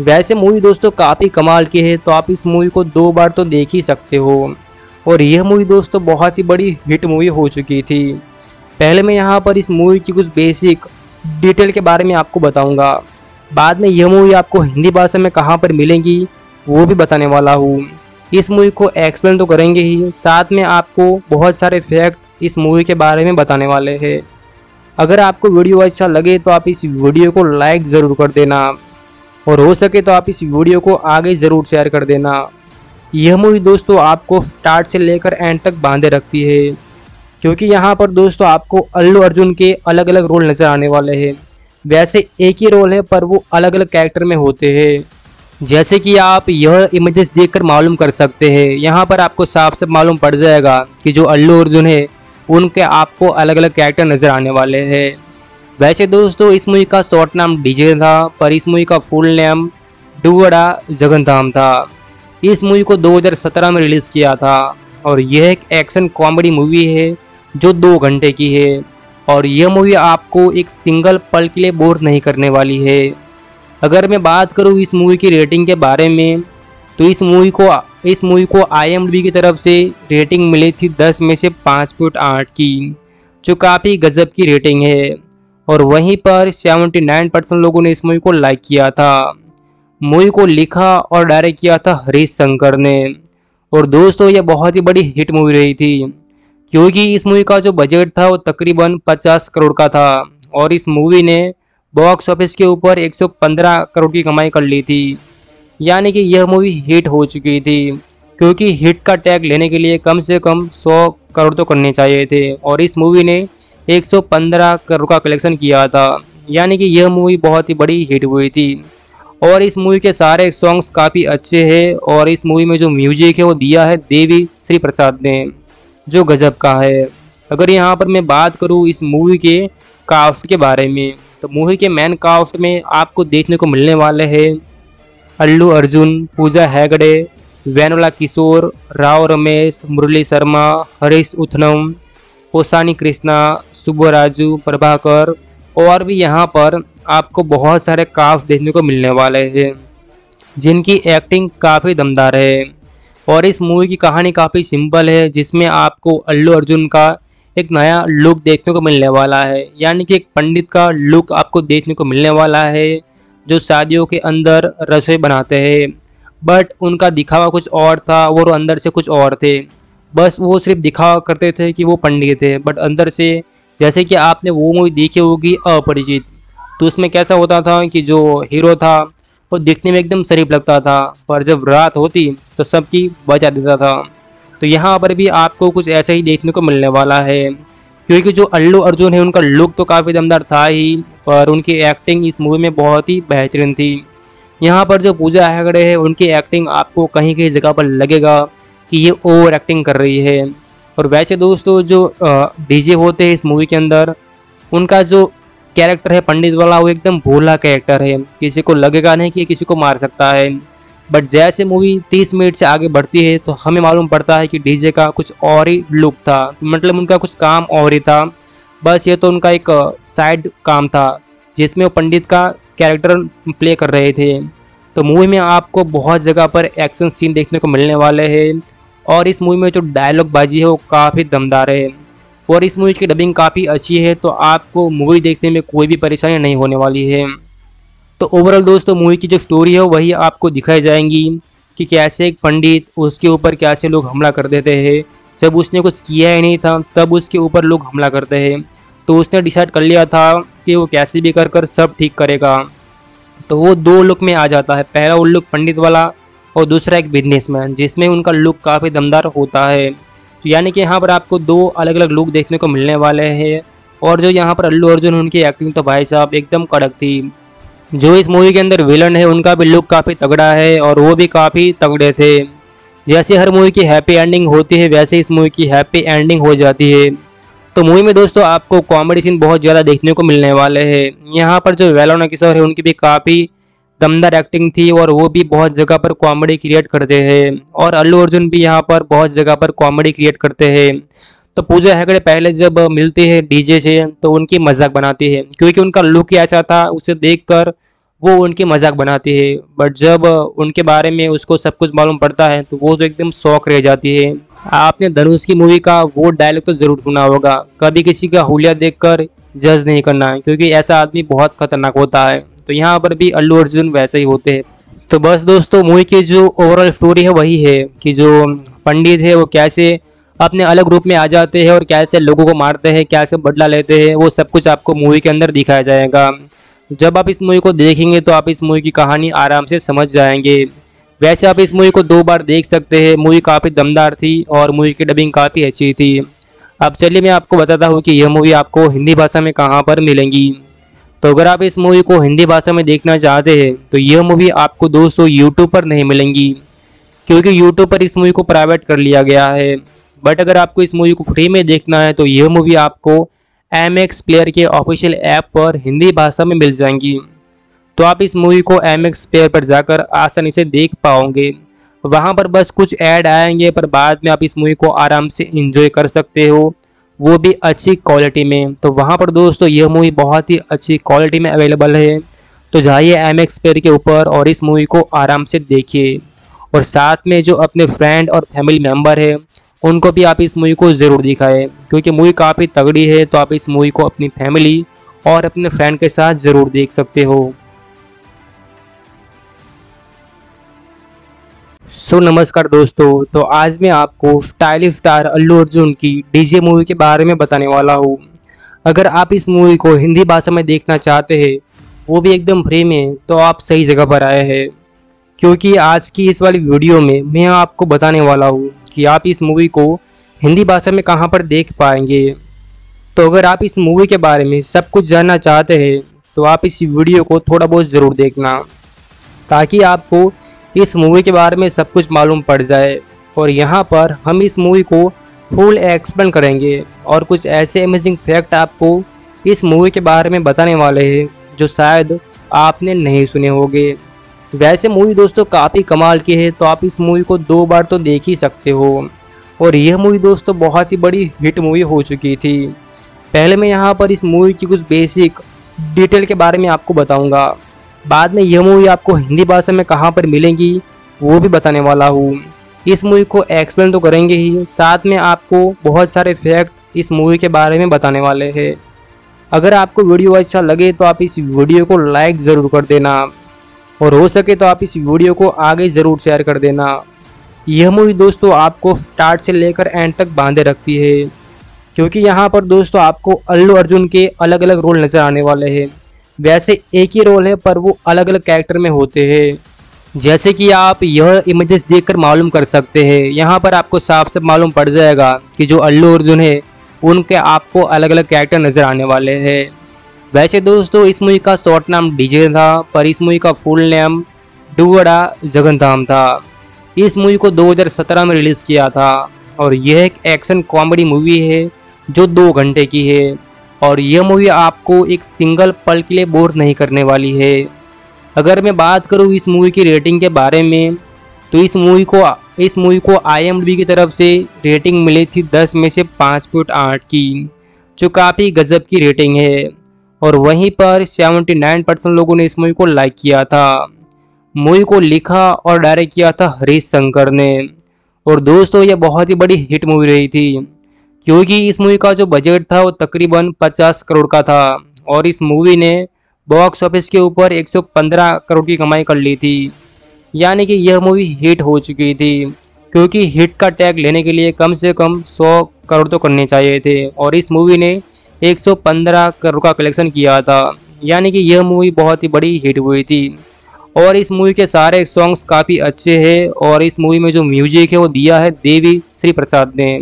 वैसे मूवी दोस्तों काफ़ी कमाल की है, तो आप इस मूवी को 2 बार तो देख ही सकते हो। और यह मूवी दोस्तों बहुत ही बड़ी हिट मूवी हो चुकी थी। पहले मैं यहाँ पर इस मूवी की कुछ बेसिक डिटेल के बारे में आपको बताऊँगा, बाद में यह मूवी आपको हिंदी भाषा में कहाँ पर मिलेगी वो भी बताने वाला हूँ। इस मूवी को एक्सप्लेन तो करेंगे ही, साथ में आपको बहुत सारे फैक्ट इस मूवी के बारे में बताने वाले हैं। अगर आपको वीडियो अच्छा लगे तो आप इस वीडियो को लाइक ज़रूर कर देना, और हो सके तो आप इस वीडियो को आगे ज़रूर शेयर कर देना। यह मूवी दोस्तों आपको स्टार्ट से लेकर एंड तक बांधे रखती है, क्योंकि यहाँ पर दोस्तों आपको अल्लू अर्जुन के अलग अलग रोल नज़र आने वाले हैं। वैसे एक ही रोल है पर वो अलग अलग कैरेक्टर में होते हैं, जैसे कि आप यह इमेजेस देखकर मालूम कर सकते हैं। यहाँ पर आपको साफ साफ मालूम पड़ जाएगा कि जो अल्लू अर्जुन है उनके आपको अलग अलग कैरेक्टर नज़र आने वाले हैं। वैसे दोस्तों इस मूवी का शॉर्ट नाम डीजे था, पर इस मूवी का फुल नेम डुव्वाड़ा जगन्नाधम था। इस मूवी को 2017 में रिलीज़ किया था, और यह एक एक्शन कॉमेडी मूवी है जो 2 घंटे की है, और यह मूवी आपको एक सिंगल पल के लिए बोर नहीं करने वाली है। अगर मैं बात करूँ इस मूवी की रेटिंग के बारे में, तो इस मूवी को IMDb की तरफ से रेटिंग मिली थी 10 में से 5.8 की, जो काफ़ी गजब की रेटिंग है। और वहीं पर 79% लोगों ने इस मूवी को लाइक किया था। मूवी को लिखा और डायरेक्ट किया था हरीश शंकर ने, और दोस्तों यह बहुत ही बड़ी हिट मूवी रही थी, क्योंकि इस मूवी का जो बजट था वो तकरीबन 50 करोड़ का था, और इस मूवी ने बॉक्स ऑफिस के ऊपर 115 करोड़ की कमाई कर ली थी। यानी कि यह मूवी हिट हो चुकी थी, क्योंकि हिट का टैग लेने के लिए कम से कम 100 करोड़ तो करने चाहिए थे, और इस मूवी ने 115 करोड़ का कलेक्शन किया था। यानी कि यह मूवी बहुत ही बड़ी हिट हुई थी, और इस मूवी के सारे सॉन्ग्स काफ़ी अच्छे हैं, और इस मूवी में जो म्यूजिक है वो दिया है देवी श्री प्रसाद ने, जो गजब का है। अगर यहाँ पर मैं बात करूँ इस मूवी के कास्ट के बारे में, तो मूवी के मेन कास्ट में आपको देखने को मिलने वाले हैं अल्लू अर्जुन, पूजा हैगड़े, वेन्नेला किशोर, राव रमेश, मुरली शर्मा, हरीश उथनम, पोसानी कृष्णा, सुब्बाराजू, प्रभाकर, और भी यहाँ पर आपको बहुत सारे कास्ट देखने को मिलने वाले हैं जिनकी एक्टिंग काफ़ी दमदार है। और इस मूवी की कहानी काफ़ी सिंपल है, जिसमें आपको अल्लू अर्जुन का एक नया लुक देखने को मिलने वाला है। यानी कि एक पंडित का लुक आपको देखने को मिलने वाला है, जो शादियों के अंदर रसोई बनाते हैं, बट उनका दिखावा कुछ और था और अंदर से कुछ और थे। बस वो सिर्फ दिखावा करते थे कि वो पंडित थे, बट अंदर से, जैसे कि आपने वो मूवी देखी होगी अपरिचित, तो उसमें कैसा होता था कि जो हीरो था वो दिखने में एकदम शरीफ लगता था, पर जब रात होती तो सबकी बचा देता था। तो यहाँ पर भी आपको कुछ ऐसा ही देखने को मिलने वाला है, क्योंकि जो अल्लू अर्जुन है उनका लुक तो काफ़ी दमदार था ही, पर उनकी एक्टिंग इस मूवी में बहुत ही बेहतरीन थी। यहाँ पर जो पूजा हैगड़े है उनकी एक्टिंग आपको कहीं कहीं जगह पर लगेगा कि ये ओवर एक्टिंग कर रही है। और वैसे दोस्तों जो डीजे होते हैं इस मूवी के अंदर, उनका जो कैरेक्टर है पंडित वाला, वो एकदम भोला कैरेक्टर है, किसी को लगेगा नहीं कि किसी को मार सकता है। बट जैसे मूवी 30 मिनट से आगे बढ़ती है तो हमें मालूम पड़ता है कि डीजे का कुछ और ही लुक था, मतलब उनका कुछ काम और ही था, बस ये तो उनका एक साइड काम था जिसमें वो पंडित का कैरेक्टर प्ले कर रहे थे। तो मूवी में आपको बहुत जगह पर एक्शन सीन देखने को मिलने वाले हैं, और इस मूवी में जो डायलॉग बाजी है वो काफ़ी दमदार है, और इस मूवी की डबिंग काफ़ी अच्छी है, तो आपको मूवी देखने में कोई भी परेशानी नहीं होने वाली है। तो ओवरऑल दोस्तों मूवी की जो स्टोरी है वही आपको दिखाई जाएंगी कि कैसे एक पंडित, उसके ऊपर कैसे लोग हमला कर देते हैं। जब उसने कुछ किया ही नहीं था तब उसके ऊपर लोग हमला करते हैं, तो उसने डिसाइड कर लिया था कि वो कैसे भी कर सब ठीक करेगा। तो वो 2 लुक में आ जाता है, पहला वो लुक पंडित वाला और दूसरा एक बिजनेसमैन, जिसमें उनका लुक काफ़ी दमदार होता है। तो यानी कि यहाँ पर आपको दो अलग अलग लुक देखने को मिलने वाले हैं। और जो यहाँ पर अल्लू अर्जुन, उनकी एक्टिंग तो भाई साहब एकदम कड़क थी। जो इस मूवी के अंदर विलन है उनका भी लुक काफ़ी तगड़ा है और वो भी काफ़ी तगड़े थे। जैसे हर मूवी की हैप्पी एंडिंग होती है वैसे इस मूवी की हैप्पी एंडिंग हो जाती है। तो मूवी में दोस्तों आपको कॉमेडी सीन बहुत ज़्यादा देखने को मिलने वाले हैं। यहाँ पर जो वेन्नेला किशोर है उनकी भी काफ़ी दमदार एक्टिंग थी और वो भी बहुत जगह पर कॉमेडी क्रिएट करते हैं। और अल्लू अर्जुन भी यहाँ पर बहुत जगह पर कॉमेडी क्रिएट करते हैं। तो पूजा हैगड़े पहले जब मिलती है डीजे से तो उनकी मजाक बनाती है, क्योंकि उनका लुक ही ऐसा था, उसे देखकर वो उनकी मजाक बनाती है। बट जब उनके बारे में उसको सब कुछ मालूम पड़ता है तो वो तो एकदम शौक रह जाती है। आपने धनुष की मूवी का वो डायलॉग तो ज़रूर सुना होगा, कभी किसी का हुलिया देखकर जज नहीं करना, क्योंकि ऐसा आदमी बहुत खतरनाक होता है। तो यहाँ पर भी अल्लू अर्जुन वैसे ही होते हैं। तो बस दोस्तों मूवी की जो ओवरऑल स्टोरी है वही है कि जो पंडित है वो कैसे अपने अलग रूप में आ जाते हैं और कैसे लोगों को मारते हैं, कैसे बदला लेते हैं, वो सब कुछ आपको मूवी के अंदर दिखाया जाएगा। जब आप इस मूवी को देखेंगे तो आप इस मूवी की कहानी आराम से समझ जाएंगे। वैसे आप इस मूवी को 2 बार देख सकते हैं। मूवी काफ़ी दमदार थी और मूवी की डबिंग काफ़ी अच्छी थी। अब चलिए मैं आपको बताता हूँ कि यह मूवी आपको हिंदी भाषा में कहाँ पर मिलेंगी। तो अगर आप इस मूवी को हिंदी भाषा में देखना चाहते हैं तो यह मूवी आपको दोस्तों यूट्यूब पर नहीं मिलेंगी, क्योंकि यूट्यूब पर इस मूवी को प्राइवेट कर लिया गया है। बट अगर आपको इस मूवी को फ्री में देखना है तो यह मूवी आपको MX प्लेयर के ऑफिशियल ऐप पर हिंदी भाषा में मिल जाएंगी। तो आप इस मूवी को MX प्लेयर पर जाकर आसानी से देख पाओगे। वहां पर बस कुछ ऐड आएंगे, पर बाद में आप इस मूवी को आराम से एंजॉय कर सकते हो, वो भी अच्छी क्वालिटी में। तो वहां पर दोस्तों यह मूवी बहुत ही अच्छी क्वालिटी में अवेलेबल है। तो जाइए MX प्लेयर के ऊपर और इस मूवी को आराम से देखिए, और साथ में जो अपने फ्रेंड और फैमिली मेम्बर है उनको भी आप इस मूवी को ज़रूर दिखाएं, क्योंकि मूवी काफ़ी तगड़ी है। तो आप इस मूवी को अपनी फैमिली और अपने फ्रेंड के साथ ज़रूर देख सकते हो। सो नमस्कार दोस्तों, तो आज मैं आपको स्टाइलिश स्टार अल्लू अर्जुन की डीजे मूवी के बारे में बताने वाला हूँ। अगर आप इस मूवी को हिंदी भाषा में देखना चाहते हैं, वो भी एकदम फ्री में, तो आप सही जगह पर आए हैं, क्योंकि आज की इस वाली वीडियो में मैं आपको बताने वाला हूँ कि आप इस मूवी को हिंदी भाषा में कहाँ पर देख पाएंगे। तो अगर आप इस मूवी के बारे में सब कुछ जानना चाहते हैं तो आप इस वीडियो को थोड़ा बहुत ज़रूर देखना, ताकि आपको इस मूवी के बारे में सब कुछ मालूम पड़ जाए। और यहाँ पर हम इस मूवी को फुल एक्सप्लेन करेंगे और कुछ ऐसे अमेजिंग फैक्ट आपको इस मूवी के बारे में बताने वाले हैं जो शायद आपने नहीं सुने होंगे। वैसे मूवी दोस्तों काफ़ी कमाल की है, तो आप इस मूवी को 2 बार तो देख ही सकते हो। और यह मूवी दोस्तों बहुत ही बड़ी हिट मूवी हो चुकी थी। पहले मैं यहाँ पर इस मूवी की कुछ बेसिक डिटेल के बारे में आपको बताऊंगा, बाद में यह मूवी आपको हिंदी भाषा में कहाँ पर मिलेंगी वो भी बताने वाला हूँ। इस मूवी को एक्सप्लेन तो करेंगे ही, साथ में आपको बहुत सारे फैक्ट इस मूवी के बारे में बताने वाले हैं। अगर आपको वीडियो अच्छा लगे तो आप इस वीडियो को लाइक ज़रूर कर देना, और हो सके तो आप इस वीडियो को आगे ज़रूर शेयर कर देना। यह मूवी दोस्तों आपको स्टार्ट से लेकर एंड तक बांधे रखती है, क्योंकि यहाँ पर दोस्तों आपको अल्लू अर्जुन के अलग अलग रोल नज़र आने वाले हैं। वैसे एक ही रोल है पर वो अलग अलग कैरेक्टर में होते हैं, जैसे कि आप यह इमेजेस देखकर मालूम कर सकते हैं। यहाँ पर आपको साफ साफ मालूम पड़ जाएगा कि जो अल्लू अर्जुन है उनके आपको अलग अलग कैरेक्टर नज़र आने वाले हैं। वैसे दोस्तों इस मूवी का शॉर्ट नाम डीजे था, पर इस मूवी का फुल नेम डुव्वाड़ा जगन्नाधम था। इस मूवी को 2017 में रिलीज़ किया था, और यह एक एक्शन कॉमेडी मूवी है जो 2 घंटे की है। और यह मूवी आपको एक सिंगल पल के लिए बोर नहीं करने वाली है। अगर मैं बात करूँ इस मूवी की रेटिंग के बारे में, तो इस मूवी को IMDb की तरफ से रेटिंग मिली थी 10 में से 5.8 की, जो काफ़ी गजब की रेटिंग है। और वहीं पर 79% लोगों ने इस मूवी को लाइक किया था। मूवी को लिखा और डायरेक्ट किया था हरीश शंकर ने। और दोस्तों यह बहुत ही बड़ी हिट मूवी रही थी, क्योंकि इस मूवी का जो बजट था वो तकरीबन 50 करोड़ का था, और इस मूवी ने बॉक्स ऑफिस के ऊपर 115 करोड़ की कमाई कर ली थी। यानी कि यह मूवी हिट हो चुकी थी, क्योंकि हिट का टैग लेने के लिए कम से कम 100 करोड़ तो करने चाहिए थे, और इस मूवी ने 115 करोड़ का कलेक्शन किया था। यानी कि यह मूवी बहुत ही बड़ी हिट हुई थी। और इस मूवी के सारे सॉन्ग्स काफ़ी अच्छे हैं और इस मूवी में जो म्यूजिक है वो दिया है देवी श्री प्रसाद ने,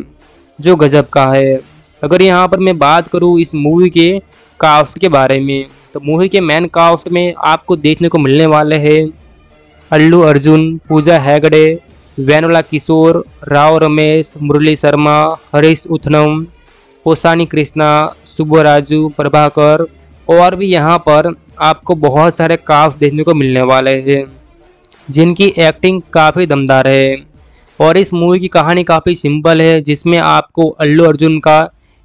जो गजब का है। अगर यहाँ पर मैं बात करूँ इस मूवी के कास्ट के बारे में, तो मूवी के मेन कास्ट में आपको देखने को मिलने वाले हैं अल्लू अर्जुन, पूजा हैगड़े, वेन्नेला किशोर, राव रमेश, मुरली शर्मा, हरीश उथनम, पोसानी कृष्णा, सुब्बाराजू, प्रभाकर और भी यहाँ पर आपको बहुत सारे कास्ट देखने को मिलने वाले हैं जिनकी एक्टिंग काफ़ी दमदार है। और इस मूवी की कहानी काफ़ी सिंपल है जिसमें आपको अल्लू अर्जुन का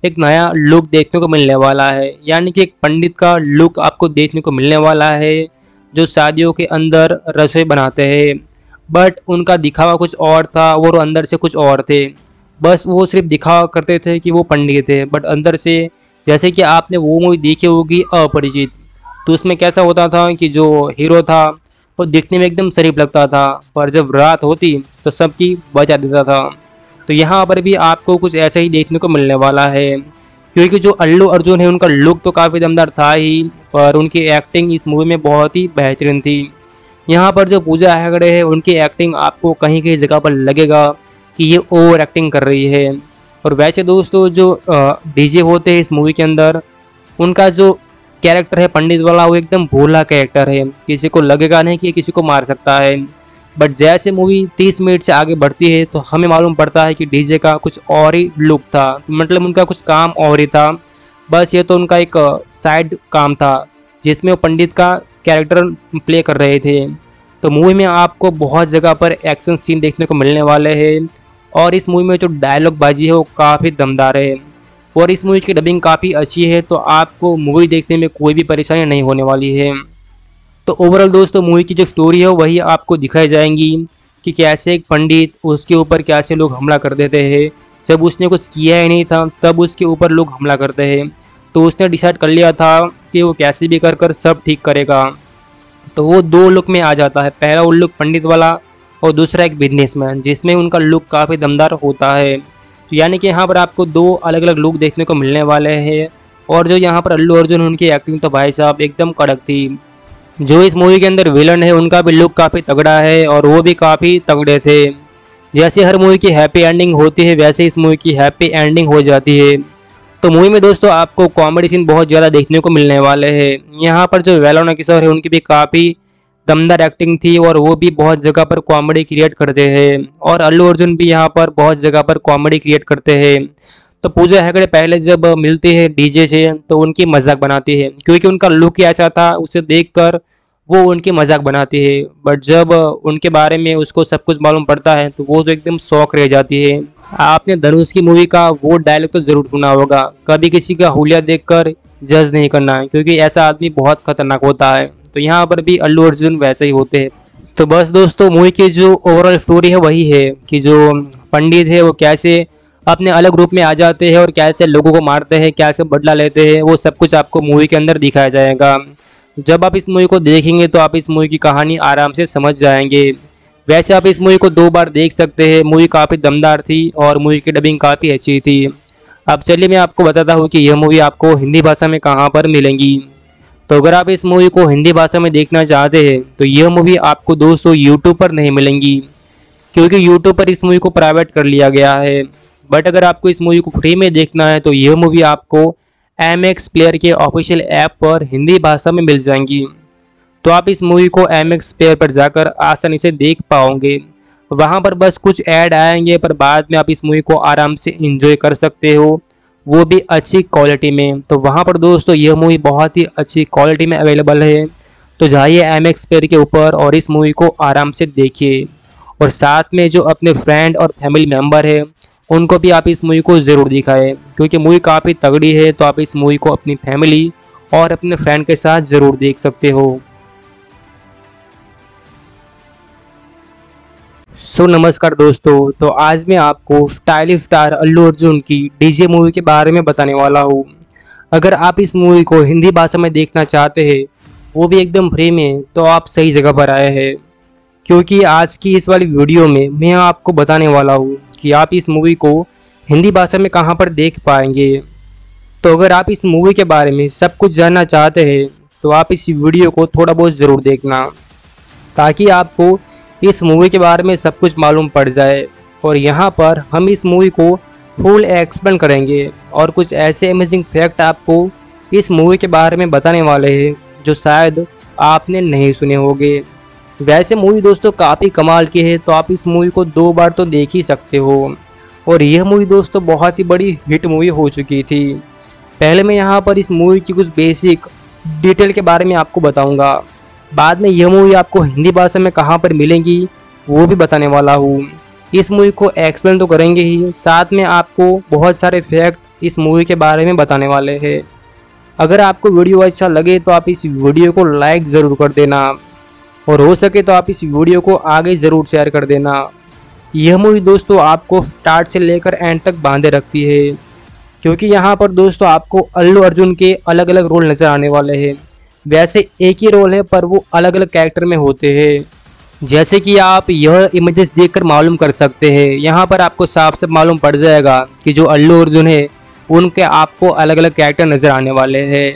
एक नया लुक देखने को मिलने वाला है, यानी कि एक पंडित का लुक आपको देखने को मिलने वाला है जो शादियों के अंदर रसोई बनाते हैं, बट उनका दिखावा कुछ और था और अंदर से कुछ और थे। बस वो सिर्फ दिखावा करते थे कि वो पंडित थे, बट अंदर से, जैसे कि आपने वो मूवी देखी होगी अपरिचित, तो उसमें कैसा होता था कि जो हीरो था वो दिखने में एकदम शरीफ लगता था, पर जब रात होती तो सबकी बचा देता था। तो यहाँ पर भी आपको कुछ ऐसा ही देखने को मिलने वाला है, क्योंकि जो अल्लू अर्जुन है उनका लुक तो काफ़ी दमदार था ही, पर उनकी एक्टिंग इस मूवी में बहुत ही बेहतरीन थी। यहाँ पर जो पूजा हैगड़े है उनकी एक्टिंग आपको कहीं कहीं जगह पर लगेगा कि ये ओवर एक्टिंग कर रही है। और वैसे दोस्तों जो डीजे होते हैं इस मूवी के अंदर, उनका जो कैरेक्टर है पंडित वाला, वो एकदम भोला कैरेक्टर है, किसी को लगेगा नहीं कि किसी को मार सकता है, बट जैसे मूवी 30 मिनट से आगे बढ़ती है तो हमें मालूम पड़ता है कि डीजे का कुछ और ही लुक था, मतलब उनका कुछ काम और ही था, बस ये तो उनका एक साइड काम था जिसमें वो पंडित का कैरेक्टर प्ले कर रहे थे। तो मूवी में आपको बहुत जगह पर एक्शन सीन देखने को मिलने वाले हैं और इस मूवी में जो डायलॉग बाजी है वो काफ़ी दमदार है और इस मूवी की डबिंग काफ़ी अच्छी है, तो आपको मूवी देखने में कोई भी परेशानी नहीं होने वाली है। तो ओवरऑल दोस्तों मूवी की जो स्टोरी है वही आपको दिखाई जाएंगी कि कैसे एक पंडित, उसके ऊपर कैसे लोग हमला कर देते हैं, जब उसने कुछ किया ही नहीं था तब उसके ऊपर लोग हमला करते हैं, तो उसने डिसाइड कर लिया था कि वो कैसे भी कर कर सब ठीक करेगा। तो वो दो लुक में आ जाता है, पहला वो लुक पंडित वाला और दूसरा एक बिजनेसमैन, जिसमें उनका लुक काफ़ी दमदार होता है। तो यानी कि यहाँ पर आपको दो अलग अलग लुक देखने को मिलने वाले हैं। और जो यहाँ पर अल्लू अर्जुन, उनकी एक्टिंग तो भाई साहब एकदम कड़क थी। जो इस मूवी के अंदर विलन है उनका भी लुक काफ़ी तगड़ा है और वो भी काफ़ी तगड़े थे। जैसे हर मूवी की हैप्पी एंडिंग होती है वैसे इस मूवी की हैप्पी एंडिंग हो जाती है। तो मूवी में दोस्तों आपको कॉमेडी सीन बहुत ज़्यादा देखने को मिलने वाले हैं। यहाँ पर जो वेन्नेला किशोर है उनकी भी काफ़ी दमदार एक्टिंग थी और वो भी बहुत जगह पर कॉमेडी क्रिएट करते हैं और अल्लू अर्जुन भी यहाँ पर बहुत जगह पर कॉमेडी क्रिएट करते हैं। तो पूजा हैगड़े पहले जब मिलती है डीजे से तो उनकी मजाक बनाती है, क्योंकि उनका लुक ही ऐसा था, उसे देखकर वो उनकी मजाक बनाती है, बट जब उनके बारे में उसको सब कुछ मालूम पड़ता है तो वो तो एकदम शौक रह जाती है। आपने धनुष की मूवी का वो डायलॉग तो ज़रूर सुना होगा, कभी किसी का हुलिया देखकर जज नहीं करना है, क्योंकि ऐसा आदमी बहुत खतरनाक होता है। तो यहाँ पर भी अल्लू अर्जुन वैसे ही होते हैं। तो बस दोस्तों मूवी की जो ओवरऑल स्टोरी है वही है कि जो पंडित है वो कैसे अपने अलग रूप में आ जाते हैं और कैसे लोगों को मारते हैं, कैसे बदला लेते हैं, वो सब कुछ आपको मूवी के अंदर दिखाया जाएगा। जब आप इस मूवी को देखेंगे तो आप इस मूवी की कहानी आराम से समझ जाएंगे। वैसे आप इस मूवी को 2 बार देख सकते हैं, मूवी काफ़ी दमदार थी और मूवी की डबिंग काफ़ी अच्छी थी। अब चलिए मैं आपको बताता हूँ कि यह मूवी आपको हिंदी भाषा में कहाँ पर मिलेंगी। तो अगर आप इस मूवी को हिंदी भाषा में देखना चाहते हैं तो यह मूवी आपको दोस्तों यूट्यूब पर नहीं मिलेंगी, क्योंकि यूट्यूब पर इस मूवी को प्राइवेट कर लिया गया है। बट अगर आपको इस मूवी को फ्री में देखना है तो यह मूवी आपको MX प्लेयर के ऑफिशियल ऐप पर हिंदी भाषा में मिल जाएंगी। तो आप इस मूवी को MX प्लेयर पर जाकर आसानी से देख पाओगे। वहाँ पर बस कुछ ऐड आएंगे, पर बाद में आप इस मूवी को आराम से एंजॉय कर सकते हो, वो भी अच्छी क्वालिटी में। तो वहाँ पर दोस्तों यह मूवी बहुत ही अच्छी क्वालिटी में अवेलेबल है। तो जाइए MX प्लेयर के ऊपर और इस मूवी को आराम से देखिए और साथ में जो अपने फ्रेंड और फैमिली मेम्बर है उनको भी आप इस मूवी को ज़रूर दिखाएं, क्योंकि मूवी काफ़ी तगड़ी है। तो आप इस मूवी को अपनी फैमिली और अपने फ्रेंड के साथ ज़रूर देख सकते हो। सो नमस्कार दोस्तों, तो आज मैं आपको स्टाइलिश स्टार अल्लू अर्जुन की डीजे मूवी के बारे में बताने वाला हूँ। अगर आप इस मूवी को हिंदी भाषा में देखना चाहते हैं, वो भी एकदम फ्री में, तो आप सही जगह पर आए हैं, क्योंकि आज की इस वाली वीडियो में मैं आपको बताने वाला हूँ कि आप इस मूवी को हिंदी भाषा में कहाँ पर देख पाएंगे। तो अगर आप इस मूवी के बारे में सब कुछ जानना चाहते हैं तो आप इस वीडियो को थोड़ा बहुत ज़रूर देखना। ताकि आपको इस मूवी के बारे में सब कुछ मालूम पड़ जाए। और यहाँ पर हम इस मूवी को फुल एक्सप्लेन करेंगे और कुछ ऐसे अमेजिंग फैक्ट आपको इस मूवी के बारे में बताने वाले हैं जो शायद आपने नहीं सुने होंगे। वैसे मूवी दोस्तों काफ़ी कमाल की है, तो आप इस मूवी को 2 बार तो देख ही सकते हो। और यह मूवी दोस्तों बहुत ही बड़ी हिट मूवी हो चुकी थी। पहले मैं यहाँ पर इस मूवी की कुछ बेसिक डिटेल के बारे में आपको बताऊँगा, बाद में यह मूवी आपको हिंदी भाषा में कहाँ पर मिलेगी वो भी बताने वाला हूँ। इस मूवी को एक्सप्लेन तो करेंगे ही, साथ में आपको बहुत सारे फैक्ट इस मूवी के बारे में बताने वाले हैं। अगर आपको वीडियो अच्छा लगे तो आप इस वीडियो को लाइक ज़रूर कर देना और हो सके तो आप इस वीडियो को आगे ज़रूर शेयर कर देना। यह मूवी दोस्तों आपको स्टार्ट से लेकर एंड तक बांधे रखती है, क्योंकि यहाँ पर दोस्तों आपको अल्लू अर्जुन के अलग अलग रोल नज़र आने वाले हैं। वैसे एक ही रोल है पर वो अलग अलग कैरेक्टर में होते हैं, जैसे कि आप यह इमेजेस देखकर मालूम कर सकते हैं। यहाँ पर आपको साफ साफ मालूम पड़ जाएगा कि जो अल्लू अर्जुन है उनके आपको अलग अलग कैरेक्टर नज़र आने वाले हैं।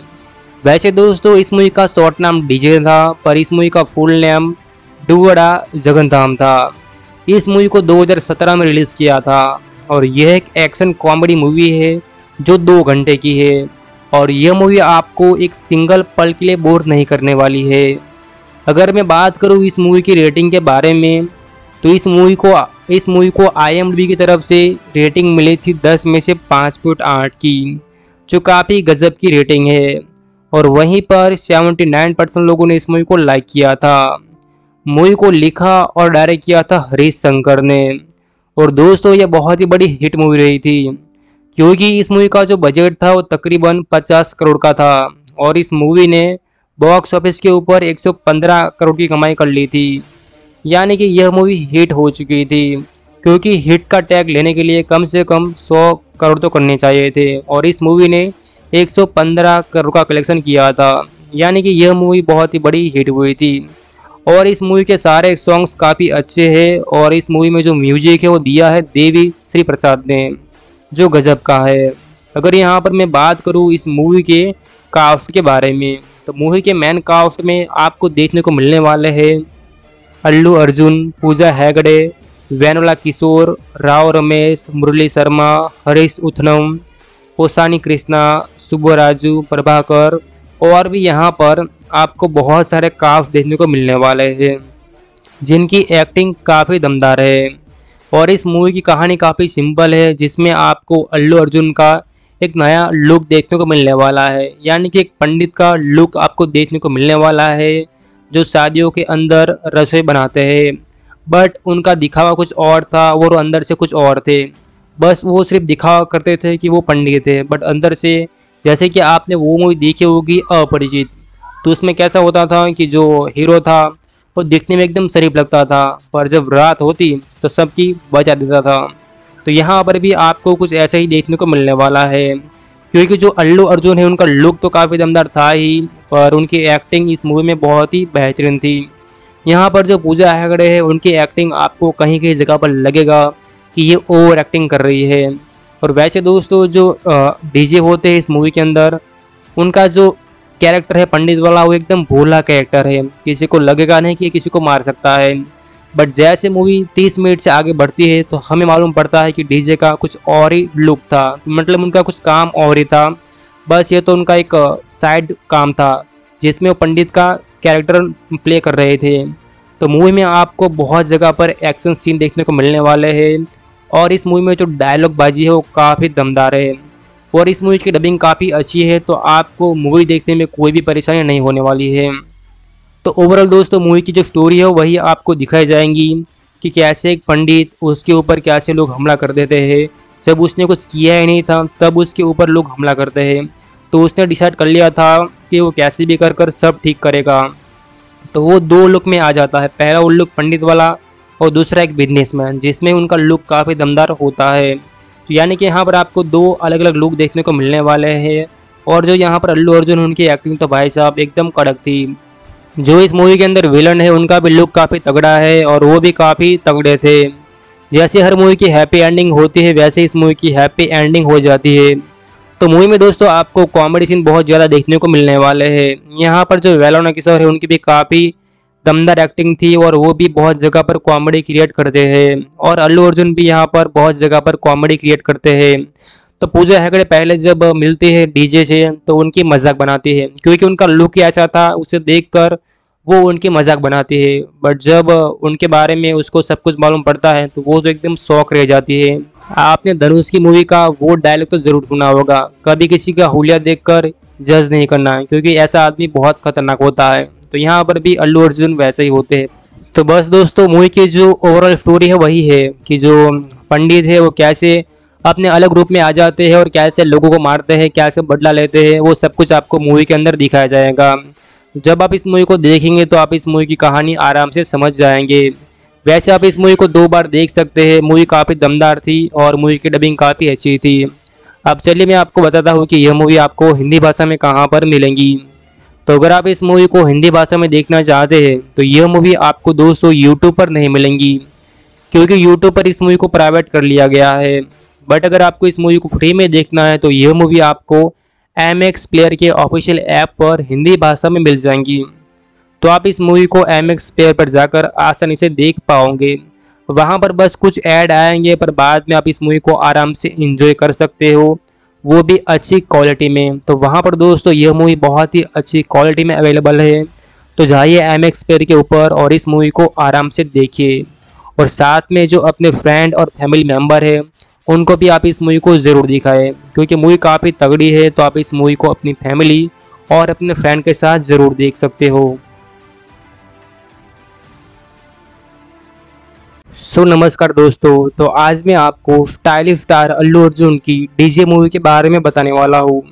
वैसे दोस्तों इस मूवी का शॉर्ट नाम डीजे था, पर इस मूवी का फुल नेम डुव्वाड़ा जगन्नाधम था। इस मूवी को 2017 में रिलीज़ किया था और यह एक एक्शन कॉमेडी मूवी है जो 2 घंटे की है। और यह मूवी आपको एक सिंगल पल के लिए बोर नहीं करने वाली है। अगर मैं बात करूँ इस मूवी की रेटिंग के बारे में, तो इस मूवी को IMDb की तरफ से रेटिंग मिली थी 10 में से 5.8 की, जो काफ़ी गजब की रेटिंग है। और वहीं पर 79% लोगों ने इस मूवी को लाइक किया था। मूवी को लिखा और डायरेक्ट किया था हरीश शंकर ने। और दोस्तों यह बहुत ही बड़ी हिट मूवी रही थी, क्योंकि इस मूवी का जो बजट था वो तकरीबन 50 करोड़ का था और इस मूवी ने बॉक्स ऑफिस के ऊपर 115 करोड़ की कमाई कर ली थी। यानी कि यह मूवी हिट हो चुकी थी, क्योंकि हिट का टैग लेने के लिए कम से कम 100 करोड़ तो करने चाहिए थे और इस मूवी ने 115 करोड़ का कलेक्शन किया था। यानी कि यह मूवी बहुत ही बड़ी हिट हुई थी। और इस मूवी के सारे सॉन्ग्स काफ़ी अच्छे हैं और इस मूवी में जो म्यूजिक है वो दिया है देवी श्री प्रसाद ने, जो गजब का है। अगर यहाँ पर मैं बात करूँ इस मूवी के कास्ट के बारे में, तो मूवी के मेन कास्ट में आपको देखने को मिलने वाले हैं अल्लू अर्जुन, पूजा हैगड़े, वेन्नेला किशोर, राव रमेश, मुरली शर्मा, हरीश उथनम, पोसानी कृष्णा, सुब्बाराजू, प्रभाकर और भी यहाँ पर आपको बहुत सारे कास्ट देखने को मिलने वाले हैं जिनकी एक्टिंग काफ़ी दमदार है। और इस मूवी की कहानी काफ़ी सिंपल है, जिसमें आपको अल्लू अर्जुन का एक नया लुक देखने को मिलने वाला है। यानी कि एक पंडित का लुक आपको देखने को मिलने वाला है जो शादियों के अंदर रसोई बनाते हैं, बट उनका दिखावा कुछ और था और वो अंदर से कुछ और थे। बस वो सिर्फ दिखावा करते थे कि वो पंडित थे, बट अंदर से, जैसे कि आपने वो मूवी देखी होगी अपरिचित, तो उसमें कैसा होता था कि जो हीरो था वो दिखने में एकदम शरीफ लगता था पर जब रात होती तो सबकी बचा देता था। तो यहाँ पर भी आपको कुछ ऐसा ही देखने को मिलने वाला है, क्योंकि जो अल्लू अर्जुन है उनका लुक तो काफ़ी दमदार था ही, पर उनकी एक्टिंग इस मूवी में बहुत ही बेहतरीन थी। यहाँ पर जो पूजा हैगड़े है उनकी एक्टिंग आपको कहीं कहीं जगह पर लगेगा कि ये ओवर एक्टिंग कर रही है। और वैसे दोस्तों जो डीजे होते हैं इस मूवी के अंदर, उनका जो कैरेक्टर है पंडित वाला, वो एकदम भोला कैरेक्टर है, किसी को लगेगा नहीं कि किसी को मार सकता है। बट जैसे मूवी 30 मिनट से आगे बढ़ती है तो हमें मालूम पड़ता है कि डीजे का कुछ और ही लुक था, मतलब उनका कुछ काम और ही था। बस ये तो उनका एक साइड काम था जिसमें वो पंडित का कैरेक्टर प्ले कर रहे थे। तो मूवी में आपको बहुत जगह पर एक्शन सीन देखने को मिलने वाले हैं और इस मूवी में जो डायलॉग बाजी है वो काफ़ी दमदार है। और इस मूवी की डबिंग काफ़ी अच्छी है, तो आपको मूवी देखने में कोई भी परेशानी नहीं होने वाली है। तो ओवरऑल दोस्तों मूवी की जो स्टोरी है वही आपको दिखाई जाएंगी कि कैसे एक पंडित, उसके ऊपर कैसे लोग हमला कर देते हैं। जब उसने कुछ किया ही नहीं था तब उसके ऊपर लोग हमला करते हैं, तो उसने डिसाइड कर लिया था कि वो कैसे भी कर सब ठीक करेगा। तो वो 2 लुक में आ जाता है, पहला वो लुक पंडित वाला और दूसरा एक बिजनेसमैन, जिसमें उनका लुक काफ़ी दमदार होता है। तो यानी कि यहाँ पर आपको 2 अलग अलग लुक देखने को मिलने वाले हैं। और जो यहाँ पर अल्लू अर्जुन, उनकी एक्टिंग तो भाई साहब एकदम कड़क थी। जो इस मूवी के अंदर विलन है उनका भी लुक काफ़ी तगड़ा है और वो भी काफ़ी तगड़े थे। जैसे हर मूवी की हैप्पी एंडिंग होती है वैसे इस मूवी की हैप्पी एंडिंग हो जाती है। तो मूवी में दोस्तों आपको कॉमेडी सीन बहुत ज़्यादा देखने को मिलने वाले हैं। यहाँ पर जो वेन्नेला किशोर है उनकी भी काफ़ी दमदार एक्टिंग थी और वो भी बहुत जगह पर कॉमेडी क्रिएट करते हैं और अल्लू अर्जुन भी यहाँ पर बहुत जगह पर कॉमेडी क्रिएट करते हैं। तो पूजा हैगड़े पहले जब मिलती है डीजे से तो उनकी मजाक बनाती है क्योंकि उनका लुक ही ऐसा था, उसे देखकर वो उनकी मजाक बनाती है। बट जब उनके बारे में उसको सब कुछ मालूम पड़ता है तो वो तो एकदम शॉक रह जाती है। आपने धनुष की मूवी का वो डायलॉग तो ज़रूर सुना होगा, कभी किसी का हुलिया देखकर जज नहीं करना है क्योंकि ऐसा आदमी बहुत खतरनाक होता है। तो यहाँ पर भी अल्लू अर्जुन वैसे ही होते हैं। तो बस दोस्तों, मूवी की जो ओवरऑल स्टोरी है वही है कि जो पंडित है वो कैसे अपने अलग रूप में आ जाते हैं और कैसे लोगों को मारते हैं, कैसे बदला लेते हैं, वो सब कुछ आपको मूवी के अंदर दिखाया जाएगा। जब आप इस मूवी को देखेंगे तो आप इस मूवी की कहानी आराम से समझ जाएंगे। वैसे आप इस मूवी को 2 बार देख सकते हैं। मूवी काफ़ी दमदार थी और मूवी की डबिंग काफ़ी अच्छी थी। अब चलिए मैं आपको बताता हूँ कि यह मूवी आपको हिंदी भाषा में कहाँ पर मिलेंगी। तो अगर आप इस मूवी को हिंदी भाषा में देखना चाहते हैं तो यह मूवी आपको दोस्तों यूट्यूब पर नहीं मिलेंगी क्योंकि यूट्यूब पर इस मूवी को प्राइवेट कर लिया गया है। बट अगर आपको इस मूवी को फ्री में देखना है तो यह मूवी आपको MX प्लेयर के ऑफिशियल ऐप पर हिंदी भाषा में मिल जाएंगी। तो आप इस मूवी को MX प्लेयर पर जाकर आसानी से देख पाओगे। वहां पर बस कुछ ऐड आएंगे पर बाद में आप इस मूवी को आराम से एंजॉय कर सकते हो, वो भी अच्छी क्वालिटी में। तो वहां पर दोस्तों यह मूवी बहुत ही अच्छी क्वालिटी में अवेलेबल है। तो जाइए MX प्लेयर के ऊपर और इस मूवी को आराम से देखिए और साथ में जो अपने फ्रेंड और फैमिली मेम्बर है उनको भी आप इस मूवी को ज़रूर दिखाएं क्योंकि मूवी काफ़ी तगड़ी है। तो आप इस मूवी को अपनी फैमिली और अपने फ्रेंड के साथ ज़रूर देख सकते हो। सो नमस्कार दोस्तों, तो आज मैं आपको स्टाइलिश स्टार अल्लू अर्जुन की डीजे मूवी के बारे में बताने वाला हूँ।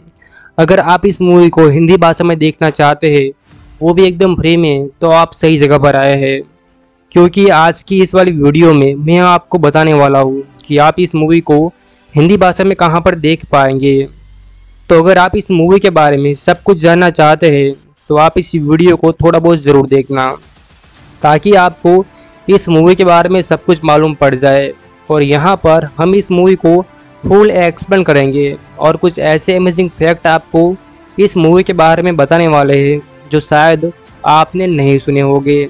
अगर आप इस मूवी को हिंदी भाषा में देखना चाहते हैं वो भी एकदम फ्री में, तो आप सही जगह पर आए हैं क्योंकि आज की इस वाली वीडियो में मैं आपको बताने वाला हूँ कि आप इस मूवी को हिंदी भाषा में कहाँ पर देख पाएंगे। तो अगर आप इस मूवी के बारे में सब कुछ जानना चाहते हैं तो आप इस वीडियो को थोड़ा बहुत ज़रूर देखना ताकि आपको इस मूवी के बारे में सब कुछ मालूम पड़ जाए। और यहाँ पर हम इस मूवी को फुल एक्सप्लेन करेंगे और कुछ ऐसे अमेजिंग फैक्ट आपको इस मूवी के बारे में बताने वाले हैं जो शायद आपने नहीं सुने होंगे।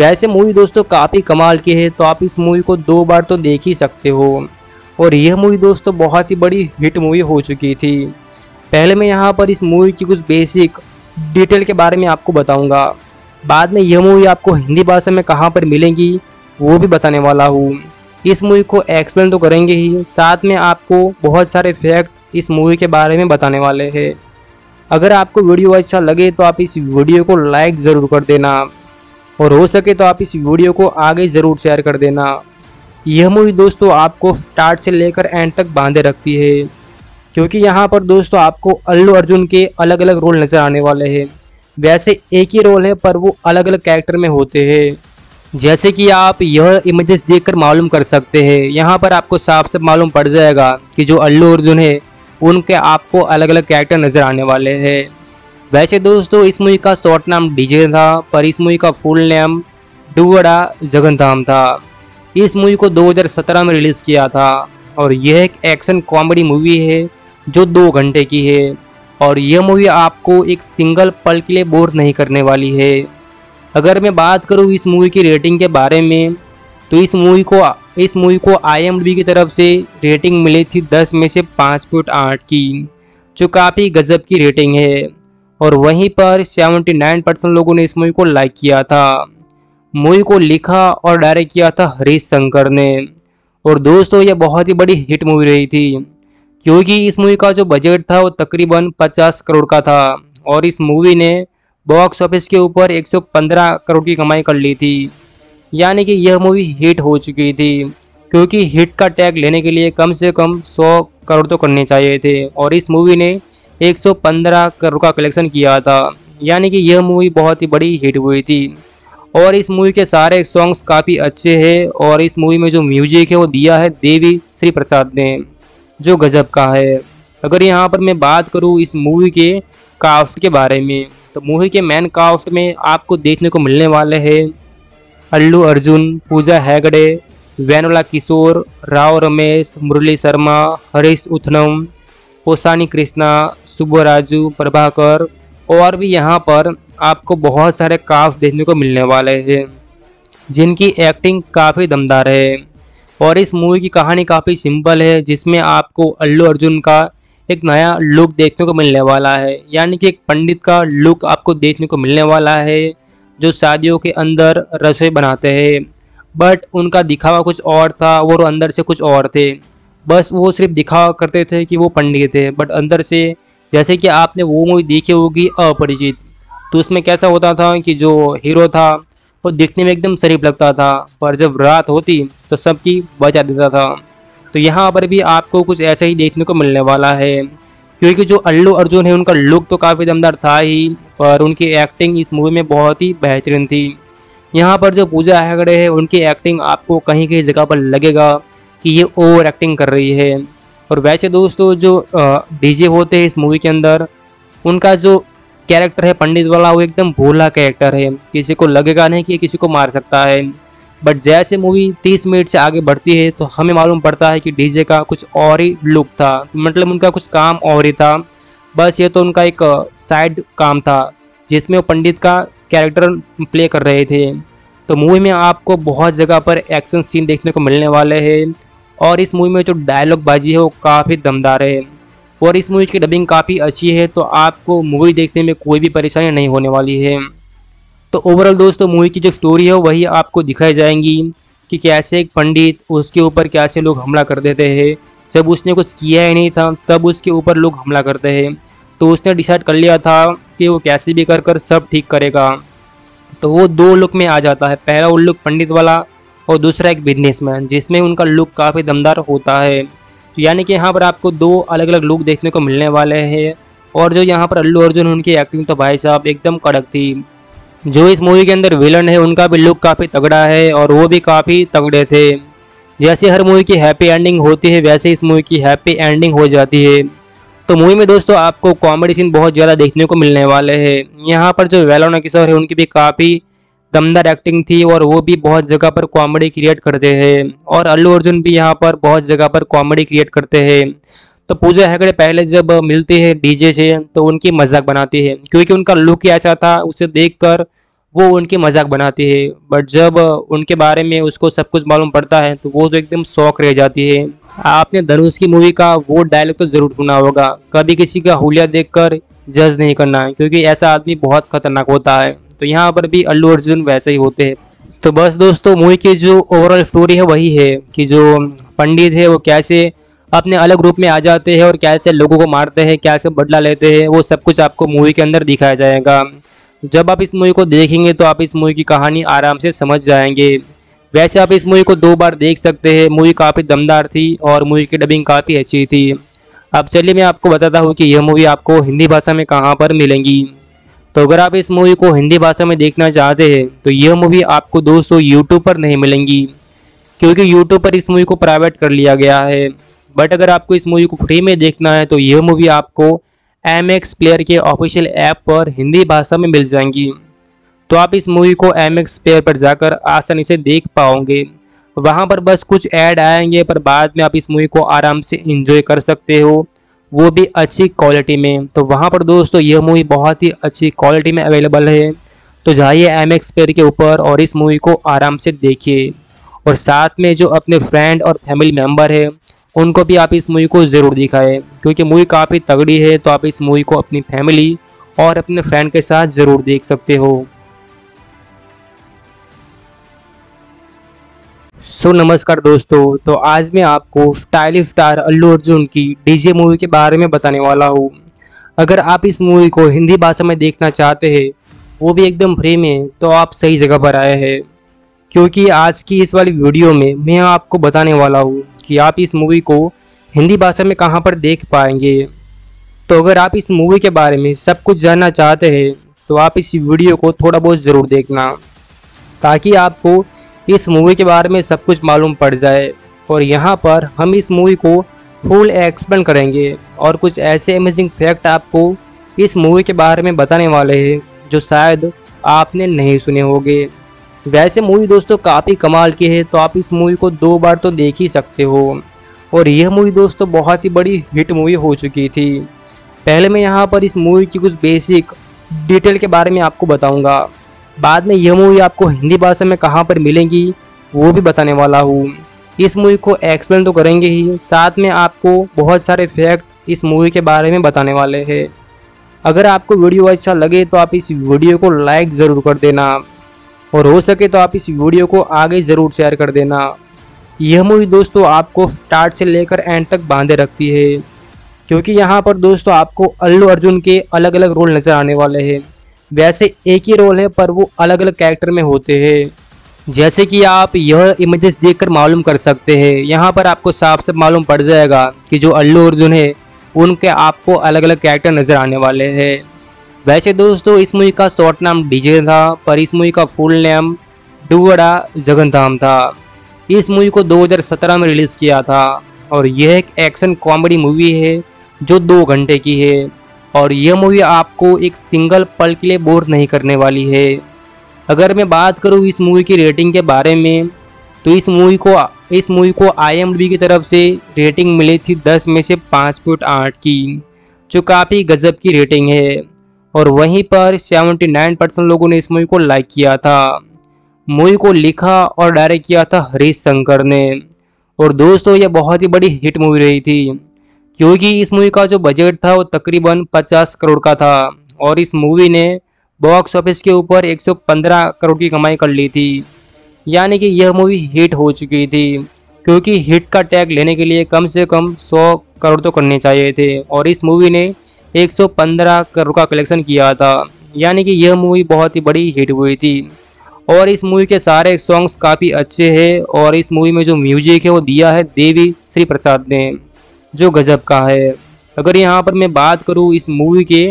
वैसे मूवी दोस्तों काफ़ी कमाल की है, तो आप इस मूवी को 2 बार तो देख ही सकते हो। और यह मूवी दोस्तों बहुत ही बड़ी हिट मूवी हो चुकी थी। पहले मैं यहाँ पर इस मूवी की कुछ बेसिक डिटेल के बारे में आपको बताऊंगा, बाद में यह मूवी आपको हिंदी भाषा में कहाँ पर मिलेंगी वो भी बताने वाला हूँ। इस मूवी को एक्सप्लेन तो करेंगे ही, साथ में आपको बहुत सारे फैक्ट इस मूवी के बारे में बताने वाले हैं। अगर आपको वीडियो अच्छा लगे तो आप इस वीडियो को लाइक ज़रूर कर देना और हो सके तो आप इस वीडियो को आगे ज़रूर शेयर कर देना। यह मूवी दोस्तों आपको स्टार्ट से लेकर एंड तक बांधे रखती है क्योंकि यहाँ पर दोस्तों आपको अल्लू अर्जुन के अलग अलग रोल नज़र आने वाले हैं। वैसे एक ही रोल है पर वो अलग अलग कैरेक्टर में होते हैं, जैसे कि आप यह इमेजेस देखकर मालूम कर सकते हैं। यहाँ पर आपको साफ साफ मालूम पड़ जाएगा कि जो अल्लू अर्जुन है उनके आपको अलग अलग कैरेक्टर नज़र आने वाले हैं। वैसे दोस्तों इस मूवी का शॉर्ट नाम डीजे था पर इस मूवी का फुल नेम डुव्वाड़ा जगन्नाधम था। इस मूवी को 2017 में रिलीज़ किया था और यह एक एक्शन कॉमेडी मूवी है जो 2 घंटे की है। और यह मूवी आपको एक सिंगल पल के लिए बोर नहीं करने वाली है। अगर मैं बात करूँ इस मूवी की रेटिंग के बारे में तो इस मूवी को IMDb की तरफ से रेटिंग मिली थी 10 में से 5.8 की, जो काफ़ी गजब की रेटिंग है। और वहीं पर 79% लोगों ने इस मूवी को लाइक किया था। मूवी को लिखा और डायरेक्ट किया था हरीश शंकर ने। और दोस्तों यह बहुत ही बड़ी हिट मूवी रही थी क्योंकि इस मूवी का जो बजट था वो तकरीबन 50 करोड़ का था और इस मूवी ने बॉक्स ऑफिस के ऊपर 115 करोड़ की कमाई कर ली थी। यानी कि यह मूवी हिट हो चुकी थी क्योंकि हिट का टैग लेने के लिए कम से कम 100 करोड़ तो करने चाहिए थे और इस मूवी ने 115 करोड़ का कलेक्शन किया था। यानी कि यह मूवी बहुत ही बड़ी हिट हुई थी। और इस मूवी के सारे सॉन्ग्स काफ़ी अच्छे हैं और इस मूवी में जो म्यूजिक है वो दिया है देवी श्री प्रसाद ने, जो गजब का है। अगर यहाँ पर मैं बात करूँ इस मूवी के कास्ट के बारे में तो मूवी के मेन कास्ट में आपको देखने को मिलने वाले हैं अल्लू अर्जुन, पूजा हैगड़े, वेन्नेला किशोर, राव रमेश, मुरली शर्मा, हरीश उथनम, पोसानी कृष्णा, सुब्बाराजू, प्रभाकर और भी यहाँ पर आपको बहुत सारे काफ देखने को मिलने वाले हैं जिनकी एक्टिंग काफ़ी दमदार है। और इस मूवी की कहानी काफ़ी सिंपल है जिसमें आपको अल्लू अर्जुन का एक नया लुक देखने को मिलने वाला है, यानी कि एक पंडित का लुक आपको देखने को मिलने वाला है जो शादियों के अंदर रसोई बनाते हैं, बट उनका दिखावा कुछ और था और अंदर से कुछ और थे। बस वो सिर्फ दिखावा करते थे कि वो पंडित थे, बट अंदर से जैसे कि आपने वो मूवी देखी होगी अपरिचित, तो उसमें कैसा होता था कि जो हीरो था वो दिखने में एकदम शरीफ लगता था पर जब रात होती तो सबकी बचा देता था। तो यहाँ पर भी आपको कुछ ऐसा ही देखने को मिलने वाला है, क्योंकि जो अल्लू अर्जुन है उनका लुक तो काफ़ी दमदार था ही पर उनकी एक्टिंग इस मूवी में बहुत ही बेहतरीन थी। यहाँ पर जो पूजा हैगड़े है उनकी एक्टिंग आपको कहीं कहीं जगह पर लगेगा कि ये ओवर एक्टिंग कर रही है। और वैसे दोस्तों जो डीजे होते हैं इस मूवी के अंदर उनका जो कैरेक्टर है पंडित वाला वो एकदम भोला कैरेक्टर है, किसी को लगेगा नहीं कि किसी को मार सकता है, बट जैसे मूवी 30 मिनट से आगे बढ़ती है तो हमें मालूम पड़ता है कि डीजे का कुछ और ही लुक था, मतलब उनका कुछ काम और ही था, बस ये तो उनका एक साइड काम था जिसमें वो पंडित का कैरेक्टर प्ले कर रहे थे। तो मूवी में आपको बहुत जगह पर एक्शन सीन देखने को मिलने वाले हैं और इस मूवी में जो डायलॉग बाजी है वो काफ़ी दमदार है और इस मूवी की डबिंग काफ़ी अच्छी है, तो आपको मूवी देखने में कोई भी परेशानी नहीं होने वाली है। तो ओवरऑल दोस्तों मूवी की जो स्टोरी है वही आपको दिखाई जाएंगी कि कैसे एक पंडित उसके ऊपर कैसे लोग हमला कर देते हैं, जब उसने कुछ किया ही नहीं था तब उसके ऊपर लोग हमला करते हैं, तो उसने डिसाइड कर लिया था कि वो कैसे भी कर सब ठीक करेगा। तो वो दो लुक में आ जाता है, पहला वो लुक पंडित वाला और दूसरा एक बिजनेसमैन जिसमें उनका लुक काफ़ी दमदार होता है। तो यानी कि यहाँ पर आपको दो अलग अलग लुक देखने को मिलने वाले हैं। और जो यहाँ पर अल्लू अर्जुन उनकी एक्टिंग तो भाई साहब एकदम कड़क थी। जो इस मूवी के अंदर विलन है उनका भी लुक काफ़ी तगड़ा है और वो भी काफ़ी तगड़े थे। जैसे हर मूवी की हैप्पी एंडिंग होती है वैसे इस मूवी की हैप्पी एंडिंग हो जाती है। तो मूवी में दोस्तों आपको कॉमेडी सीन बहुत ज़्यादा देखने को मिलने वाले हैं। यहाँ पर जो वेन्नेला किशोर है उनकी भी काफ़ी दमदार एक्टिंग थी और वो भी बहुत जगह पर कॉमेडी क्रिएट करते हैं और अल्लू अर्जुन भी यहाँ पर बहुत जगह पर कॉमेडी क्रिएट करते हैं। तो पूजा हैगड़े पहले जब मिलती है डीजे से तो उनकी मजाक बनाती है, क्योंकि उनका लुक ही ऐसा था उसे देखकर वो उनकी मजाक बनाती है, बट जब उनके बारे में उसको सब कुछ मालूम पड़ता है तो वो तो एकदम शौक रह जाती है। आपने धनुष की मूवी का वो डायलॉग तो ज़रूर सुना होगा, कभी किसी का हुलिया देखकर जज नहीं करना है, क्योंकि ऐसा आदमी बहुत खतरनाक होता है। तो यहाँ पर भी अल्लू अर्जुन वैसे ही होते हैं। तो बस दोस्तों मूवी की जो ओवरऑल स्टोरी है वही है कि जो पंडित है वो कैसे अपने अलग रूप में आ जाते हैं और कैसे लोगों को मारते हैं, कैसे बदला लेते हैं, वो सब कुछ आपको मूवी के अंदर दिखाया जाएगा। जब आप इस मूवी को देखेंगे तो आप इस मूवी की कहानी आराम से समझ जाएंगे। वैसे आप इस मूवी को 2 बार देख सकते हैं, मूवी काफ़ी दमदार थी और मूवी की डबिंग काफ़ी अच्छी थी। अब चलिए मैं आपको बताता हूँ कि यह मूवी आपको हिंदी भाषा में कहाँ पर मिलेंगी। तो अगर आप इस मूवी को हिंदी भाषा में देखना चाहते हैं तो यह मूवी आपको दोस्तों यूट्यूब पर नहीं मिलेंगी, क्योंकि यूट्यूब पर इस मूवी को प्राइवेट कर लिया गया है। बट अगर आपको इस मूवी को फ्री में देखना है तो यह मूवी आपको MX प्लेयर के ऑफिशियल ऐप पर हिंदी भाषा में मिल जाएंगी। तो आप इस मूवी को MX प्लेयर पर जाकर आसानी से देख पाओगे। वहाँ पर बस कुछ ऐड आएंगे पर बाद में आप इस मूवी को आराम से एंजॉय कर सकते हो, वो भी अच्छी क्वालिटी में। तो वहाँ पर दोस्तों यह मूवी बहुत ही अच्छी क्वालिटी में अवेलेबल है। तो जाइए MX प्लेयर के ऊपर और इस मूवी को आराम से देखिए और साथ में जो अपने फ्रेंड और फैमिली मेम्बर है उनको भी आप इस मूवी को ज़रूर दिखाएं, क्योंकि मूवी काफ़ी तगड़ी है। तो आप इस मूवी को अपनी फैमिली और अपने फ्रेंड के साथ ज़रूर देख सकते हो। सो नमस्कार दोस्तों, तो आज मैं आपको स्टाइलिश स्टार अल्लू अर्जुन की डीजे मूवी के बारे में बताने वाला हूँ। अगर आप इस मूवी को हिंदी भाषा में देखना चाहते हैं वो भी एकदम फ्री में, तो आप सही जगह पर आए हैं, क्योंकि आज की इस वाली वीडियो में मैं आपको बताने वाला हूँ कि आप इस मूवी को हिंदी भाषा में कहाँ पर देख पाएंगे। तो अगर आप इस मूवी के बारे में सब कुछ जानना चाहते हैं तो आप इस वीडियो को थोड़ा बहुत ज़रूर देखना, ताकि आपको इस मूवी के बारे में सब कुछ मालूम पड़ जाए। और यहाँ पर हम इस मूवी को फुल एक्सप्लेन करेंगे और कुछ ऐसे अमेजिंग फैक्ट आपको इस मूवी के बारे में बताने वाले हैं जो शायद आपने नहीं सुने होंगे। वैसे मूवी दोस्तों काफ़ी कमाल की है, तो आप इस मूवी को 2 बार तो देख ही सकते हो। और यह मूवी दोस्तों बहुत ही बड़ी हिट मूवी हो चुकी थी। पहले मैं यहाँ पर इस मूवी की कुछ बेसिक डिटेल के बारे में आपको बताऊंगा। बाद में यह मूवी आपको हिंदी भाषा में कहां पर मिलेंगी वो भी बताने वाला हूँ। इस मूवी को एक्सप्लेन तो करेंगे ही, साथ में आपको बहुत सारे फैक्ट इस मूवी के बारे में बताने वाले हैं। अगर आपको वीडियो अच्छा लगे तो आप इस वीडियो को लाइक ज़रूर कर देना और हो सके तो आप इस वीडियो को आगे ज़रूर शेयर कर देना। यह मूवी दोस्तों आपको स्टार्ट से लेकर एंड तक बांधे रखती है, क्योंकि यहाँ पर दोस्तों आपको अल्लू अर्जुन के अलग अलग रोल नज़र आने वाले हैं। वैसे एक ही रोल है पर वो अलग अलग कैरेक्टर में होते हैं, जैसे कि आप यह इमेजेस देखकर मालूम कर सकते हैं। यहाँ पर आपको साफ साफ मालूम पड़ जाएगा कि जो अल्लू अर्जुन है उनके आपको अलग अलग कैरेक्टर नज़र आने वाले हैं। वैसे दोस्तों इस मूवी का शॉर्ट नाम डीजे था, पर इस मूवी का फुल नेम डुव्वाड़ा जगन्नाधम था। इस मूवी को 2017 में रिलीज़ किया था और यह एक एक्शन कॉमेडी मूवी है जो 2 घंटे की है और यह मूवी आपको एक सिंगल पल के लिए बोर नहीं करने वाली है। अगर मैं बात करूँ इस मूवी की रेटिंग के बारे में तो इस मूवी को IMDb की तरफ से रेटिंग मिली थी 10 में से 5.8 की, जो काफ़ी गजब की रेटिंग है। और वहीं पर 79% लोगों ने इस मूवी को लाइक किया था। मूवी को लिखा और डायरेक्ट किया था हरीश शंकर ने और दोस्तों यह बहुत ही बड़ी हिट मूवी रही थी, क्योंकि इस मूवी का जो बजट था वो तकरीबन 50 करोड़ का था और इस मूवी ने बॉक्स ऑफिस के ऊपर 115 करोड़ की कमाई कर ली थी। यानी कि यह मूवी हिट हो चुकी थी, क्योंकि हिट का टैग लेने के लिए कम से कम 100 करोड़ तो करने चाहिए थे और इस मूवी ने 115 करोड़ का कलेक्शन किया था। यानी कि यह मूवी बहुत ही बड़ी हिट हुई थी और इस मूवी के सारे सॉन्ग्स काफ़ी अच्छे हैं और इस मूवी में जो म्यूजिक है वो दिया है देवी श्री प्रसाद ने, जो गजब का है। अगर यहाँ पर मैं बात करूँ इस मूवी के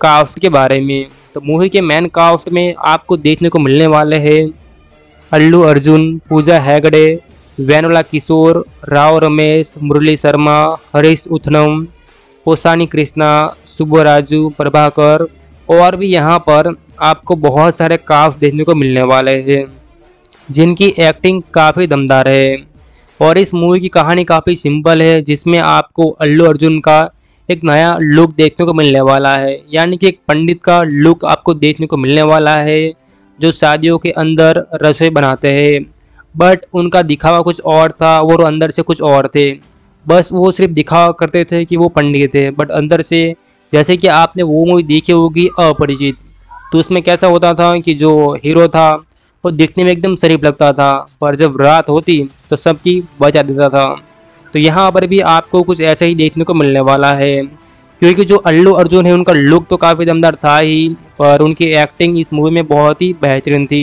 कास्ट के बारे में तो मूवी के मेन कास्ट में आपको देखने को मिलने वाले हैं अल्लू अर्जुन, पूजा हैगड़े, वेन्नेला किशोर, राव रमेश, मुरली शर्मा, हरीश उथनम, पोसानी कृष्णा, सुब्बाराजू, प्रभाकर और भी यहाँ पर आपको बहुत सारे कास्ट देखने को मिलने वाले हैं जिनकी एक्टिंग काफ़ी दमदार है। और इस मूवी की कहानी काफ़ी सिंपल है, जिसमें आपको अल्लू अर्जुन का एक नया लुक देखने को मिलने वाला है। यानी कि एक पंडित का लुक आपको देखने को मिलने वाला है जो शादियों के अंदर रसोई बनाते हैं, बट उनका दिखावा कुछ और था और अंदर से कुछ और थे। बस वो सिर्फ दिखावा करते थे कि वो पंडित थे, बट अंदर से, जैसे कि आपने वो मूवी देखी होगी अपरिचित, तो उसमें कैसा होता था कि जो हीरो था वो दिखने में एकदम शरीफ लगता था पर जब रात होती तो सबकी बचा देता था। तो यहाँ पर भी आपको कुछ ऐसा ही देखने को मिलने वाला है, क्योंकि जो अल्लू अर्जुन है उनका लुक तो काफ़ी दमदार था ही पर उनकी एक्टिंग इस मूवी में बहुत ही बेहतरीन थी।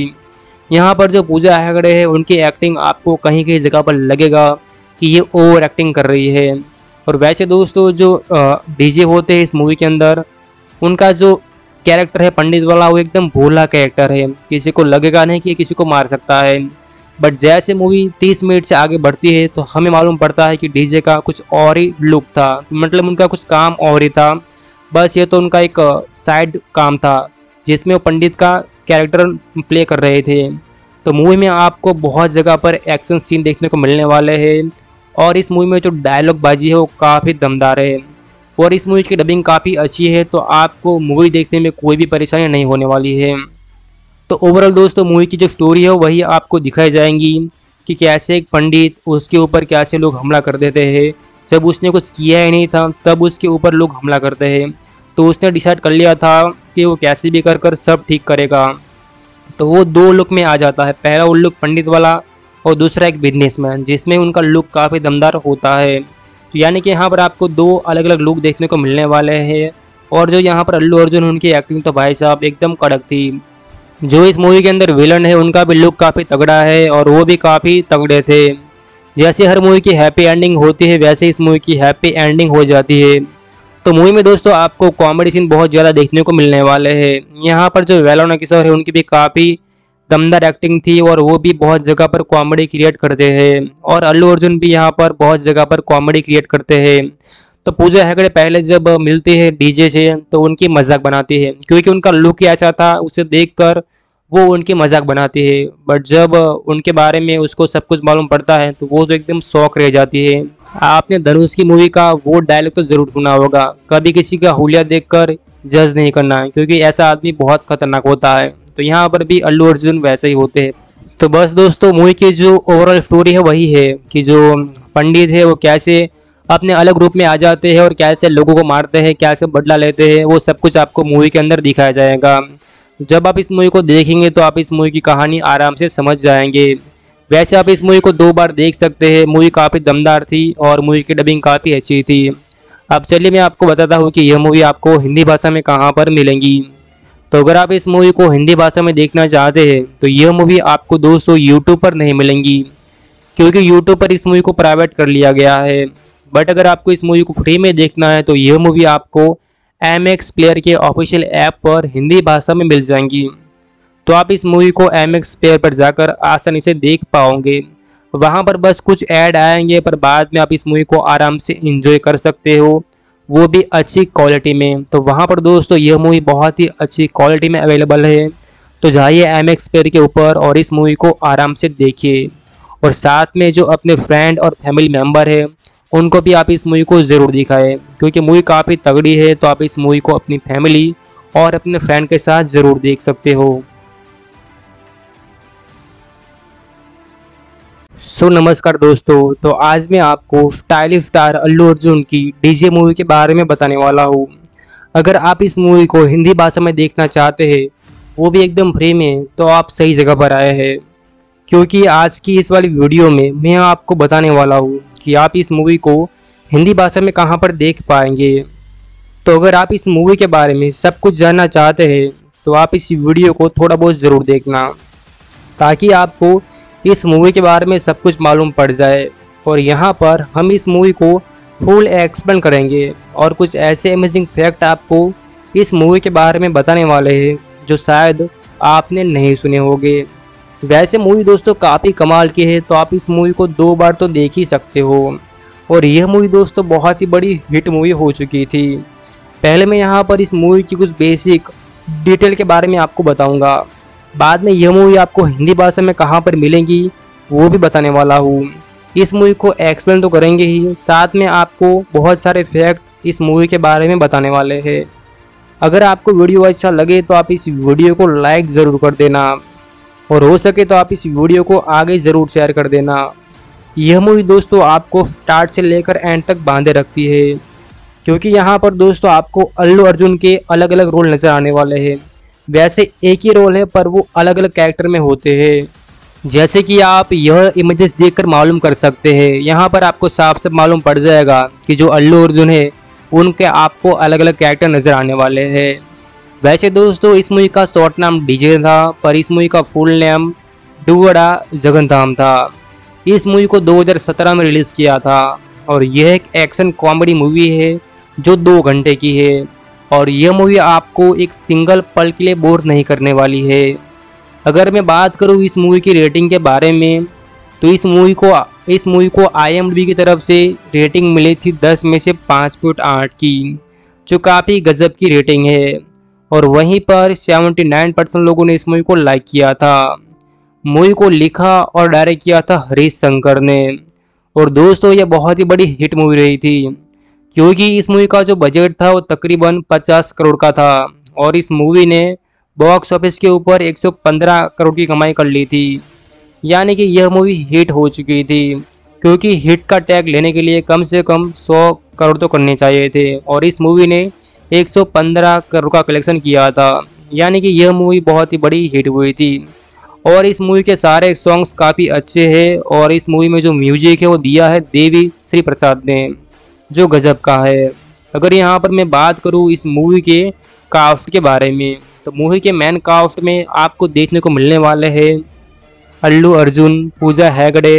यहाँ पर जो पूजा हैगड़े है उनकी एक्टिंग आपको कहीं कहीं जगह पर लगेगा कि ये ओवर एक्टिंग कर रही है। और वैसे दोस्तों जो डीजे होते हैं इस मूवी के अंदर, उनका जो कैरेक्टर है पंडित वाला, वो एकदम भोला कैरेक्टर है, किसी को लगेगा नहीं कि किसी को मार सकता है। बट जैसे मूवी 30 मिनट से आगे बढ़ती है तो हमें मालूम पड़ता है कि डीजे का कुछ और ही लुक था, मतलब उनका कुछ काम और ही था। बस ये तो उनका एक साइड काम था जिसमें वो पंडित का कैरेक्टर प्ले कर रहे थे। तो मूवी में आपको बहुत जगह पर एक्शन सीन देखने को मिलने वाले हैं और इस मूवी में जो डायलॉग बाजी है वो काफ़ी दमदार है और इस मूवी की डबिंग काफ़ी अच्छी है, तो आपको मूवी देखने में कोई भी परेशानी नहीं होने वाली है। तो ओवरऑल दोस्तों मूवी की जो स्टोरी है वही आपको दिखाई जाएंगी कि कैसे एक पंडित, उसके ऊपर कैसे लोग हमला कर देते हैं। जब उसने कुछ किया ही नहीं था तब उसके ऊपर लोग हमला करते हैं, तो उसने डिसाइड कर लिया था कि वो कैसे भी कर कर सब ठीक करेगा। तो वो 2 लुक में आ जाता है, पहला वो लुक पंडित वाला और दूसरा एक बिजनेसमैन, जिसमें उनका लुक काफ़ी दमदार होता है। तो यानी कि यहाँ पर आपको 2 अलग अलग लुक देखने को मिलने वाले हैं। और जो यहाँ पर अल्लू अर्जुन, उनकी एक्टिंग तो भाई साहब एकदम कड़क थी। जो इस मूवी के अंदर विलन है उनका भी लुक काफ़ी तगड़ा है और वो भी काफ़ी तगड़े थे। जैसे हर मूवी की हैप्पी एंडिंग होती है वैसे इस मूवी की हैप्पी एंडिंग हो जाती है। तो मूवी में दोस्तों आपको कॉमेडी सीन बहुत ज़्यादा देखने को मिलने वाले हैं। यहाँ पर जो वेन्नेला किशोर है उनकी भी काफ़ी दमदार एक्टिंग थी और वो भी बहुत जगह पर कॉमेडी क्रिएट करते हैं और अल्लू अर्जुन भी यहाँ पर बहुत जगह पर कॉमेडी क्रिएट करते हैं। तो पूजा हैगड़े पहले जब मिलती है डीजे से तो उनकी मजाक बनाती है, क्योंकि उनका लुक ही ऐसा था, उसे देखकर वो उनकी मजाक बनाती है। बट जब उनके बारे में उसको सब कुछ मालूम पड़ता है तो वो तो एकदम शॉक रह जाती है। आपने धनुष की मूवी का वो डायलॉग तो ज़रूर सुना होगा, कभी किसी का हुलिया देख जज नहीं करना है, क्योंकि ऐसा आदमी बहुत खतरनाक होता है। तो यहाँ पर भी अल्लू अर्जुन वैसे ही होते हैं। तो बस दोस्तों मूवी की जो ओवरऑल स्टोरी है वही है कि जो पंडित है वो कैसे अपने अलग रूप में आ जाते हैं और कैसे लोगों को मारते हैं, कैसे बदला लेते हैं, वो सब कुछ आपको मूवी के अंदर दिखाया जाएगा। जब आप इस मूवी को देखेंगे तो आप इस मूवी की कहानी आराम से समझ जाएंगे। वैसे आप इस मूवी को 2 बार देख सकते हैं। मूवी काफ़ी दमदार थी और मूवी की डबिंग काफ़ी अच्छी थी। अब चलिए मैं आपको बताता हूँ कि यह मूवी आपको हिंदी भाषा में कहाँ पर मिलेंगी। तो अगर आप इस मूवी को हिंदी भाषा में देखना चाहते हैं तो यह मूवी आपको दोस्तों YouTube पर नहीं मिलेंगी, क्योंकि YouTube पर इस मूवी को प्राइवेट कर लिया गया है। बट अगर आपको इस मूवी को फ्री में देखना है तो यह मूवी आपको MX Player के ऑफिशियल ऐप पर हिंदी भाषा में मिल जाएंगी। तो आप इस मूवी को MX Player पर जाकर आसानी से देख पाओगे। वहाँ पर बस कुछ ऐड आएंगे, पर बाद में आप इस मूवी को आराम से इंजॉय कर सकते हो, वो भी अच्छी क्वालिटी में। तो वहाँ पर दोस्तों यह मूवी बहुत ही अच्छी क्वालिटी में अवेलेबल है। तो जाइए MX Player के ऊपर और इस मूवी को आराम से देखिए, और साथ में जो अपने फ्रेंड और फैमिली मेम्बर है उनको भी आप इस मूवी को ज़रूर दिखाएं, क्योंकि मूवी काफ़ी तगड़ी है। तो आप इस मूवी को अपनी फैमिली और अपने फ्रेंड के साथ ज़रूर देख सकते हो। सो नमस्कार दोस्तों, तो आज मैं आपको स्टाइलिश स्टार अल्लू अर्जुन की DJ मूवी के बारे में बताने वाला हूँ। अगर आप इस मूवी को हिंदी भाषा में देखना चाहते हैं, वो भी एकदम फ्री में, तो आप सही जगह पर आए हैं, क्योंकि आज की इस वाली वीडियो में मैं आपको बताने वाला हूँ कि आप इस मूवी को हिंदी भाषा में कहाँ पर देख पाएंगे। तो अगर आप इस मूवी के बारे में सब कुछ जानना चाहते हैं तो आप इस वीडियो को थोड़ा बहुत ज़रूर देखना, ताकि आपको इस मूवी के बारे में सब कुछ मालूम पड़ जाए। और यहाँ पर हम इस मूवी को फुल एक्सप्लेन करेंगे और कुछ ऐसे अमेजिंग फैक्ट आपको इस मूवी के बारे में बताने वाले हैं जो शायद आपने नहीं सुने होंगे। वैसे मूवी दोस्तों काफ़ी कमाल की है, तो आप इस मूवी को 2 बार तो देख ही सकते हो। और यह मूवी दोस्तों बहुत ही बड़ी हिट मूवी हो चुकी थी। पहले मैं यहाँ पर इस मूवी की कुछ बेसिक डिटेल के बारे में आपको बताऊँगा, बाद में यह मूवी आपको हिंदी भाषा में कहाँ पर मिलेगी वो भी बताने वाला हूँ। इस मूवी को एक्सप्लेन तो करेंगे ही, साथ में आपको बहुत सारे फैक्ट इस मूवी के बारे में बताने वाले हैं। अगर आपको वीडियो अच्छा लगे तो आप इस वीडियो को लाइक ज़रूर कर देना, और हो सके तो आप इस वीडियो को आगे ज़रूर शेयर कर देना। यह मूवी दोस्तों आपको स्टार्ट से लेकर एंड तक बांधे रखती है, क्योंकि यहाँ पर दोस्तों आपको अल्लू अर्जुन के अलग अलग रोल नज़र आने वाले हैं। वैसे एक ही रोल है, पर वो अलग अलग कैरेक्टर में होते हैं, जैसे कि आप यह इमेजेस देखकर मालूम कर सकते हैं। यहाँ पर आपको साफ साफ मालूम पड़ जाएगा कि जो अल्लू अर्जुन है उनके आपको अलग अलग कैरेक्टर नज़र आने वाले हैं। वैसे दोस्तों इस मूवी का शॉर्ट नाम DJ था, पर इस मूवी का फुल नेम डुव्वाड़ा जगन्नाधम था। इस मूवी को 2017 में रिलीज़ किया था, और यह एक एक्शन कॉमेडी मूवी है जो 2 घंटे की है, और यह मूवी आपको एक सिंगल पल के लिए बोर नहीं करने वाली है। अगर मैं बात करूँ इस मूवी की रेटिंग के बारे में, तो इस मूवी को IMDb की तरफ से रेटिंग मिली थी 10 में से 5.8 की, जो काफ़ी गजब की रेटिंग है। और वहीं पर 79% लोगों ने इस मूवी को लाइक किया था। मूवी को लिखा और डायरेक्ट किया था हरीश शंकर ने, और दोस्तों यह बहुत ही बड़ी हिट मूवी रही थी, क्योंकि इस मूवी का जो बजट था वो तकरीबन 50 करोड़ का था, और इस मूवी ने बॉक्स ऑफिस के ऊपर 115 करोड़ की कमाई कर ली थी। यानी कि यह मूवी हिट हो चुकी थी, क्योंकि हिट का टैग लेने के लिए कम से कम 100 करोड़ तो करने चाहिए थे, और इस मूवी ने 115 करोड़ का कलेक्शन किया था। यानी कि यह मूवी बहुत ही बड़ी हिट हुई थी, और इस मूवी के सारे सॉन्ग्स काफ़ी अच्छे हैं, और इस मूवी में जो म्यूजिक है वो दिया है देवी श्री प्रसाद ने, जो गजब का है। अगर यहाँ पर मैं बात करूँ इस मूवी के कास्ट के बारे में, तो मूवी के मेन कास्ट में आपको देखने को मिलने वाले हैं अल्लू अर्जुन, पूजा हैगड़े,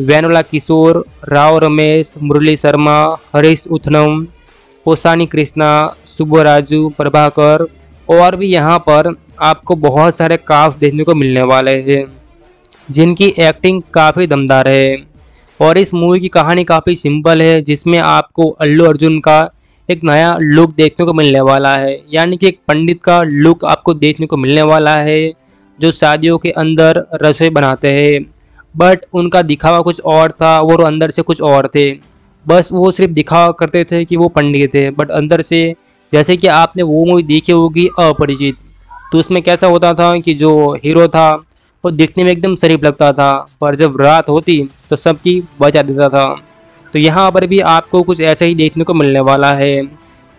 वेन्नेला किशोर, राव रमेश, मुरली शर्मा, हरीश उथनम, पोसानी कृष्णा, सुब्बाराजू, प्रभाकर, और भी यहाँ पर आपको बहुत सारे कास्ट देखने को मिलने वाले हैं, जिनकी एक्टिंग काफ़ी दमदार है। और इस मूवी की कहानी काफ़ी सिंपल है, जिसमें आपको अल्लू अर्जुन का एक नया लुक देखने को मिलने वाला है। यानी कि एक पंडित का लुक आपको देखने को मिलने वाला है, जो शादियों के अंदर रसोई बनाते हैं, बट उनका दिखावा कुछ और था, वो अंदर से कुछ और थे। बस वो सिर्फ दिखावा करते थे कि वो पंडित थे, बट अंदर से जैसे कि आपने वो मूवी देखी होगी अपरिचित, तो उसमें कैसा होता था कि जो हीरो था वो दिखने में एकदम शरीफ लगता था, पर जब रात होती तो सबकी बचा देता था। तो यहाँ पर भी आपको कुछ ऐसा ही देखने को मिलने वाला है,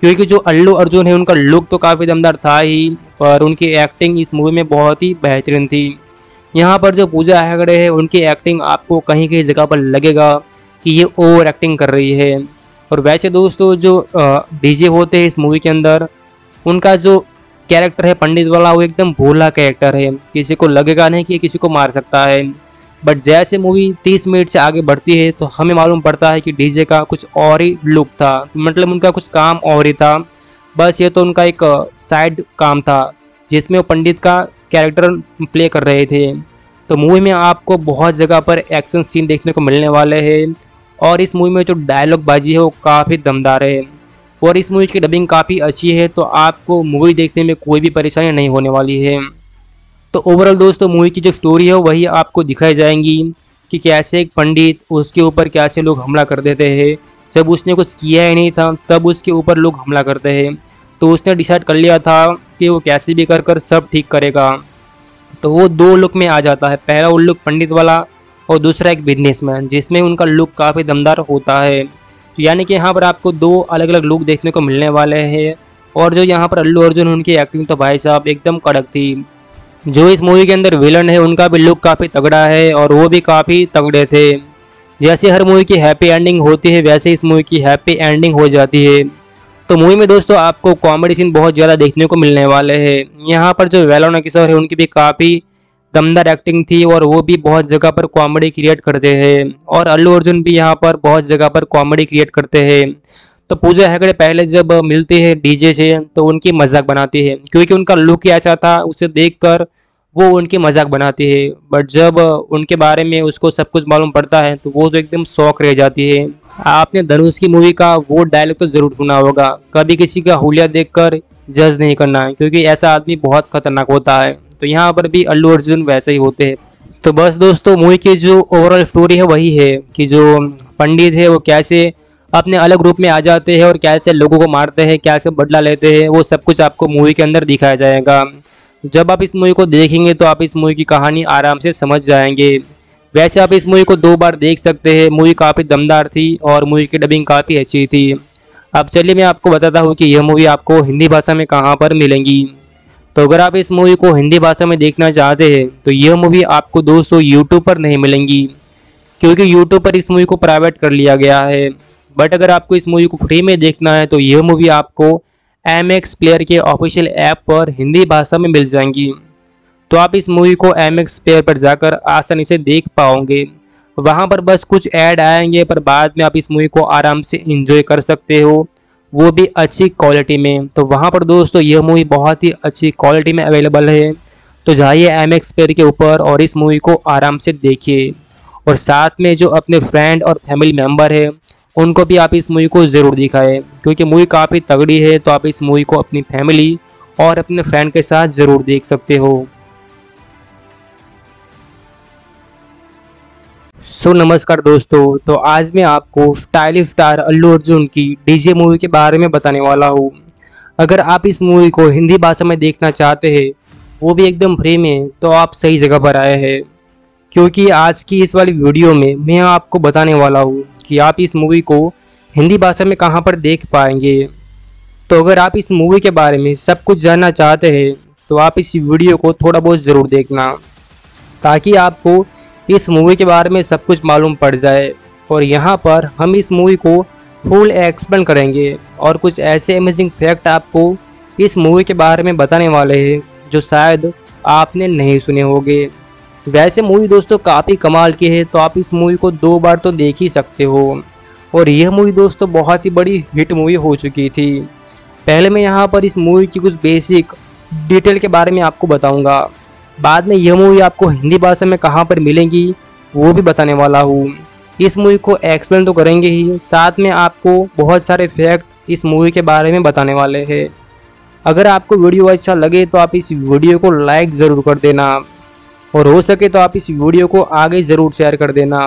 क्योंकि जो अल्लू अर्जुन है उनका लुक तो काफ़ी दमदार था ही, पर उनकी एक्टिंग इस मूवी में बहुत ही बेहतरीन थी। यहाँ पर जो पूजा हैगड़े है उनकी एक्टिंग आपको कहीं कहीं जगह पर लगेगा कि ये ओवर एक्टिंग कर रही है। और वैसे दोस्तों जो डीजे होते हैं इस मूवी के अंदर, उनका जो कैरेक्टर है पंडित वाला, वो एकदम भोला कैरेक्टर है, किसी को लगेगा नहीं कि किसी को मार सकता है। बट जैसे मूवी 30 मिनट से आगे बढ़ती है तो हमें मालूम पड़ता है कि डीजे का कुछ और ही लुक था, मतलब उनका कुछ काम और ही था, बस ये तो उनका एक साइड काम था जिसमें वो पंडित का कैरेक्टर प्ले कर रहे थे। तो मूवी में आपको बहुत जगह पर एक्शन सीन देखने को मिलने वाले हैं, और इस मूवी में जो डायलॉग बाजी है वो काफ़ी दमदार है, और इस मूवी की डबिंग काफ़ी अच्छी है, तो आपको मूवी देखने में कोई भी परेशानी नहीं होने वाली है। तो ओवरऑल दोस्तों मूवी की जो स्टोरी है वही आपको दिखाई जाएंगी कि कैसे एक पंडित, उसके ऊपर कैसे लोग हमला कर देते हैं, जब उसने कुछ किया ही नहीं था तब उसके ऊपर लोग हमला करते हैं। तो उसने डिसाइड कर लिया था कि वो कैसे भी कर सब ठीक करेगा। तो वो दो लुक में आ जाता है, पहला वो लुक पंडित वाला और दूसरा एक बिजनेसमैन, जिसमें उनका लुक काफ़ी दमदार होता है। तो यानी कि यहाँ पर आपको दो अलग अलग लुक देखने को मिलने वाले हैं। और जो यहाँ पर अल्लू अर्जुन, उनकी एक्टिंग तो भाई साहब एकदम कड़क थी। जो इस मूवी के अंदर विलन है उनका भी लुक काफ़ी तगड़ा है, और वो भी काफ़ी तगड़े थे। जैसे हर मूवी की हैप्पी एंडिंग होती है वैसे इस मूवी की हैप्पी एंडिंग हो जाती है। तो मूवी में दोस्तों आपको कॉमेडी सीन बहुत ज़्यादा देखने को मिलने वाले हैं। यहाँ पर जो वेन्नेला किशोर है उनकी भी काफ़ी दमदार एक्टिंग थी, और वो भी बहुत जगह पर कॉमेडी क्रिएट करते हैं, और अल्लू अर्जुन भी यहाँ पर बहुत जगह पर कॉमेडी क्रिएट करते हैं। तो पूजा हैगड़े पहले जब मिलती है डीजे से तो उनकी मजाक बनाती है, क्योंकि उनका लुक ही ऐसा था, उसे देखकर वो उनकी मजाक बनाती है। बट जब उनके बारे में उसको सब कुछ मालूम पड़ता है तो वो तो एकदम शौक रह जाती है। आपने धनुष की मूवी का वो डायलॉग तो ज़रूर सुना होगा, कभी किसी का हुलिया देखकर जज नहीं करना, क्योंकि ऐसा आदमी बहुत खतरनाक होता है। तो यहाँ पर भी अल्लू अर्जुन वैसे ही होते हैं। तो बस दोस्तों मूवी की जो ओवरऑल स्टोरी है वही है कि जो पंडित है वो कैसे अपने अलग रूप में आ जाते हैं और कैसे लोगों को मारते हैं, कैसे बदला लेते हैं, वो सब कुछ आपको मूवी के अंदर दिखाया जाएगा। जब आप इस मूवी को देखेंगे तो आप इस मूवी की कहानी आराम से समझ जाएंगे। वैसे आप इस मूवी को 2 बार देख सकते हैं, मूवी काफ़ी दमदार थी और मूवी की डबिंग काफ़ी अच्छी थी। अब चलिए मैं आपको बताता हूँ कि यह मूवी आपको हिंदी भाषा में कहाँ पर मिलेंगी। तो अगर आप इस मूवी को हिंदी भाषा में देखना चाहते हैं तो यह मूवी आपको दोस्तों YouTube पर नहीं मिलेंगी, क्योंकि YouTube पर इस मूवी को प्राइवेट कर लिया गया है। बट अगर आपको इस मूवी को फ्री में देखना है तो यह मूवी आपको MX Player के ऑफिशियल ऐप पर हिंदी भाषा में मिल जाएंगी। तो आप इस मूवी को MX Player पर जाकर आसानी से देख पाओगे। वहाँ पर बस कुछ ऐड आएंगे, पर बाद में आप इस मूवी को आराम से इंजॉय कर सकते हो, वो भी अच्छी क्वालिटी में। तो वहाँ पर दोस्तों यह मूवी बहुत ही अच्छी क्वालिटी में अवेलेबल है। तो जाइए MX Player के ऊपर और इस मूवी को आराम से देखिए, और साथ में जो अपने फ्रेंड और फैमिली मेम्बर है उनको भी आप इस मूवी को ज़रूर दिखाएं, क्योंकि मूवी काफ़ी तगड़ी है। तो आप इस मूवी को अपनी फैमिली और अपने फ्रेंड के साथ ज़रूर देख सकते हो। सो नमस्कार दोस्तों, तो आज मैं आपको स्टाइलिश स्टार अल्लू अर्जुन की डीजे मूवी के बारे में बताने वाला हूँ। अगर आप इस मूवी को हिंदी भाषा में देखना चाहते हैं, वो भी एकदम फ्री में, तो आप सही जगह पर आए हैं, क्योंकि आज की इस वाली वीडियो में मैं आपको बताने वाला हूँ कि आप इस मूवी को हिंदी भाषा में कहाँ पर देख पाएंगे। तो अगर आप इस मूवी के बारे में सब कुछ जानना चाहते हैं तो आप इस वीडियो को थोड़ा बहुत ज़रूर देखना, ताकि आपको इस मूवी के बारे में सब कुछ मालूम पड़ जाए। और यहाँ पर हम इस मूवी को फुल एक्सप्लेन करेंगे, और कुछ ऐसे अमेजिंग फैक्ट आपको इस मूवी के बारे में बताने वाले हैं जो शायद आपने नहीं सुने होंगे। वैसे मूवी दोस्तों काफ़ी कमाल की है, तो आप इस मूवी को 2 बार तो देख ही सकते हो। और यह मूवी दोस्तों बहुत ही बड़ी हिट मूवी हो चुकी थी। पहले मैं यहाँ पर इस मूवी की कुछ बेसिक डिटेल के बारे में आपको बताऊँगा, बाद में यह मूवी आपको हिंदी भाषा में कहाँ पर मिलेंगी वो भी बताने वाला हूँ। इस मूवी को एक्सप्लेन तो करेंगे ही, साथ में आपको बहुत सारे फैक्ट इस मूवी के बारे में बताने वाले हैं। अगर आपको वीडियो अच्छा लगे तो आप इस वीडियो को लाइक ज़रूर कर देना, और हो सके तो आप इस वीडियो को आगे ज़रूर शेयर कर देना।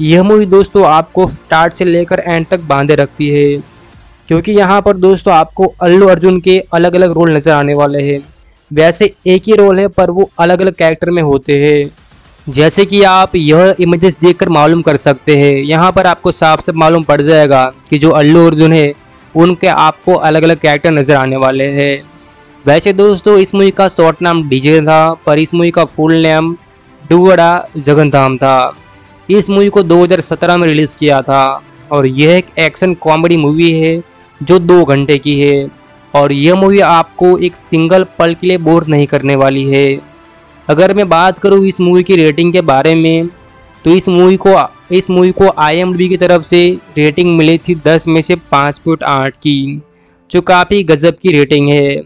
यह मूवी दोस्तों आपको स्टार्ट से लेकर एंड तक बांधे रखती है, क्योंकि यहाँ पर दोस्तों आपको अल्लू अर्जुन के अलग अलग रोल नज़र आने वाले हैं। वैसे एक ही रोल है पर वो अलग अलग कैरेक्टर में होते हैं, जैसे कि आप यह इमेजेस देखकर मालूम कर सकते हैं। यहाँ पर आपको साफ साफ मालूम पड़ जाएगा कि जो अल्लू अर्जुन है उनके आपको अलग अलग कैरेक्टर नज़र आने वाले हैं। वैसे दोस्तों इस मूवी का शॉर्ट नाम डीजे था, पर इस मूवी का फुल नेम डुव्वाड़ा जगन्नाधम था। इस मूवी को 2017 में रिलीज़ किया था और यह एक एक्शन कॉमेडी मूवी है जो 2 घंटे की है और यह मूवी आपको एक सिंगल पल के लिए बोर नहीं करने वाली है। अगर मैं बात करूँ इस मूवी की रेटिंग के बारे में, तो इस मूवी को IMDb की तरफ से रेटिंग मिली थी 10 में से 5.8 की, जो काफ़ी गजब की रेटिंग है।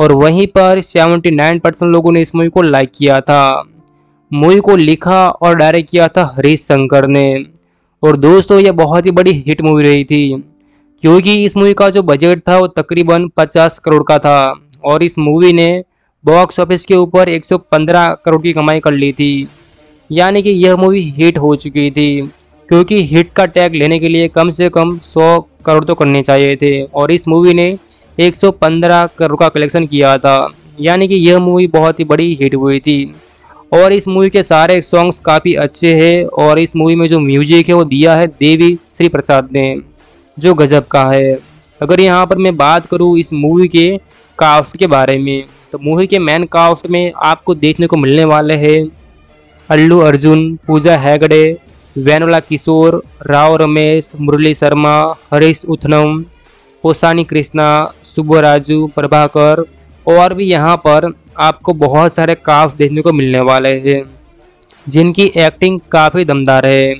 और वहीं पर 79% लोगों ने इस मूवी को लाइक किया था। मूवी को लिखा और डायरेक्ट किया था हरीश शंकर ने। और दोस्तों यह बहुत ही बड़ी हिट मूवी रही थी, क्योंकि इस मूवी का जो बजट था वो तकरीबन 50 करोड़ का था और इस मूवी ने बॉक्स ऑफिस के ऊपर 115 करोड़ की कमाई कर ली थी। यानी कि यह मूवी हिट हो चुकी थी, क्योंकि हिट का टैग लेने के लिए कम से कम 100 करोड़ तो करने चाहिए थे और इस मूवी ने 115 करोड़ का कलेक्शन किया था। यानी कि यह मूवी बहुत ही बड़ी हिट हुई थी और इस मूवी के सारे सॉन्ग्स काफ़ी अच्छे हैं और इस मूवी में जो म्यूजिक है वो दिया है देवी श्री प्रसाद ने, जो गजब का है। अगर यहाँ पर मैं बात करूँ इस मूवी के कास्ट के बारे में, तो मूवी के मेन कास्ट में आपको देखने को मिलने वाले हैं अल्लू अर्जुन, पूजा हैगड़े, वेन्नेला किशोर, राव रमेश, मुरली शर्मा, हरीश उथनम, पोसानी कृष्णा, सुब्बाराजू, प्रभाकर और भी यहाँ पर आपको बहुत सारे कास्ट देखने को मिलने वाले हैं, जिनकी एक्टिंग काफ़ी दमदार है।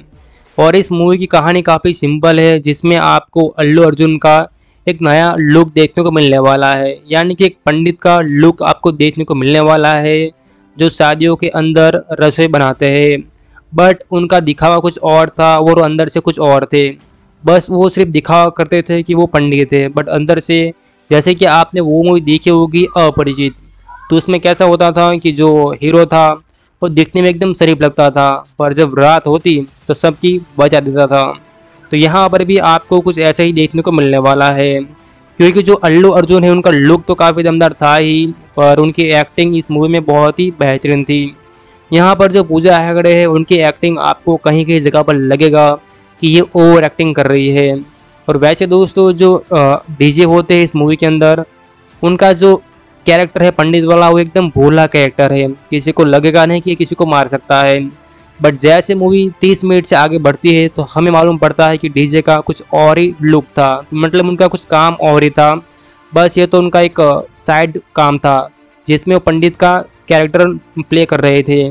और इस मूवी की कहानी काफ़ी सिंपल है, जिसमें आपको अल्लू अर्जुन का एक नया लुक देखने को मिलने वाला है। यानी कि एक पंडित का लुक आपको देखने को मिलने वाला है, जो शादियों के अंदर रसोई बनाते हैं, बट उनका दिखावा कुछ और था और अंदर से कुछ और थे। बस वो सिर्फ दिखावा करते थे कि वो पंडित थे, बट अंदर से, जैसे कि आपने वो मूवी देखी होगी अपरिचित, तो उसमें कैसा होता था कि जो हीरो था वो दिखने में एकदम शरीफ लगता था, पर जब रात होती तो सबकी बचा देता था। तो यहाँ पर भी आपको कुछ ऐसा ही देखने को मिलने वाला है, क्योंकि जो अल्लू अर्जुन है उनका लुक तो काफ़ी दमदार था ही, पर उनकी एक्टिंग इस मूवी में बहुत ही बेहतरीन थी। यहाँ पर जो पूजा हैगड़े है उनकी एक्टिंग आपको कहीं कहीं जगह पर लगेगा कि ये ओवर एक्टिंग कर रही है। और वैसे दोस्तों जो डीजे होते हैं इस मूवी के अंदर, उनका जो कैरेक्टर है पंडित वाला, वो एकदम भोला कैरेक्टर है। किसी को लगेगा नहीं कि किसी को मार सकता है, बट जैसे मूवी 30 मिनट से आगे बढ़ती है तो हमें मालूम पड़ता है कि डीजे का कुछ और ही लुक था, मतलब उनका कुछ काम और ही था। बस ये तो उनका एक साइड काम था जिसमें वो पंडित का कैरेक्टर प्ले कर रहे थे।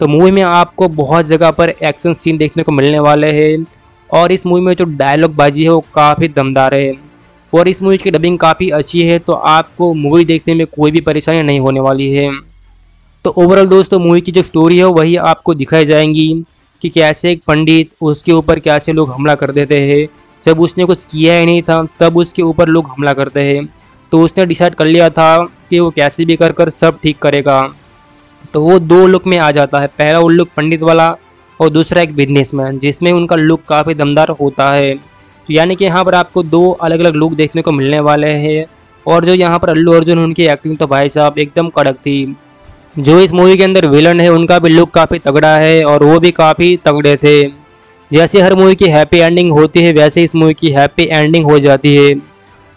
तो मूवी में आपको बहुत जगह पर एक्शन सीन देखने को मिलने वाले हैं और इस मूवी में जो डायलॉग बाजी है वो काफ़ी दमदार है और इस मूवी की डबिंग काफ़ी अच्छी है, तो आपको मूवी देखने में कोई भी परेशानी नहीं होने वाली है। तो ओवरऑल दोस्तों मूवी की जो स्टोरी है वही आपको दिखाई जाएंगी कि कैसे एक पंडित, उसके ऊपर कैसे लोग हमला कर देते हैं। जब उसने कुछ किया ही नहीं था तब उसके ऊपर लोग हमला करते हैं, तो उसने डिसाइड कर लिया था कि वो कैसे भी कर कर सब ठीक करेगा। तो वो 2 लुक में आ जाता है, पहला वो लुक पंडित वाला और दूसरा एक बिजनेसमैन, जिसमें उनका लुक काफ़ी दमदार होता है। तो यानी कि यहाँ पर आपको 2 अलग अलग लुक देखने को मिलने वाले हैं। और जो यहाँ पर अल्लू अर्जुन, उनकी एक्टिंग तो भाई साहब एकदम कड़क थी। जो इस मूवी के अंदर विलन है उनका भी लुक काफ़ी तगड़ा है और वो भी काफ़ी तगड़े थे। जैसे हर मूवी की हैप्पी एंडिंग होती है वैसे इस मूवी की हैप्पी एंडिंग हो जाती है।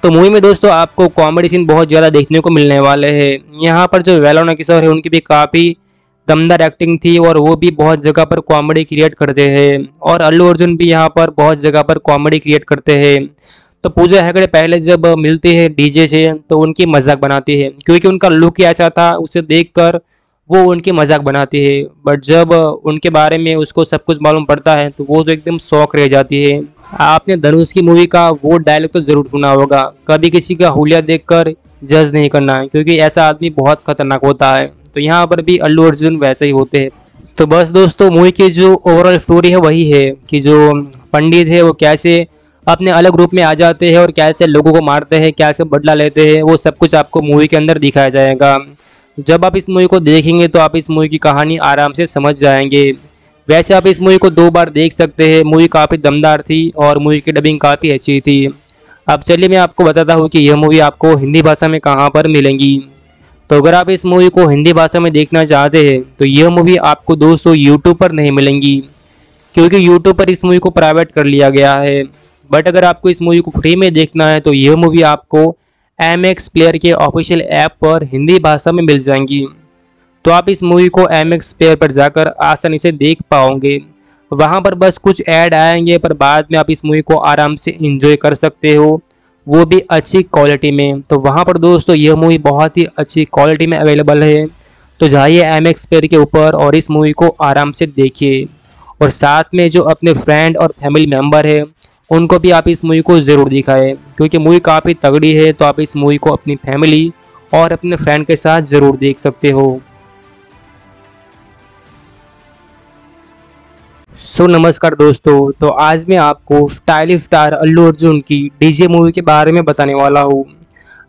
तो मूवी में दोस्तों आपको कॉमेडी सीन बहुत ज़्यादा देखने को मिलने वाले हैं। यहाँ पर जो वेन्नेला किशोर है उनकी भी काफ़ी दमदार एक्टिंग थी और वो भी बहुत जगह पर कॉमेडी क्रिएट करते हैं और अल्लू अर्जुन भी यहाँ पर बहुत जगह पर कॉमेडी क्रिएट करते हैं। तो पूजा हैगड़े पहले जब मिलती है डीजे से तो उनकी मजाक बनाती है, क्योंकि उनका लुक ही ऐसा था, उसे देखकर वो उनकी मजाक बनाती है। बट जब उनके बारे में उसको सब कुछ मालूम पड़ता है तो वो तो एकदम शौक रह जाती है। आपने धनुष की मूवी का वो डायलॉग तो ज़रूर सुना होगा, कभी किसी का हुलिया देखकर जज नहीं करना है, क्योंकि ऐसा आदमी बहुत खतरनाक होता है। तो यहाँ पर भी अल्लू अर्जुन वैसे ही होते हैं। तो बस दोस्तों मूवी की जो ओवरऑल स्टोरी है वही है कि जो पंडित है वो कैसे अपने अलग रूप में आ जाते हैं और कैसे लोगों को मारते हैं, कैसे बदला लेते हैं, वो सब कुछ आपको मूवी के अंदर दिखाया जाएगा। जब आप इस मूवी को देखेंगे तो आप इस मूवी की कहानी आराम से समझ जाएंगे। वैसे आप इस मूवी को 2 बार देख सकते हैं। मूवी काफ़ी दमदार थी और मूवी की डबिंग काफ़ी अच्छी थी। अब चलिए मैं आपको बताता हूँ कि यह मूवी आपको हिंदी भाषा में कहाँ पर मिलेंगी। तो अगर आप इस मूवी को हिंदी भाषा में देखना चाहते हैं तो यह मूवी आपको दोस्तों यूट्यूब पर नहीं मिलेंगी, क्योंकि यूट्यूब पर इस मूवी को प्राइवेट कर लिया गया है। बट अगर आपको इस मूवी को फ्री में देखना है तो यह मूवी आपको MX प्लेयर के ऑफिशियल ऐप पर हिंदी भाषा में मिल जाएंगी। तो आप इस मूवी को MX प्लेयर पर जाकर आसानी से देख पाओगे। वहाँ पर बस कुछ ऐड आएंगे, पर बाद में आप इस मूवी को आराम से एंजॉय कर सकते हो, वो भी अच्छी क्वालिटी में। तो वहाँ पर दोस्तों यह मूवी बहुत ही अच्छी क्वालिटी में अवेलेबल है। तो जाइए MX प्लेयर के ऊपर और इस मूवी को आराम से देखिए, और साथ में जो अपने फ्रेंड और फैमिली मेम्बर है उनको भी आप इस मूवी को ज़रूर दिखाएं, क्योंकि मूवी काफ़ी तगड़ी है। तो आप इस मूवी को अपनी फैमिली और अपने फ्रेंड के साथ ज़रूर देख सकते हो। सो नमस्कार दोस्तों, तो आज मैं आपको स्टाइलिश स्टार अल्लू अर्जुन की डीजे मूवी के बारे में बताने वाला हूँ।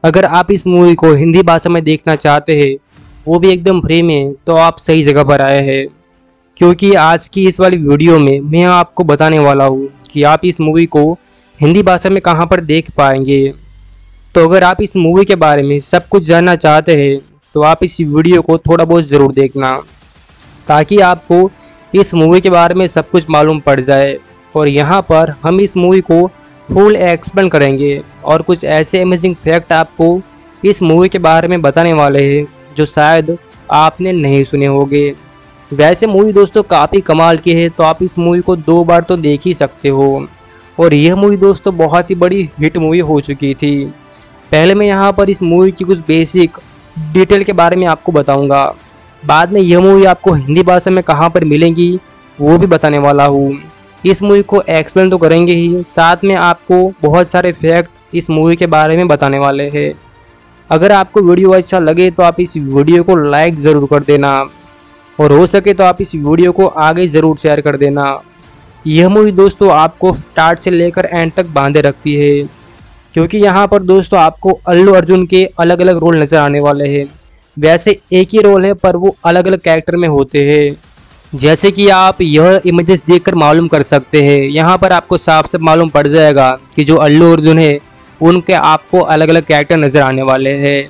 अगर आप इस मूवी को हिंदी भाषा में देखना चाहते हैं, वो भी एकदम फ्री में, तो आप सही जगह पर आए हैं, क्योंकि आज की इस वाली वीडियो में मैं आपको बताने वाला हूँ कि आप इस मूवी को हिंदी भाषा में कहाँ पर देख पाएंगे। तो अगर आप इस मूवी के बारे में सब कुछ जानना चाहते हैं तो आप इस वीडियो को थोड़ा बहुत ज़रूर देखना, ताकि आपको इस मूवी के बारे में सब कुछ मालूम पड़ जाए। और यहाँ पर हम इस मूवी को फुल एक्सप्लेन करेंगे और कुछ ऐसे अमेजिंग फैक्ट आपको इस मूवी के बारे में बताने वाले हैं जो शायद आपने नहीं सुने होंगे। वैसे मूवी दोस्तों काफ़ी कमाल की है, तो आप इस मूवी को 2 बार तो देख ही सकते हो। और यह मूवी दोस्तों बहुत ही बड़ी हिट मूवी हो चुकी थी। पहले मैं यहाँ पर इस मूवी की कुछ बेसिक डिटेल के बारे में आपको बताऊँगा, बाद में यह मूवी आपको हिंदी भाषा में कहाँ पर मिलेंगी वो भी बताने वाला हूँ। इस मूवी को एक्सप्लेन तो करेंगे ही, साथ में आपको बहुत सारे फैक्ट इस मूवी के बारे में बताने वाले हैं। अगर आपको वीडियो अच्छा लगे तो आप इस वीडियो को लाइक ज़रूर कर देना, और हो सके तो आप इस वीडियो को आगे ज़रूर शेयर कर देना। यह मूवी दोस्तों आपको स्टार्ट से लेकर एंड तक बांधे रखती है, क्योंकि यहाँ पर दोस्तों आपको अल्लू अर्जुन के अलग अलग रोल नज़र आने वाले हैं। वैसे एक ही रोल है, पर वो अलग अलग कैरेक्टर में होते हैं, जैसे कि आप यह इमेजेस देखकर मालूम कर सकते हैं। यहाँ पर आपको साफ साफ मालूम पड़ जाएगा कि जो अल्लू अर्जुन है उनके आपको अलग अलग कैरेक्टर नज़र आने वाले हैं।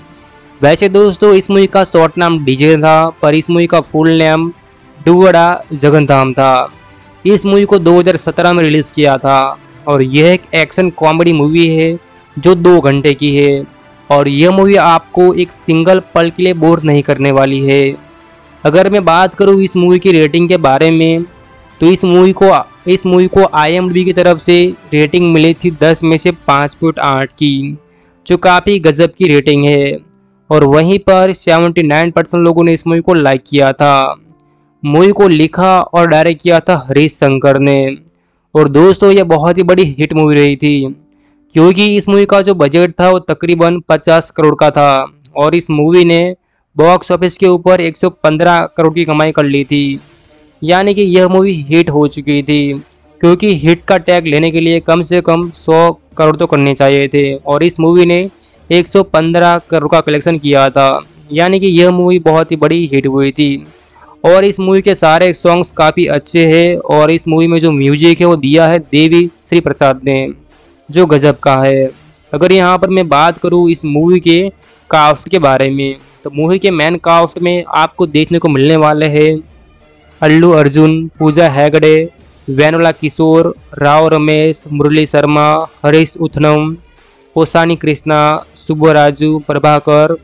वैसे दोस्तों इस मूवी का शॉर्ट नाम डीजे था, पर इस मूवी का फुल नेम डुव्वाड़ा जगन्नाधम था। इस मूवी को 2017 में रिलीज़ किया था, और यह एक एक्शन कॉमेडी मूवी है जो 2 घंटे की है, और यह मूवी आपको एक सिंगल पल के लिए बोर नहीं करने वाली है। अगर मैं बात करूँ इस मूवी की रेटिंग के बारे में, तो इस मूवी को IMDb की तरफ से रेटिंग मिली थी 10 में से 5.8 की, जो काफ़ी गजब की रेटिंग है। और वहीं पर 79% लोगों ने इस मूवी को लाइक किया था। मूवी को लिखा और डायरेक्ट किया था हरीश शंकर ने, और दोस्तों यह बहुत ही बड़ी हिट मूवी रही थी, क्योंकि इस मूवी का जो बजट था वो तकरीबन 50 करोड़ का था, और इस मूवी ने बॉक्स ऑफिस के ऊपर 115 करोड़ की कमाई कर ली थी। यानी कि यह मूवी हिट हो चुकी थी, क्योंकि हिट का टैग लेने के लिए कम से कम 100 करोड़ तो करने चाहिए थे, और इस मूवी ने 115 करोड़ का कलेक्शन किया था। यानी कि यह मूवी बहुत ही बड़ी हिट हुई थी, और इस मूवी के सारे सॉन्ग्स काफ़ी अच्छे हैं, और इस मूवी में जो म्यूजिक है वो दिया है देवी श्री प्रसाद ने, जो गजब का है। अगर यहाँ पर मैं बात करूँ इस मूवी के कास्ट के बारे में, तो मूवी के मेन कास्ट में आपको देखने को मिलने वाले हैं अल्लू अर्जुन, पूजा हैगड़े, वेन्नेला किशोर, राव रमेश, मुरली शर्मा, हरीश उथनम, पोसानी कृष्णा, सुब्बाराजू, प्रभाकर,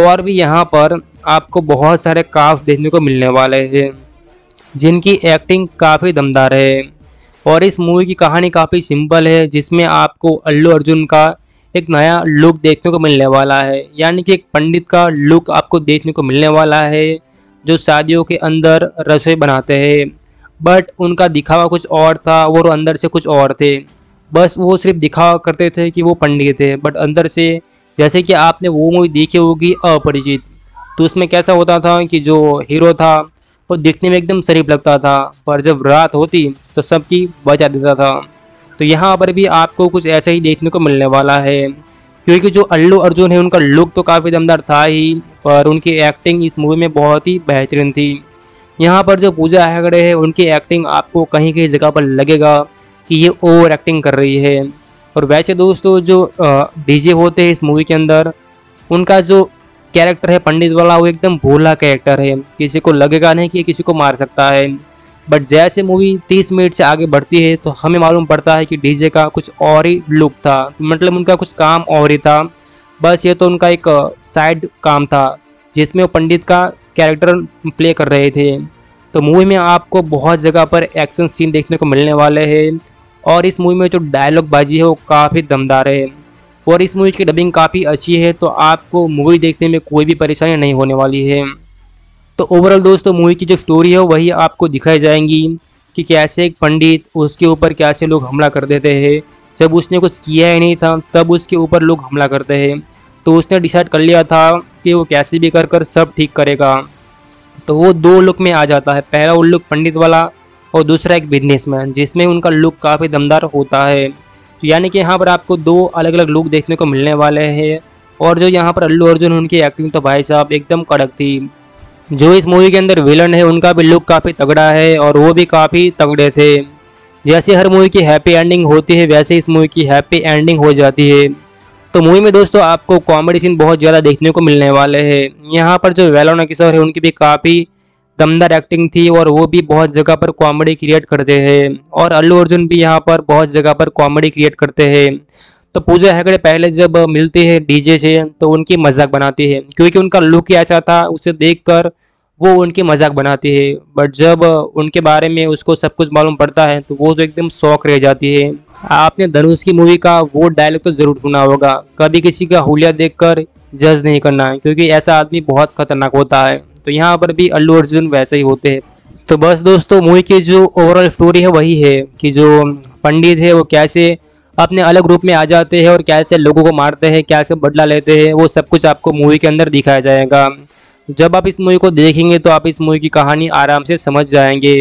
और भी यहाँ पर आपको बहुत सारे कास्ट देखने को मिलने वाले हैं, जिनकी एक्टिंग काफ़ी दमदार है। और इस मूवी की कहानी काफ़ी सिंपल है, जिसमें आपको अल्लू अर्जुन का एक नया लुक देखने को मिलने वाला है। यानी कि एक पंडित का लुक आपको देखने को मिलने वाला है, जो शादियों के अंदर रसोई बनाते हैं, बट उनका दिखावा कुछ और था और अंदर से कुछ और थे। बस वो सिर्फ दिखावा करते थे कि वो पंडित है, बट अंदर से, जैसे कि आपने वो मूवी देखी होगी अपरिचित, तो उसमें कैसा होता था कि जो हीरो था वो दिखने में एकदम शरीफ लगता था, पर जब रात होती तो सबकी बचा देता था। तो यहाँ पर भी आपको कुछ ऐसा ही देखने को मिलने वाला है, क्योंकि जो अल्लू अर्जुन है उनका लुक तो काफ़ी दमदार था ही, पर उनकी एक्टिंग इस मूवी में बहुत ही बेहतरीन थी। यहाँ पर जो पूजा हैगड़े है उनकी एक्टिंग आपको कहीं कहीं जगह पर लगेगा कि ये ओवर एक्टिंग कर रही है, और वैसे दोस्तों जो डीजे होते हैं इस मूवी के अंदर, उनका जो कैरेक्टर है पंडित वाला, वो एकदम भोला कैरेक्टर है, किसी को लगेगा नहीं कि किसी को मार सकता है। बट जैसे मूवी 30 मिनट से आगे बढ़ती है तो हमें मालूम पड़ता है कि डीजे का कुछ और ही लुक था, मतलब उनका कुछ काम और ही था, बस ये तो उनका एक साइड काम था जिसमें वो पंडित का कैरेक्टर प्ले कर रहे थे। तो मूवी में आपको बहुत जगह पर एक्शन सीन देखने को मिलने वाले हैं और इस मूवी में जो डायलॉग बाजी है वो काफ़ी दमदार है और इस मूवी की डबिंग काफ़ी अच्छी है, तो आपको मूवी देखने में कोई भी परेशानी नहीं होने वाली है। तो ओवरऑल दोस्तों मूवी की जो स्टोरी है वही आपको दिखाई जाएंगी कि कैसे एक पंडित, उसके ऊपर कैसे लोग हमला कर देते हैं, जब उसने कुछ किया ही नहीं था तब उसके ऊपर लोग हमला करते हैं। तो उसने डिसाइड कर लिया था कि वो कैसे भी कर सब ठीक करेगा। तो वो दो लुक में आ जाता है, पहला वो लुक पंडित वाला और दूसरा एक बिजनेसमैन, जिसमें उनका लुक काफ़ी दमदार होता है। तो यानी कि यहाँ पर आपको दो अलग अलग लुक देखने को मिलने वाले हैं। और जो यहाँ पर अल्लू अर्जुन, उनकी एक्टिंग तो भाई साहब एकदम कड़क थी। जो इस मूवी के अंदर विलन है उनका भी लुक काफ़ी तगड़ा है और वो भी काफ़ी तगड़े थे। जैसे हर मूवी की हैप्पी एंडिंग होती है वैसे इस मूवी की हैप्पी एंडिंग हो जाती है। तो मूवी में दोस्तों आपको कॉमेडी सीन बहुत ज़्यादा देखने को मिलने वाले हैं। यहाँ पर जो वेन्नेला किशोर है उनकी भी काफ़ी दमदार एक्टिंग थी और वो भी बहुत जगह पर कॉमेडी क्रिएट करते हैं और अल्लू अर्जुन भी यहाँ पर बहुत जगह पर कॉमेडी क्रिएट करते हैं। तो पूजा हैगड़े पहले जब मिलती है डीजे से तो उनकी मजाक बनाती है, क्योंकि उनका लुक ही ऐसा था उसे देखकर वो उनकी मजाक बनाती है। बट जब उनके बारे में उसको सब कुछ मालूम पड़ता है तो वो तो एकदम शॉक रह जाती है। आपने धनुष की मूवी का वो डायलॉग तो ज़रूर सुना होगा, कभी किसी का हुलिया देखकर जज नहीं करना है, क्योंकि ऐसा आदमी बहुत खतरनाक होता है। तो यहाँ पर भी अल्लू अर्जुन वैसे ही होते हैं। तो बस दोस्तों मूवी की जो ओवरऑल स्टोरी है वही है कि जो पंडित है वो कैसे अपने अलग रूप में आ जाते हैं और कैसे लोगों को मारते हैं, कैसे बदला लेते हैं, वो सब कुछ आपको मूवी के अंदर दिखाया जाएगा। जब आप इस मूवी को देखेंगे तो आप इस मूवी की कहानी आराम से समझ जाएंगे।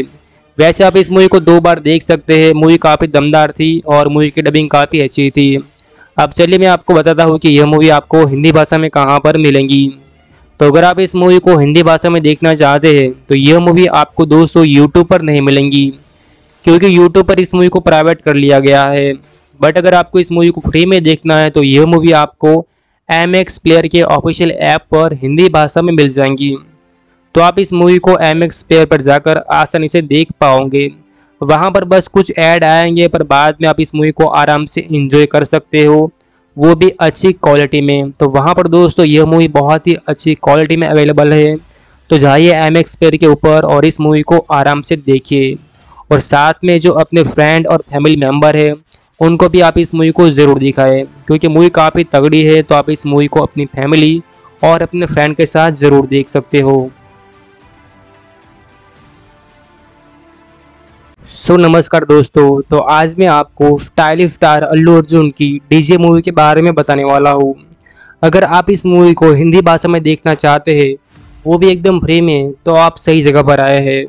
वैसे आप इस मूवी को दो बार देख सकते हैं, मूवी काफ़ी दमदार थी और मूवी की डबिंग काफ़ी अच्छी थी। अब चलिए मैं आपको बताता हूँ कि यह मूवी आपको हिंदी भाषा में कहाँ पर मिलेंगी। तो अगर आप इस मूवी को हिंदी भाषा में देखना चाहते हैं तो यह मूवी आपको दोस्तों यूट्यूब पर नहीं मिलेंगी, क्योंकि यूट्यूब पर इस मूवी को प्राइवेट कर लिया गया है। बट अगर आपको इस मूवी को फ्री में देखना है तो यह मूवी आपको MX प्लेयर के ऑफिशियल ऐप पर हिंदी भाषा में मिल जाएंगी। तो आप इस मूवी को MX प्लेयर पर जाकर आसानी से देख पाओगे। वहां पर बस कुछ ऐड आएंगे, पर बाद में आप इस मूवी को आराम से एंजॉय कर सकते हो, वो भी अच्छी क्वालिटी में। तो वहां पर दोस्तों यह मूवी बहुत ही अच्छी क्वालिटी में अवेलेबल है। तो जाइए MX प्लेयर के ऊपर और इस मूवी को आराम से देखिए और साथ में जो अपने फ्रेंड और फैमिली मेम्बर है उनको भी आप इस मूवी को ज़रूर दिखाएं, क्योंकि मूवी काफ़ी तगड़ी है। तो आप इस मूवी को अपनी फैमिली और अपने फ्रेंड के साथ ज़रूर देख सकते हो। सो नमस्कार दोस्तों, तो आज मैं आपको स्टाइलिश स्टार अल्लू अर्जुन की डीजे मूवी के बारे में बताने वाला हूँ। अगर आप इस मूवी को हिंदी भाषा में देखना चाहते हैं, वो भी एकदम फ्री में, तो आप सही जगह पर आए हैं,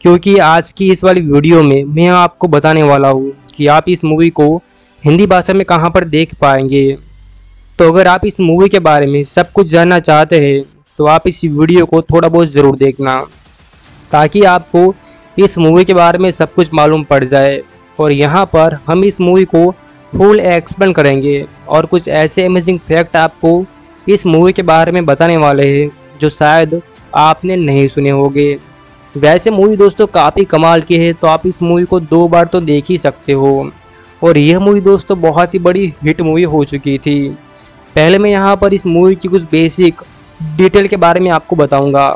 क्योंकि आज की इस वाली वीडियो में मैं आपको बताने वाला हूँ कि आप इस मूवी को हिंदी भाषा में कहाँ पर देख पाएंगे। तो अगर आप इस मूवी के बारे में सब कुछ जानना चाहते हैं तो आप इस वीडियो को थोड़ा बहुत ज़रूर देखना, ताकि आपको इस मूवी के बारे में सब कुछ मालूम पड़ जाए। और यहाँ पर हम इस मूवी को फुल एक्सप्लेन करेंगे और कुछ ऐसे अमेजिंग फैक्ट आपको इस मूवी के बारे में बताने वाले हैं जो शायद आपने नहीं सुने होंगे। वैसे मूवी दोस्तों काफ़ी कमाल की है, तो आप इस मूवी को दो बार तो देख ही सकते हो। और यह मूवी दोस्तों बहुत ही बड़ी हिट मूवी हो चुकी थी। पहले मैं यहाँ पर इस मूवी की कुछ बेसिक डिटेल के बारे में आपको बताऊंगा,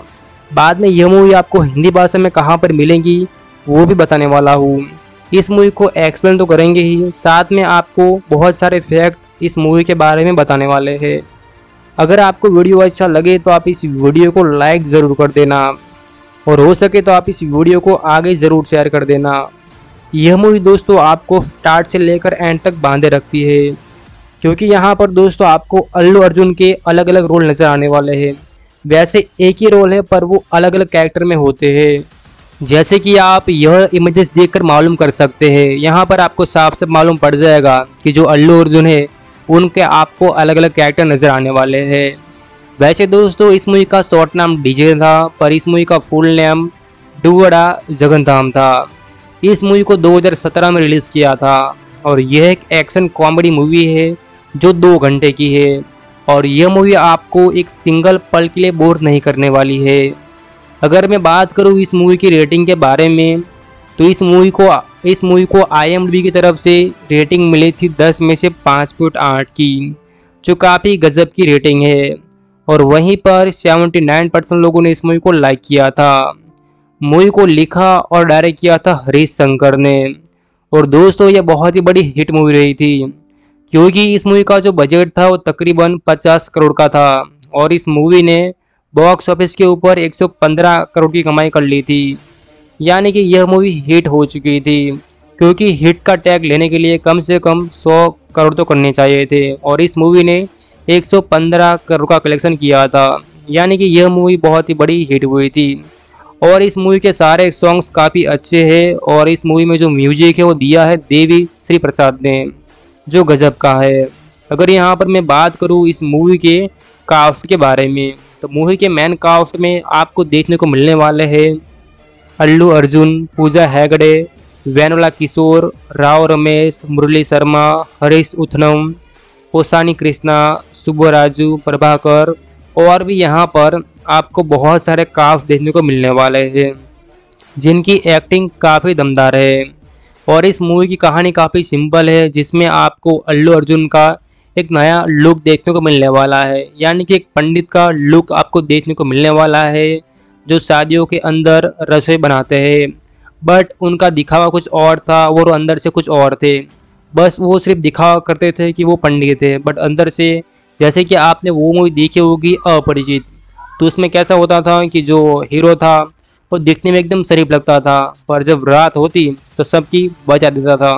बाद में यह मूवी आपको हिंदी भाषा में कहाँ पर मिलेगी वो भी बताने वाला हूँ। इस मूवी को एक्सप्लेन तो करेंगे ही, साथ में आपको बहुत सारे फैक्ट इस मूवी के बारे में बताने वाले हैं। अगर आपको वीडियो अच्छा लगे तो आप इस वीडियो को लाइक ज़रूर कर देना और हो सके तो आप इस वीडियो को आगे ज़रूर शेयर कर देना। यह मूवी दोस्तों आपको स्टार्ट से लेकर एंड तक बांधे रखती है, क्योंकि यहाँ पर दोस्तों आपको अल्लू अर्जुन के अलग अलग रोल नज़र आने वाले हैं। वैसे एक ही रोल है पर वो अलग अलग कैरेक्टर में होते हैं, जैसे कि आप यह इमेजेस देखकर मालूम कर सकते हैं। यहाँ पर आपको साफ साफ मालूम पड़ जाएगा कि जो अल्लू अर्जुन है उनके आपको अलग अलग कैरेक्टर नज़र आने वाले हैं। वैसे दोस्तों इस मूवी का शॉर्ट नाम डीजे था, पर इस मूवी का फुल नेम डुव्वाड़ा जगन्नाधम था। इस मूवी को 2017 में रिलीज़ किया था और यह एक एक्शन कॉमेडी मूवी है जो 2 घंटे की है और यह मूवी आपको एक सिंगल पल के लिए बोर नहीं करने वाली है। अगर मैं बात करूँ इस मूवी की रेटिंग के बारे में तो इस मूवी को IMDb की तरफ से रेटिंग मिली थी 10 में से 5.8 की, जो काफ़ी गजब की रेटिंग है। और वहीं पर 79% लोगों ने इस मूवी को लाइक किया था। मूवी को लिखा और डायरेक्ट किया था हरीश शंकर ने। और दोस्तों यह बहुत ही बड़ी हिट मूवी रही थी क्योंकि इस मूवी का जो बजट था वो तकरीबन 50 करोड़ का था और इस मूवी ने बॉक्स ऑफिस के ऊपर 115 करोड़ की कमाई कर ली थी, यानी कि यह मूवी हिट हो चुकी थी क्योंकि हिट का टैग लेने के लिए कम से कम 100 करोड़ तो करने चाहिए थे और इस मूवी ने 115 करोड़ का कलेक्शन किया था, यानी कि यह मूवी बहुत ही बड़ी हिट हुई थी। और इस मूवी के सारे सॉन्ग्स काफ़ी अच्छे हैं और इस मूवी में जो म्यूजिक है वो दिया है देवी श्री प्रसाद ने, जो गजब का है। अगर यहाँ पर मैं बात करूँ इस मूवी के कास्ट के बारे में तो मूवी के मेन कास्ट में आपको देखने को मिलने वाले हैं अल्लू अर्जुन, पूजा हैगड़े, वेन्नेला किशोर, राव रमेश, मुरली शर्मा, हरीश उथनम, पोसानी कृष्णा, सुब्बाराजू, प्रभाकर और भी यहाँ पर आपको बहुत सारे कास्ट देखने को मिलने वाले हैं जिनकी एक्टिंग काफ़ी दमदार है। और इस मूवी की कहानी काफ़ी सिंपल है जिसमें आपको अल्लू अर्जुन का एक नया लुक देखने को मिलने वाला है, यानी कि एक पंडित का लुक आपको देखने को मिलने वाला है जो शादियों के अंदर रसोई बनाते हैं, बट उनका दिखावा कुछ और था और अंदर से कुछ और थे। बस वो सिर्फ दिखावा करते थे कि वो पंडित थे, बट अंदर से जैसे कि आपने वो मूवी देखी होगी अपरिचित, तो उसमें कैसा होता था कि जो हीरो था वो दिखने में एकदम शरीफ लगता था पर जब रात होती तो सबकी बचा देता था।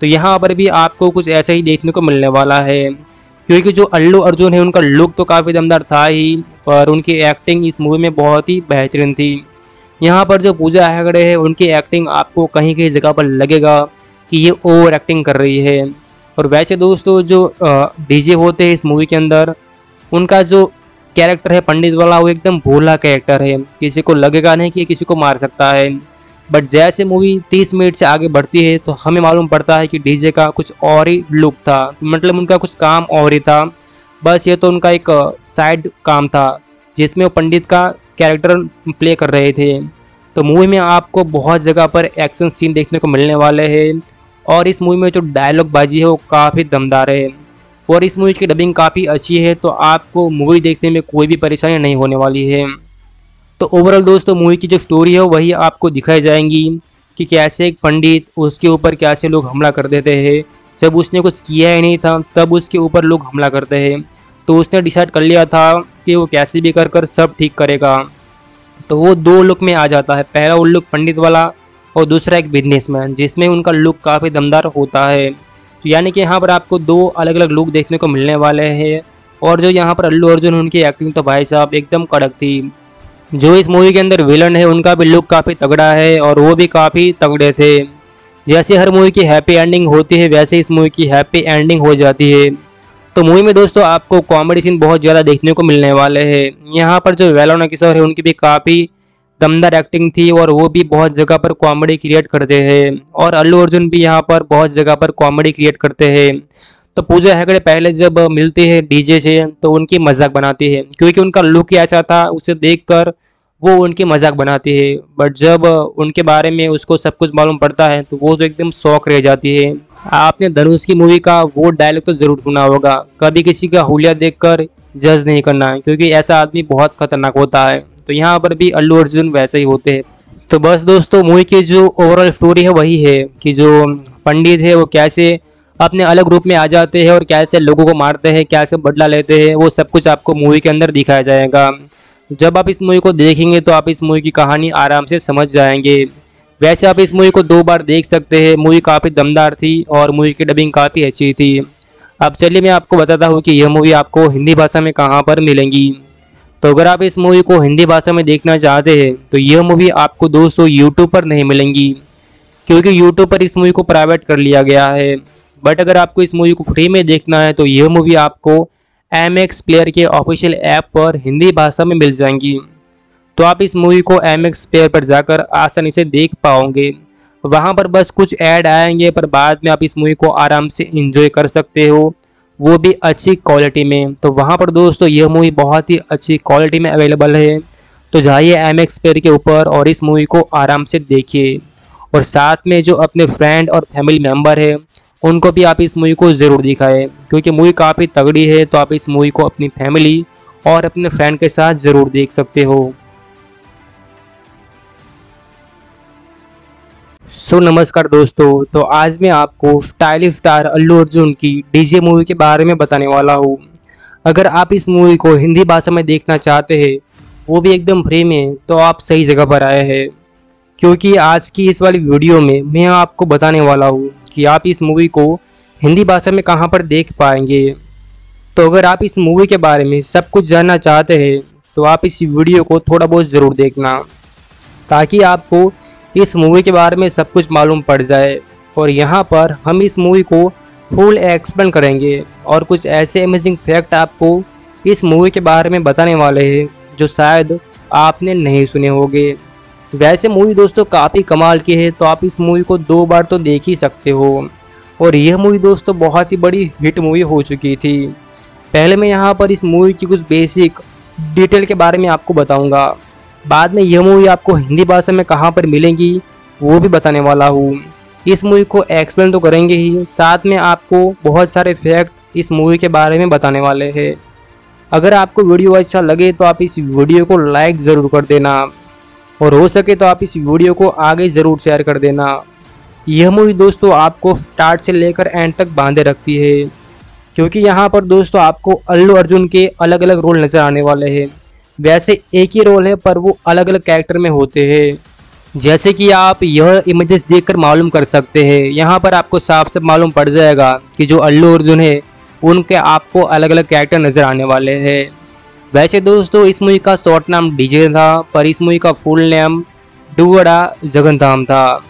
तो यहाँ पर भी आपको कुछ ऐसा ही देखने को मिलने वाला है क्योंकि जो अल्लू अर्जुन है उनका लुक तो काफ़ी दमदार था ही पर उनकी एक्टिंग इस मूवी में बहुत ही बेहतरीन थी। यहाँ पर जो पूजा हैगड़े है उनकी एक्टिंग आपको कहीं कहीं जगह पर लगेगा कि ये ओवर एक्टिंग कर रही है। और वैसे दोस्तों जो DJ होते हैं इस मूवी के अंदर उनका जो कैरेक्टर है पंडित वाला वो एकदम भोला कैरेक्टर है, किसी को लगेगा नहीं कि किसी को मार सकता है, बट जैसे मूवी 30 मिनट से आगे बढ़ती है तो हमें मालूम पड़ता है कि DJ का कुछ और ही लुक था, मतलब उनका कुछ काम और ही था, बस ये तो उनका एक साइड काम था जिसमें वो पंडित का कैरेक्टर प्ले कर रहे थे। तो मूवी में आपको बहुत जगह पर एक्शन सीन देखने को मिलने वाले हैं और इस मूवी में जो डायलॉग बाजी है वो काफ़ी दमदार है और इस मूवी की डबिंग काफ़ी अच्छी है, तो आपको मूवी देखने में कोई भी परेशानी नहीं होने वाली है। तो ओवरऑल दोस्तों मूवी की जो स्टोरी है वही आपको दिखाई जाएंगी कि कैसे एक पंडित उसके ऊपर कैसे लोग हमला कर देते हैं, जब उसने कुछ किया ही नहीं था तब उसके ऊपर लोग हमला करते हैं, तो उसने डिसाइड कर लिया था कि वो कैसे भी कर सब ठीक करेगा। तो वो 2 लुक में आ जाता है, पहला वो लुक पंडित वाला और दूसरा एक बिजनेसमैन जिसमें उनका लुक काफ़ी दमदार होता है। तो यानी कि यहाँ पर आपको 2 अलग अलग लुक देखने को मिलने वाले हैं। और जो यहाँ पर अल्लू अर्जुन उनकी एक्टिंग तो भाई साहब एकदम कड़क थी। जो इस मूवी के अंदर विलन है उनका भी लुक काफ़ी तगड़ा है और वो भी काफ़ी तगड़े थे। जैसे हर मूवी की हैप्पी एंडिंग होती है वैसे इस मूवी की हैप्पी एंडिंग हो जाती है। तो मूवी में दोस्तों आपको कॉमेडी सीन बहुत ज़्यादा देखने को मिलने वाले हैं। यहाँ पर जो वेन्नेला किशोर है उनकी भी काफ़ी दमदार एक्टिंग थी और वो भी बहुत जगह पर कॉमेडी क्रिएट करते हैं और अल्लू अर्जुन भी यहाँ पर बहुत जगह पर कॉमेडी क्रिएट करते हैं। तो पूजा हैगड़े पहले जब मिलती है DJ से तो उनकी मजाक बनाती है क्योंकि उनका लुक ऐसा था, उसे देखकर वो उनकी मजाक बनाती है, बट जब उनके बारे में उसको सब कुछ मालूम पड़ता है तो वो तो एकदम शौक रह जाती है। आपने धनुष की मूवी का वो डायलॉग तो ज़रूर सुना होगा, कभी किसी का हुलिया देखकर जज नहीं करना क्योंकि ऐसा आदमी बहुत खतरनाक होता है। तो यहाँ पर भी अल्लू अर्जुन वैसे ही होते हैं। तो बस दोस्तों मूवी की जो ओवरऑल स्टोरी है वही है कि जो पंडित है वो कैसे अपने अलग रूप में आ जाते हैं और कैसे लोगों को मारते हैं, कैसे बदला लेते हैं, वो सब कुछ आपको मूवी के अंदर दिखाया जाएगा। जब आप इस मूवी को देखेंगे तो आप इस मूवी की कहानी आराम से समझ जाएंगे। वैसे आप इस मूवी को 2 बार देख सकते हैं। मूवी काफ़ी दमदार थी और मूवी की डबिंग काफ़ी अच्छी थी। अब चलिए मैं आपको बताता हूँ कि यह मूवी आपको हिंदी भाषा में कहाँ पर मिलेंगी। तो अगर आप इस मूवी को हिंदी भाषा में देखना चाहते हैं तो यह मूवी आपको दोस्तों YouTube पर नहीं मिलेंगी क्योंकि YouTube पर इस मूवी को प्राइवेट कर लिया गया है। बट अगर आपको इस मूवी को फ्री में देखना है तो यह मूवी आपको MX Player के ऑफिशियल ऐप पर हिंदी भाषा में मिल जाएंगी। तो आप इस मूवी को MX Player पर जाकर आसानी से देख पाओगे। वहाँ पर बस कुछ ऐड आएंगे, पर बाद में आप इस मूवी को आराम से एंजॉय कर सकते हो, वो भी अच्छी क्वालिटी में। तो वहाँ पर दोस्तों यह मूवी बहुत ही अच्छी क्वालिटी में अवेलेबल है, तो जाइए MX Player के ऊपर और इस मूवी को आराम से देखिए, और साथ में जो अपने फ्रेंड और फैमिली मेम्बर है उनको भी आप इस मूवी को ज़रूर दिखाएं, क्योंकि मूवी काफ़ी तगड़ी है। तो आप इस मूवी को अपनी फैमिली और अपने फ्रेंड के साथ ज़रूर देख सकते हो। सो नमस्कार दोस्तों, तो आज मैं आपको स्टाइलिश स्टार अल्लू अर्जुन की डीजे मूवी के बारे में बताने वाला हूँ। अगर आप इस मूवी को हिंदी भाषा में देखना चाहते हैं, वो भी एकदम फ्री में, तो आप सही जगह पर आए हैं, क्योंकि आज की इस वाली वीडियो में मैं आपको बताने वाला हूँ कि आप इस मूवी को हिंदी भाषा में कहाँ पर देख पाएंगे। तो अगर आप इस मूवी के बारे में सब कुछ जानना चाहते हैं, तो आप इस वीडियो को थोड़ा बहुत ज़रूर देखना, ताकि आपको इस मूवी के बारे में सब कुछ मालूम पड़ जाए। और यहाँ पर हम इस मूवी को फुल एक्सप्लेन करेंगे और कुछ ऐसे अमेजिंग फैक्ट आपको इस मूवी के बारे में बताने वाले हैं जो शायद आपने नहीं सुने होंगे। वैसे मूवी दोस्तों काफ़ी कमाल की है, तो आप इस मूवी को 2 बार तो देख ही सकते हो। और यह मूवी दोस्तों बहुत ही बड़ी हिट मूवी हो चुकी थी। पहले मैं यहाँ पर इस मूवी की कुछ बेसिक डिटेल के बारे में आपको बताऊंगा, बाद में यह मूवी आपको हिंदी भाषा में कहाँ पर मिलेंगी वो भी बताने वाला हूँ। इस मूवी को एक्सप्लेन तो करेंगे ही, साथ में आपको बहुत सारे फैक्ट इस मूवी के बारे में बताने वाले हैं। अगर आपको वीडियो अच्छा लगे तो आप इस वीडियो को लाइक ज़रूर कर देना, और हो सके तो आप इस वीडियो को आगे ज़रूर शेयर कर देना। यह मूवी दोस्तों आपको स्टार्ट से लेकर एंड तक बांधे रखती है, क्योंकि यहाँ पर दोस्तों आपको अल्लू अर्जुन के अलग अलग रोल नज़र आने वाले हैं। वैसे एक ही रोल है, पर वो अलग अलग कैरेक्टर में होते हैं, जैसे कि आप यह इमेजेस देखकर मालूम कर सकते हैं। यहाँ पर आपको साफ साफ मालूम पड़ जाएगा कि जो अल्लू अर्जुन है उनके आपको अलग अलग कैरेक्टर नज़र आने वाले हैं। वैसे दोस्तों इस मूवी का शॉर्ट नाम डीजे था, पर इस मूवी का फुल नेम डुव्वाड़ा जगन्नाधम था।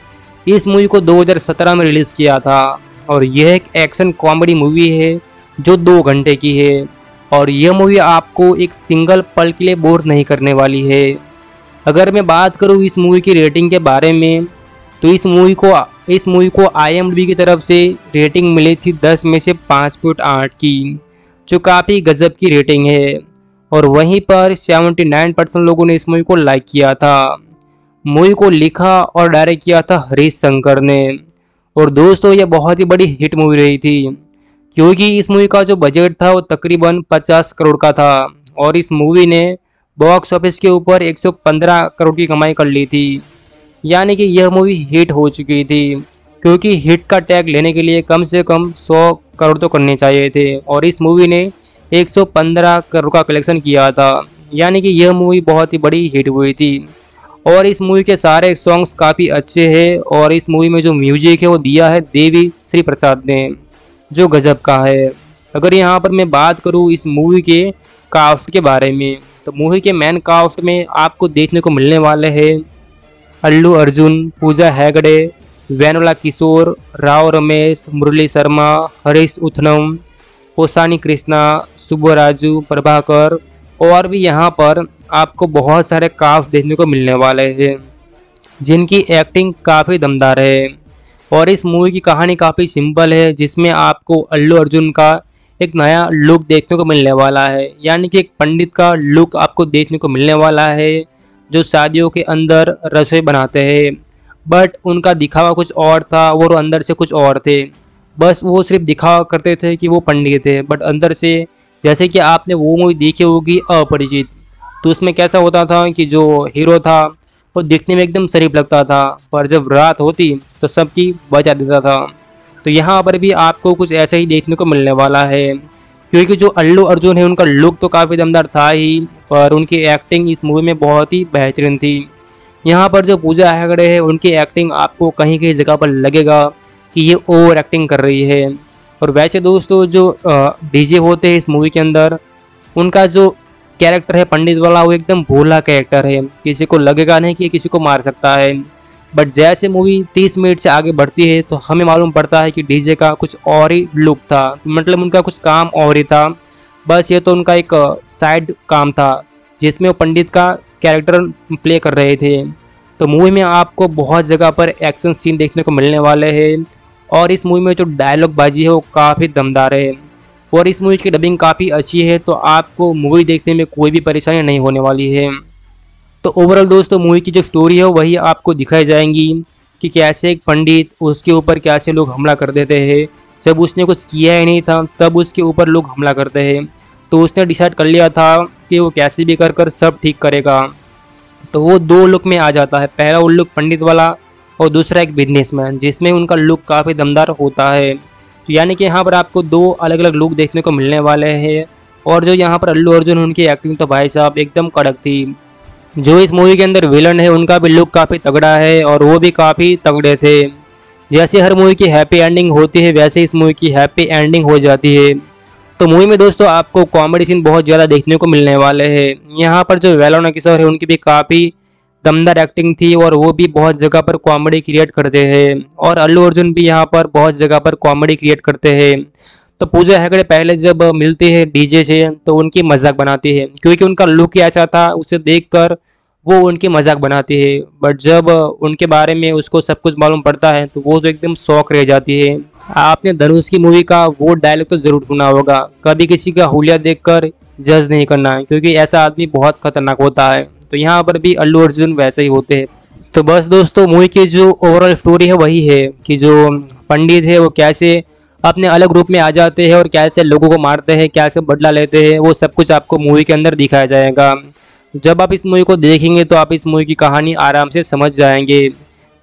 इस मूवी को 2017 में रिलीज़ किया था, और यह एक एक्शन कॉमेडी मूवी है जो 2 घंटे की है, और यह मूवी आपको एक सिंगल पल के लिए बोर नहीं करने वाली है। अगर मैं बात करूँ इस मूवी की रेटिंग के बारे में, तो इस मूवी को IMDb की तरफ से रेटिंग मिली थी 10 में से 5.8 की, जो काफ़ी गजब की रेटिंग है। और वहीं पर 79% लोगों ने इस मूवी को लाइक किया था। मूवी को लिखा और डायरेक्ट किया था हरीश शंकर ने, और दोस्तों यह बहुत ही बड़ी हिट मूवी रही थी, क्योंकि इस मूवी का जो बजट था वो तकरीबन 50 करोड़ का था, और इस मूवी ने बॉक्स ऑफिस के ऊपर 115 करोड़ की कमाई कर ली थी। यानी कि यह मूवी हिट हो चुकी थी, क्योंकि हिट का टैग लेने के लिए कम से कम 100 करोड़ तो करने चाहिए थे, और इस मूवी ने 115 करोड़ का कलेक्शन किया था। यानी कि यह मूवी बहुत ही बड़ी हिट हुई थी, और इस मूवी के सारे सॉन्ग्स काफ़ी अच्छे हैं, और इस मूवी में जो म्यूजिक है वो दिया है देवी श्री प्रसाद ने, जो गजब का है। अगर यहाँ पर मैं बात करूँ इस मूवी के कास्ट के बारे में, तो मूवी के मेन कास्ट में आपको देखने को मिलने वाले हैं अल्लू अर्जुन, पूजा हैगड़े, वेन्नेला किशोर, राव रमेश, मुरली शर्मा, हरीश उथनम, पोसानी कृष्णा, सुब्बाराजू, प्रभाकर, और भी यहाँ पर आपको बहुत सारे कास्ट देखने को मिलने वाले हैं, जिनकी एक्टिंग काफ़ी दमदार है। और इस मूवी की कहानी काफ़ी सिंपल है, जिसमें आपको अल्लू अर्जुन का एक नया लुक देखने को मिलने वाला है। यानी कि एक पंडित का लुक आपको देखने को मिलने वाला है, जो शादियों के अंदर रसोई बनाते हैं, बट उनका दिखावा कुछ और था, वो अंदर से कुछ और थे। बस वो सिर्फ दिखावा करते थे कि वो पंडित थे, बट अंदर से, जैसे कि आपने वो मूवी देखी होगी अपरिचित, तो उसमें कैसा होता था कि जो हीरो था वो दिखने में एकदम शरीफ लगता था, पर जब रात होती तो सबकी बचा देता था। तो यहाँ पर भी आपको कुछ ऐसा ही देखने को मिलने वाला है, क्योंकि जो अल्लू अर्जुन है उनका लुक तो काफ़ी दमदार था ही, पर उनकी एक्टिंग इस मूवी में बहुत ही बेहतरीन थी। यहाँ पर जो पूजा हैगड़े है उनकी एक्टिंग आपको कहीं कहीं जगह पर लगेगा कि ये ओवर एक्टिंग कर रही है। और वैसे दोस्तों जो डीजे होते हैं इस मूवी के अंदर, उनका जो कैरेक्टर है पंडित वाला, वो एकदम भोला कैरेक्टर है, किसी को लगेगा नहीं कि किसी को मार सकता है। बट जैसे मूवी 30 मिनट से आगे बढ़ती है तो हमें मालूम पड़ता है कि डीजे का कुछ और ही लुक था, मतलब उनका कुछ काम और ही था, बस ये तो उनका एक साइड काम था जिसमें वो पंडित का कैरेक्टर प्ले कर रहे थे। तो मूवी में आपको बहुत जगह पर एक्शन सीन देखने को मिलने वाले हैं और इस मूवी में जो डायलॉग बाजी है वो काफ़ी दमदार है और इस मूवी की डबिंग काफ़ी अच्छी है, तो आपको मूवी देखने में कोई भी परेशानी नहीं होने वाली है। तो ओवरऑल दोस्तों मूवी की जो स्टोरी है वही आपको दिखाई जाएंगी कि कैसे एक पंडित उसके ऊपर कैसे लोग हमला कर देते हैं, जब उसने कुछ किया ही नहीं था तब उसके ऊपर लोग हमला करते हैं। तो उसने डिसाइड कर लिया था कि वो कैसे भी कर कर सब ठीक करेगा। तो वो दो लुक में आ जाता है, पहला वो लुक पंडित वाला और दूसरा एक बिजनेसमैन, जिसमें उनका लुक काफ़ी दमदार होता है। तो यानी कि यहाँ पर आपको दो अलग अलग लुक देखने को मिलने वाले हैं। और जो यहाँ पर अल्लू अर्जुन, उनकी एक्टिंग तो भाई साहब एकदम कड़क थी। जो इस मूवी के अंदर विलन है उनका भी लुक काफ़ी तगड़ा है और वो भी काफ़ी तगड़े थे। जैसे हर मूवी की हैप्पी एंडिंग होती है वैसे इस मूवी की हैप्पी एंडिंग हो जाती है। तो मूवी में दोस्तों आपको कॉमेडी सीन बहुत ज़्यादा देखने को मिलने वाले हैं। यहाँ पर जो वेन्नेला किशोर है उनकी भी काफ़ी दमदार एक्टिंग थी और वो भी बहुत जगह पर कॉमेडी क्रिएट करते हैं और अल्लू अर्जुन भी यहाँ पर बहुत जगह पर कॉमेडी क्रिएट करते हैं। तो पूजा हैगड़े पहले जब मिलती है डीजे से तो उनकी मजाक बनाती है, क्योंकि उनका लुक ही ऐसा था उसे देखकर वो उनकी मजाक बनाती है। बट जब उनके बारे में उसको सब कुछ मालूम पड़ता है तो वो तो एकदम शौक रह जाती है। आपने धनुष की मूवी का वो डायलॉग तो ज़रूर सुना होगा, कभी किसी का हुलिया देखकर जज नहीं करना है, क्योंकि ऐसा आदमी बहुत खतरनाक होता है। तो यहाँ पर भी अल्लू अर्जुन वैसे ही होते हैं। तो बस दोस्तों मूवी की जो ओवरऑल स्टोरी है वही है कि जो पंडित है वो कैसे अपने अलग रूप में आ जाते हैं और कैसे लोगों को मारते हैं, कैसे बदला लेते हैं, वो सब कुछ आपको मूवी के अंदर दिखाया जाएगा। जब आप इस मूवी को देखेंगे तो आप इस मूवी की कहानी आराम से समझ जाएंगे।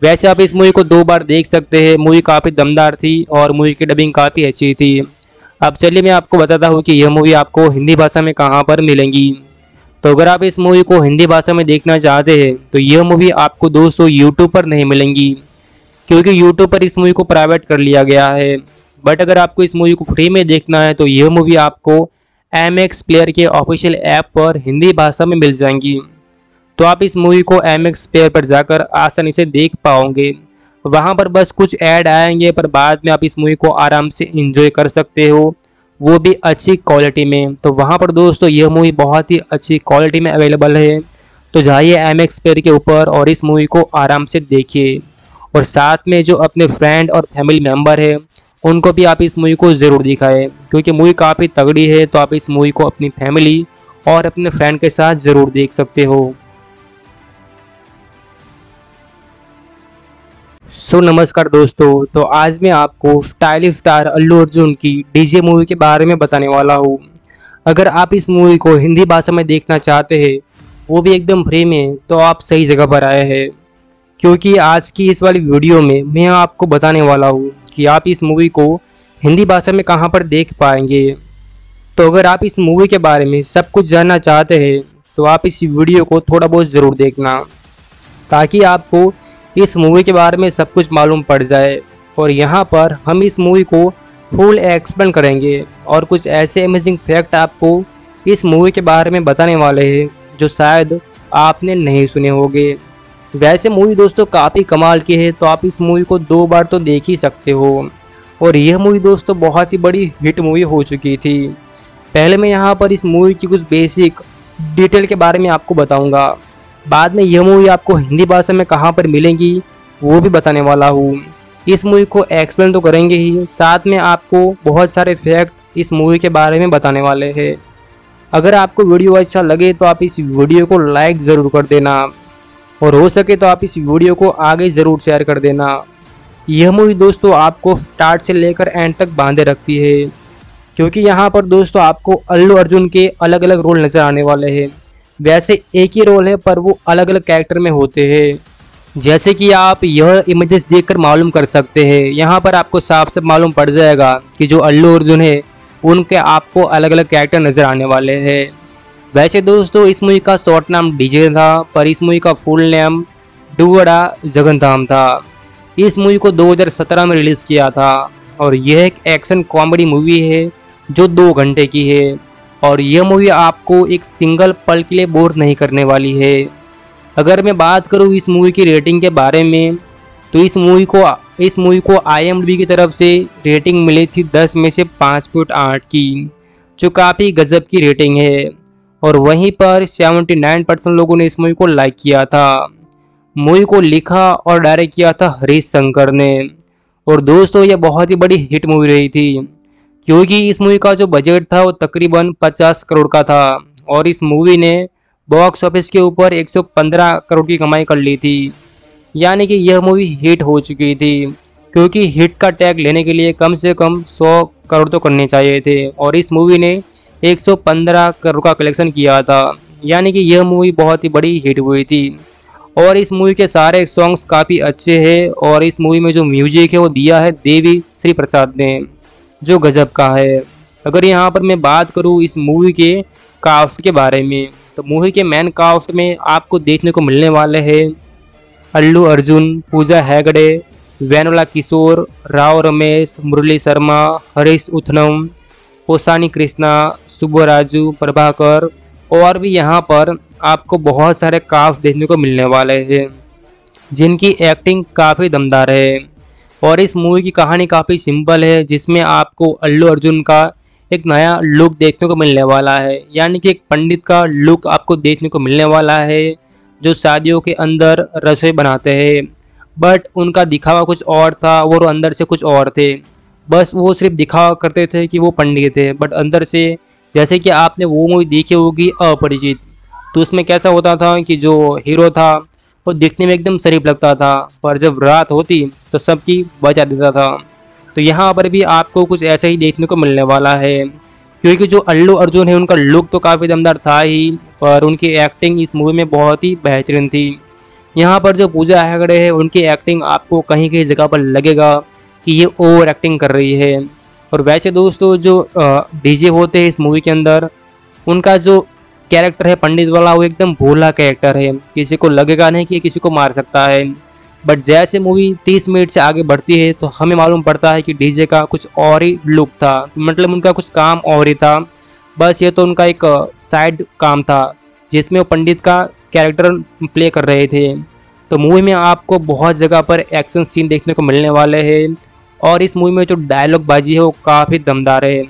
वैसे आप इस मूवी को 2 बार देख सकते हैं। मूवी काफ़ी दमदार थी और मूवी की डबिंग काफ़ी अच्छी थी। अब चलिए मैं आपको बताता हूँ कि यह मूवी आपको हिंदी भाषा में कहाँ पर मिलेंगी। तो अगर आप इस मूवी को हिंदी भाषा में देखना चाहते हैं तो यह मूवी आपको दोस्तों यूट्यूब पर नहीं मिलेंगी, क्योंकि यूट्यूब पर इस मूवी को प्राइवेट कर लिया गया है। बट अगर आपको इस मूवी को फ्री में देखना है तो यह मूवी आपको MX प्लेयर के ऑफिशियल ऐप पर हिंदी भाषा में मिल जाएंगी। तो आप इस मूवी को MX प्लेयर पर जाकर आसानी से देख पाओगे। वहाँ पर बस कुछ ऐड आएंगे, पर बाद में आप इस मूवी को आराम से एंजॉय कर सकते हो, वो भी अच्छी क्वालिटी में। तो वहाँ पर दोस्तों यह मूवी बहुत ही अच्छी क्वालिटी में अवेलेबल है। तो जाइए MX प्लेयर के ऊपर और इस मूवी को आराम से देखिए और साथ में जो अपने फ्रेंड और फैमिली मेम्बर है उनको भी आप इस मूवी को ज़रूर दिखाएं, क्योंकि मूवी काफ़ी तगड़ी है। तो आप इस मूवी को अपनी फैमिली और अपने फ्रेंड के साथ ज़रूर देख सकते हो। सो नमस्कार दोस्तों, तो आज मैं आपको स्टाइलिश स्टार अल्लू अर्जुन की डीजे मूवी के बारे में बताने वाला हूँ। अगर आप इस मूवी को हिंदी भाषा में देखना चाहते हैं, वो भी एकदम फ्री में, तो आप सही जगह पर आए हैं, क्योंकि आज की इस वाली वीडियो में मैं आपको बताने वाला हूँ कि आप इस मूवी को हिंदी भाषा में कहाँ पर देख पाएंगे। तो अगर आप इस मूवी के बारे में सब कुछ जानना चाहते हैं तो आप इस वीडियो को थोड़ा बहुत ज़रूर देखना, ताकि आपको इस मूवी के बारे में सब कुछ मालूम पड़ जाए। और यहाँ पर हम इस मूवी को फुल एक्सप्लेन करेंगे और कुछ ऐसे अमेजिंग फैक्ट आपको इस मूवी के बारे में बताने वाले हैं जो शायद आपने नहीं सुने होंगे। वैसे मूवी दोस्तों काफ़ी कमाल की है, तो आप इस मूवी को 2 बार तो देख ही सकते हो। और यह मूवी दोस्तों बहुत ही बड़ी हिट मूवी हो चुकी थी। पहले मैं यहाँ पर इस मूवी की कुछ बेसिक डिटेल के बारे में आपको बताऊंगा, बाद में यह मूवी आपको हिंदी भाषा में कहाँ पर मिलेगी वो भी बताने वाला हूँ। इस मूवी को एक्सप्लेन तो करेंगे ही, साथ में आपको बहुत सारे फैक्ट इस मूवी के बारे में बताने वाले हैं। अगर आपको वीडियो अच्छा लगे तो आप इस वीडियो को लाइक ज़रूर कर देना और हो सके तो आप इस वीडियो को आगे ज़रूर शेयर कर देना। यह मूवी दोस्तों आपको स्टार्ट से लेकर एंड तक बांधे रखती है, क्योंकि यहाँ पर दोस्तों आपको अल्लू अर्जुन के अलग अलग रोल नज़र आने वाले हैं। वैसे एक ही रोल है पर वो अलग अलग कैरेक्टर में होते हैं, जैसे कि आप यह इमेजेस देखकर मालूम कर सकते हैं। यहाँ पर आपको साफ साफ मालूम पड़ जाएगा कि जो अल्लू अर्जुन है उनके आपको अलग अलग कैरेक्टर नज़र आने वाले हैं। वैसे दोस्तों इस मूवी का शॉर्ट नाम डीजे था, पर इस मूवी का फुल नेम डुव्वाड़ा जगन्नाधम था। इस मूवी को 2017 में रिलीज़ किया था और यह एक एक्शन कॉमेडी मूवी है जो 2 घंटे की है। और यह मूवी आपको एक सिंगल पल के लिए बोर नहीं करने वाली है। अगर मैं बात करूँ इस मूवी की रेटिंग के बारे में, तो इस मूवी को IMDb की तरफ से रेटिंग मिली थी 10 में से 5.8 की, जो काफ़ी गजब की रेटिंग है। और वहीं पर 79% लोगों ने इस मूवी को लाइक किया था। मूवी को लिखा और डायरेक्ट किया था हरीश शंकर ने। और दोस्तों ये बहुत ही बड़ी हिट मूवी रही थी, क्योंकि इस मूवी का जो बजट था वो तकरीबन 50 करोड़ का था और इस मूवी ने बॉक्स ऑफिस के ऊपर 115 करोड़ की कमाई कर ली थी। यानी कि यह मूवी हिट हो चुकी थी, क्योंकि हिट का टैग लेने के लिए कम से कम 100 करोड़ तो करने चाहिए थे और इस मूवी ने 115 करोड़ का कलेक्शन किया था। यानी कि यह मूवी बहुत ही बड़ी हिट हुई थी और इस मूवी के सारे सॉन्ग्स काफ़ी अच्छे हैं और इस मूवी में जो म्यूजिक है वो दिया है देवी श्री प्रसाद ने, जो गजब का है। अगर यहाँ पर मैं बात करूँ इस मूवी के कास्ट के बारे में, तो मूवी के मेन कास्ट में आपको देखने को मिलने वाले हैं अल्लू अर्जुन, पूजा हैगड़े, वेन्नेला किशोर, राव रमेश, मुरली शर्मा, हरीश उथनम, पोसानी कृष्णा, सुब्बाराजू, प्रभाकर और भी यहाँ पर आपको बहुत सारे कास्ट देखने को मिलने वाले हैं जिनकी एक्टिंग काफ़ी दमदार है। और इस मूवी की कहानी काफ़ी सिंपल है, जिसमें आपको अल्लू अर्जुन का एक नया लुक देखने को मिलने वाला है। यानी कि एक पंडित का लुक आपको देखने को मिलने वाला है जो शादियों के अंदर रसोई बनाते हैं, बट उनका दिखावा कुछ और था और अंदर से कुछ और थे। बस वो सिर्फ दिखावा करते थे कि वो पंडित थे, बट अंदर से, जैसे कि आपने वो मूवी देखी होगी अपरिचित, तो उसमें कैसा होता था कि जो हीरो था वो दिखने में एकदम शरीफ लगता था, पर जब रात होती तो सबकी बचा देता था। तो यहाँ पर भी आपको कुछ ऐसा ही देखने को मिलने वाला है, क्योंकि जो अल्लू अर्जुन है उनका लुक तो काफ़ी दमदार था ही, पर उनकी एक्टिंग इस मूवी में बहुत ही बेहतरीन थी। यहाँ पर जो पूजा हैगड़े है उनकी एक्टिंग आपको कहीं कहीं जगह पर लगेगा कि ये ओवर एक्टिंग कर रही है। और वैसे दोस्तों जो डीजे होते हैं इस मूवी के अंदर, उनका जो कैरेक्टर है पंडित वाला, वो एकदम भोला कैरेक्टर है, किसी को लगेगा नहीं कि किसी को मार सकता है। बट जैसे मूवी 30 मिनट से आगे बढ़ती है तो हमें मालूम पड़ता है कि डीजे का कुछ और ही लुक था, मतलब उनका कुछ काम और ही था। बस ये तो उनका एक साइड काम था जिसमें वो पंडित का कैरेक्टर प्ले कर रहे थे। तो मूवी में आपको बहुत जगह पर एक्शन सीन देखने को मिलने वाले हैं और इस मूवी में जो डायलॉग बाजी है वो काफ़ी दमदार है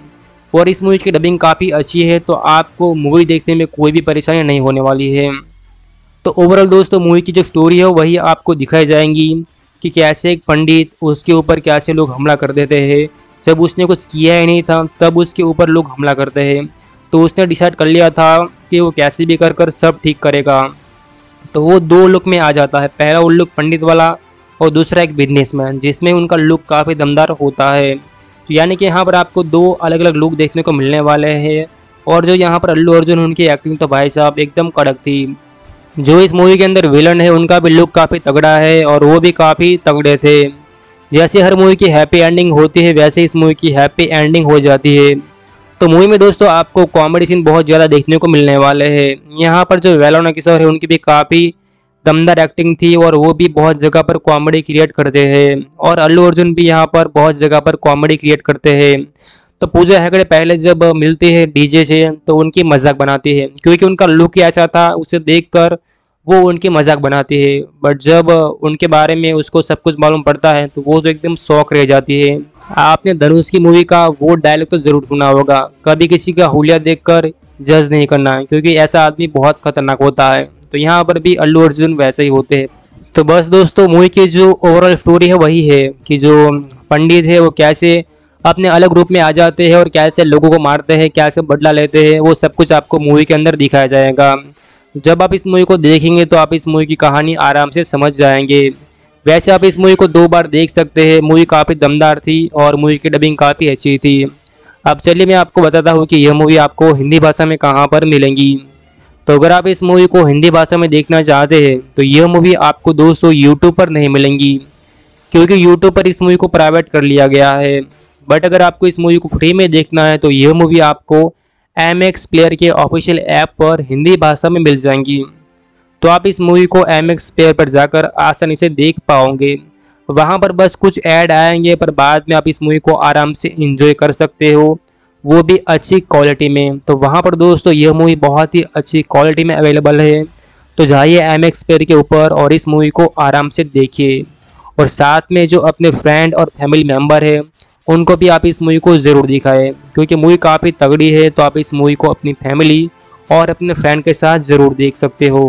और इस मूवी की डबिंग काफ़ी अच्छी है, तो आपको मूवी देखने में कोई भी परेशानी नहीं होने वाली है। तो ओवरऑल दोस्तों मूवी की जो स्टोरी है वही आपको दिखाई जाएंगी कि कैसे एक पंडित, उसके ऊपर कैसे लोग हमला कर देते हैं। जब उसने कुछ किया ही नहीं था तब उसके ऊपर लोग हमला करते हैं, तो उसने डिसाइड कर लिया था कि वो कैसे भी कर सब ठीक करेगा। तो वो दो लुक में आ जाता है, पहला वो लुक पंडित वाला और दूसरा एक बिजनेसमैन, जिसमें उनका लुक काफ़ी दमदार होता है। तो यानी कि यहाँ पर आपको दो अलग अलग लुक देखने को मिलने वाले हैं। और जो यहाँ पर अल्लू अर्जुन, उनकी एक्टिंग तो भाई साहब एकदम कड़क थी। जो इस मूवी के अंदर विलन है उनका भी लुक काफ़ी तगड़ा है और वो भी काफ़ी तगड़े थे। जैसे हर मूवी की हैप्पी एंडिंग होती है वैसे इस मूवी की हैप्पी एंडिंग हो जाती है। तो मूवी में दोस्तों आपको कॉमेडी सीन बहुत ज़्यादा देखने को मिलने वाले हैं। यहाँ पर जो वेन्नेला किशोर है उनकी भी काफ़ी दमदार एक्टिंग थी और वो भी बहुत जगह पर कॉमेडी क्रिएट करते हैं और अल्लू अर्जुन भी यहाँ पर बहुत जगह पर कॉमेडी क्रिएट करते हैं। तो पूजा हैगड़े पहले जब मिलती है डीजे से तो उनकी मजाक बनाती है, क्योंकि उनका लुक ही ऐसा था, उसे देखकर वो उनकी मजाक बनाती है। बट जब उनके बारे में उसको सब कुछ मालूम पड़ता है तो वो तो एकदम शॉक रह जाती है। आपने धनुष की मूवी का वो डायलॉग तो ज़रूर सुना होगा, कभी किसी का हुलिया देखकर जज नहीं करना, क्योंकि ऐसा आदमी बहुत खतरनाक होता है। तो यहाँ पर भी अल्लू अर्जुन वैसे ही होते हैं। तो बस दोस्तों मूवी की जो ओवरऑल स्टोरी है वही है कि जो पंडित है वो कैसे अपने अलग रूप में आ जाते हैं और कैसे लोगों को मारते हैं, कैसे बदला लेते हैं, वो सब कुछ आपको मूवी के अंदर दिखाया जाएगा। जब आप इस मूवी को देखेंगे तो आप इस मूवी की कहानी आराम से समझ जाएंगे। वैसे आप इस मूवी को 2 बार देख सकते हैं, मूवी काफ़ी दमदार थी और मूवी की डबिंग काफ़ी अच्छी थी। अब चलिए मैं आपको बताता हूँ कि यह मूवी आपको हिंदी भाषा में कहाँ पर मिलेंगी। तो अगर आप इस मूवी को हिंदी भाषा में देखना चाहते हैं तो यह मूवी आपको दोस्तों यूट्यूब पर नहीं मिलेंगी, क्योंकि यूट्यूब पर इस मूवी को प्राइवेट कर लिया गया है। बट अगर आपको इस मूवी को फ्री में देखना है तो यह मूवी आपको MX प्लेयर के ऑफिशियल ऐप पर हिंदी भाषा में मिल जाएंगी। तो आप इस मूवी को MX प्लेयर पर जाकर आसानी से देख पाओगे। वहाँ पर बस कुछ ऐड आएंगे, पर बाद में आप इस मूवी को आराम से इंजॉय कर सकते हो, वो भी अच्छी क्वालिटी में। तो वहाँ पर दोस्तों यह मूवी बहुत ही अच्छी क्वालिटी में अवेलेबल है। तो जाइए MX प्लेयर के ऊपर और इस मूवी को आराम से देखिए और साथ में जो अपने फ्रेंड और फैमिली मेम्बर है उनको भी आप इस मूवी को ज़रूर दिखाएं, क्योंकि मूवी काफ़ी तगड़ी है। तो आप इस मूवी को अपनी फैमिली और अपने फ्रेंड के साथ ज़रूर देख सकते हो।